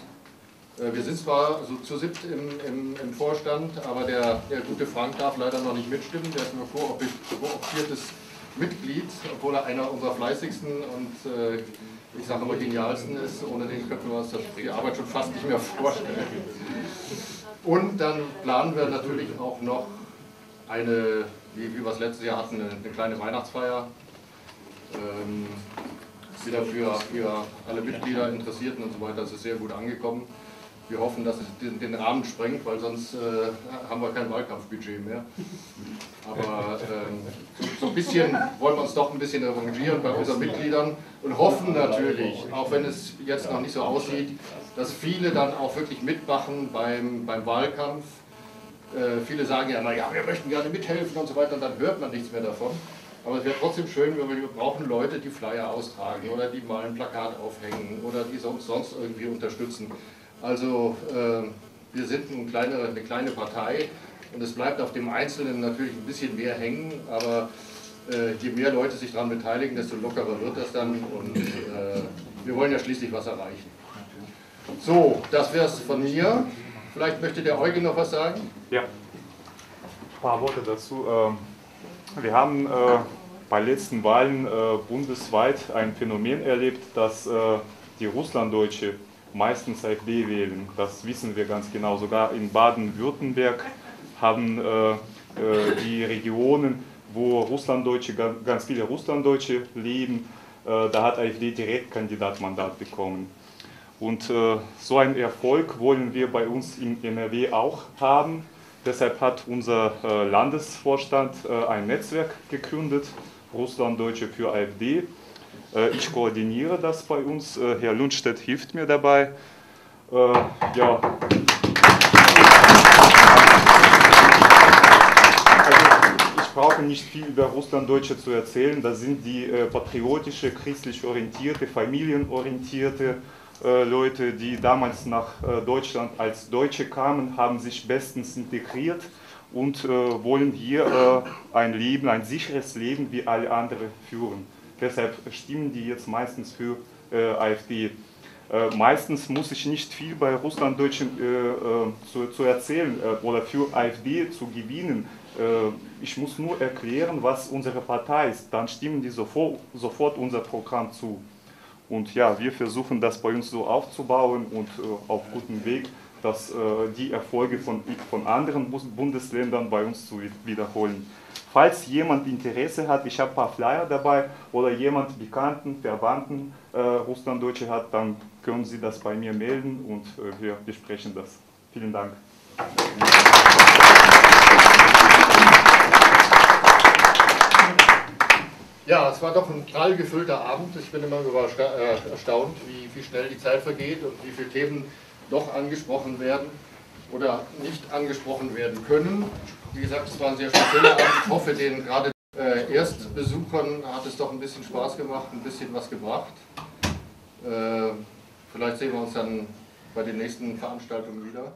Wir sind zwar so zu siebt im, im, im Vorstand, aber der, der gute Frank darf leider noch nicht mitstimmen. Der ist nur kooptiertes Mitglied, obwohl er einer unserer fleißigsten und äh, ich sage immer genialsten ist. Ohne den könnten wir uns die Arbeit schon fast nicht mehr vorstellen. Und dann planen wir natürlich auch noch eine, wie, wie wir es letztes Jahr hatten, eine, eine kleine Weihnachtsfeier, ähm, wieder für, für alle Mitglieder, Interessierten und so weiter. Das ist sehr gut angekommen. Wir hoffen, dass es den, den Rahmen sprengt, weil sonst äh, haben wir kein Wahlkampfbudget mehr. Aber ähm, so, so ein bisschen wollen wir uns doch ein bisschen arrangieren bei unseren Mitgliedern und hoffen natürlich, auch wenn es jetzt noch nicht so aussieht, dass viele dann auch wirklich mitmachen beim, beim Wahlkampf. Äh, viele sagen ja, naja, wir möchten gerne mithelfen und so weiter, und dann hört man nichts mehr davon. Aber es wäre trotzdem schön, weil wir brauchen Leute, die Flyer austragen oder die mal ein Plakat aufhängen oder die sonst, sonst irgendwie unterstützen. Also äh, wir sind eine kleine, eine kleine Partei und es bleibt auf dem Einzelnen natürlich ein bisschen mehr hängen, aber äh, je mehr Leute sich daran beteiligen, desto lockerer wird das dann, und äh, wir wollen ja schließlich was erreichen. So, das wäre es von mir. Vielleicht möchte der Eugen noch was sagen? Ja, ein paar Worte dazu. Wir haben äh, bei den letzten Wahlen äh, bundesweit ein Phänomen erlebt, dass äh, die Russlanddeutsche meistens AfD wählen. Das wissen wir ganz genau. Sogar in Baden-Württemberg haben äh, äh, die Regionen, wo Russlanddeutsche, ganz viele Russlanddeutsche leben, äh, da hat AfD Direktkandidatmandat bekommen. Und äh, so einen Erfolg wollen wir bei uns in N R W auch haben. Deshalb hat unser äh, Landesvorstand äh, ein Netzwerk gegründet, Russlanddeutsche für AfD. Äh, ich koordiniere das bei uns. Äh, Herr Lundstedt hilft mir dabei. Äh, ja. Also, ich brauche nicht viel über Russlanddeutsche zu erzählen. Das sind die äh, patriotische, christlich orientierte, familienorientierte Leute, die damals nach Deutschland als Deutsche kamen, haben sich bestens integriert und äh, wollen hier äh, ein Leben, ein sicheres Leben wie alle anderen führen. Deshalb stimmen die jetzt meistens für äh, AfD. Äh, meistens muss ich nicht viel bei Russlanddeutschen äh, zu, zu erzählen äh, oder für AfD zu gewinnen. Äh, ich muss nur erklären, was unsere Partei ist. Dann stimmen die sofort, sofort unser Programm zu. Und ja, wir versuchen das bei uns so aufzubauen und äh, auf gutem Weg, dass äh, die Erfolge von, von anderen Bundesländern bei uns zu wiederholen. Falls jemand Interesse hat, ich habe ein paar Flyer dabei, oder jemand Bekannten, Verwandten äh, Russlanddeutsche hat, dann können Sie das bei mir melden und äh, wir besprechen das. Vielen Dank. Ja, es war doch ein prall gefüllter Abend. Ich bin immer erstaunt, wie, wie schnell die Zeit vergeht und wie viele Themen doch angesprochen werden oder nicht angesprochen werden können. Wie gesagt, es war ein sehr spezieller Abend. Ich hoffe, den gerade äh, Erstbesuchern hat es doch ein bisschen Spaß gemacht, ein bisschen was gebracht. Äh, vielleicht sehen wir uns dann bei den nächsten Veranstaltungen wieder.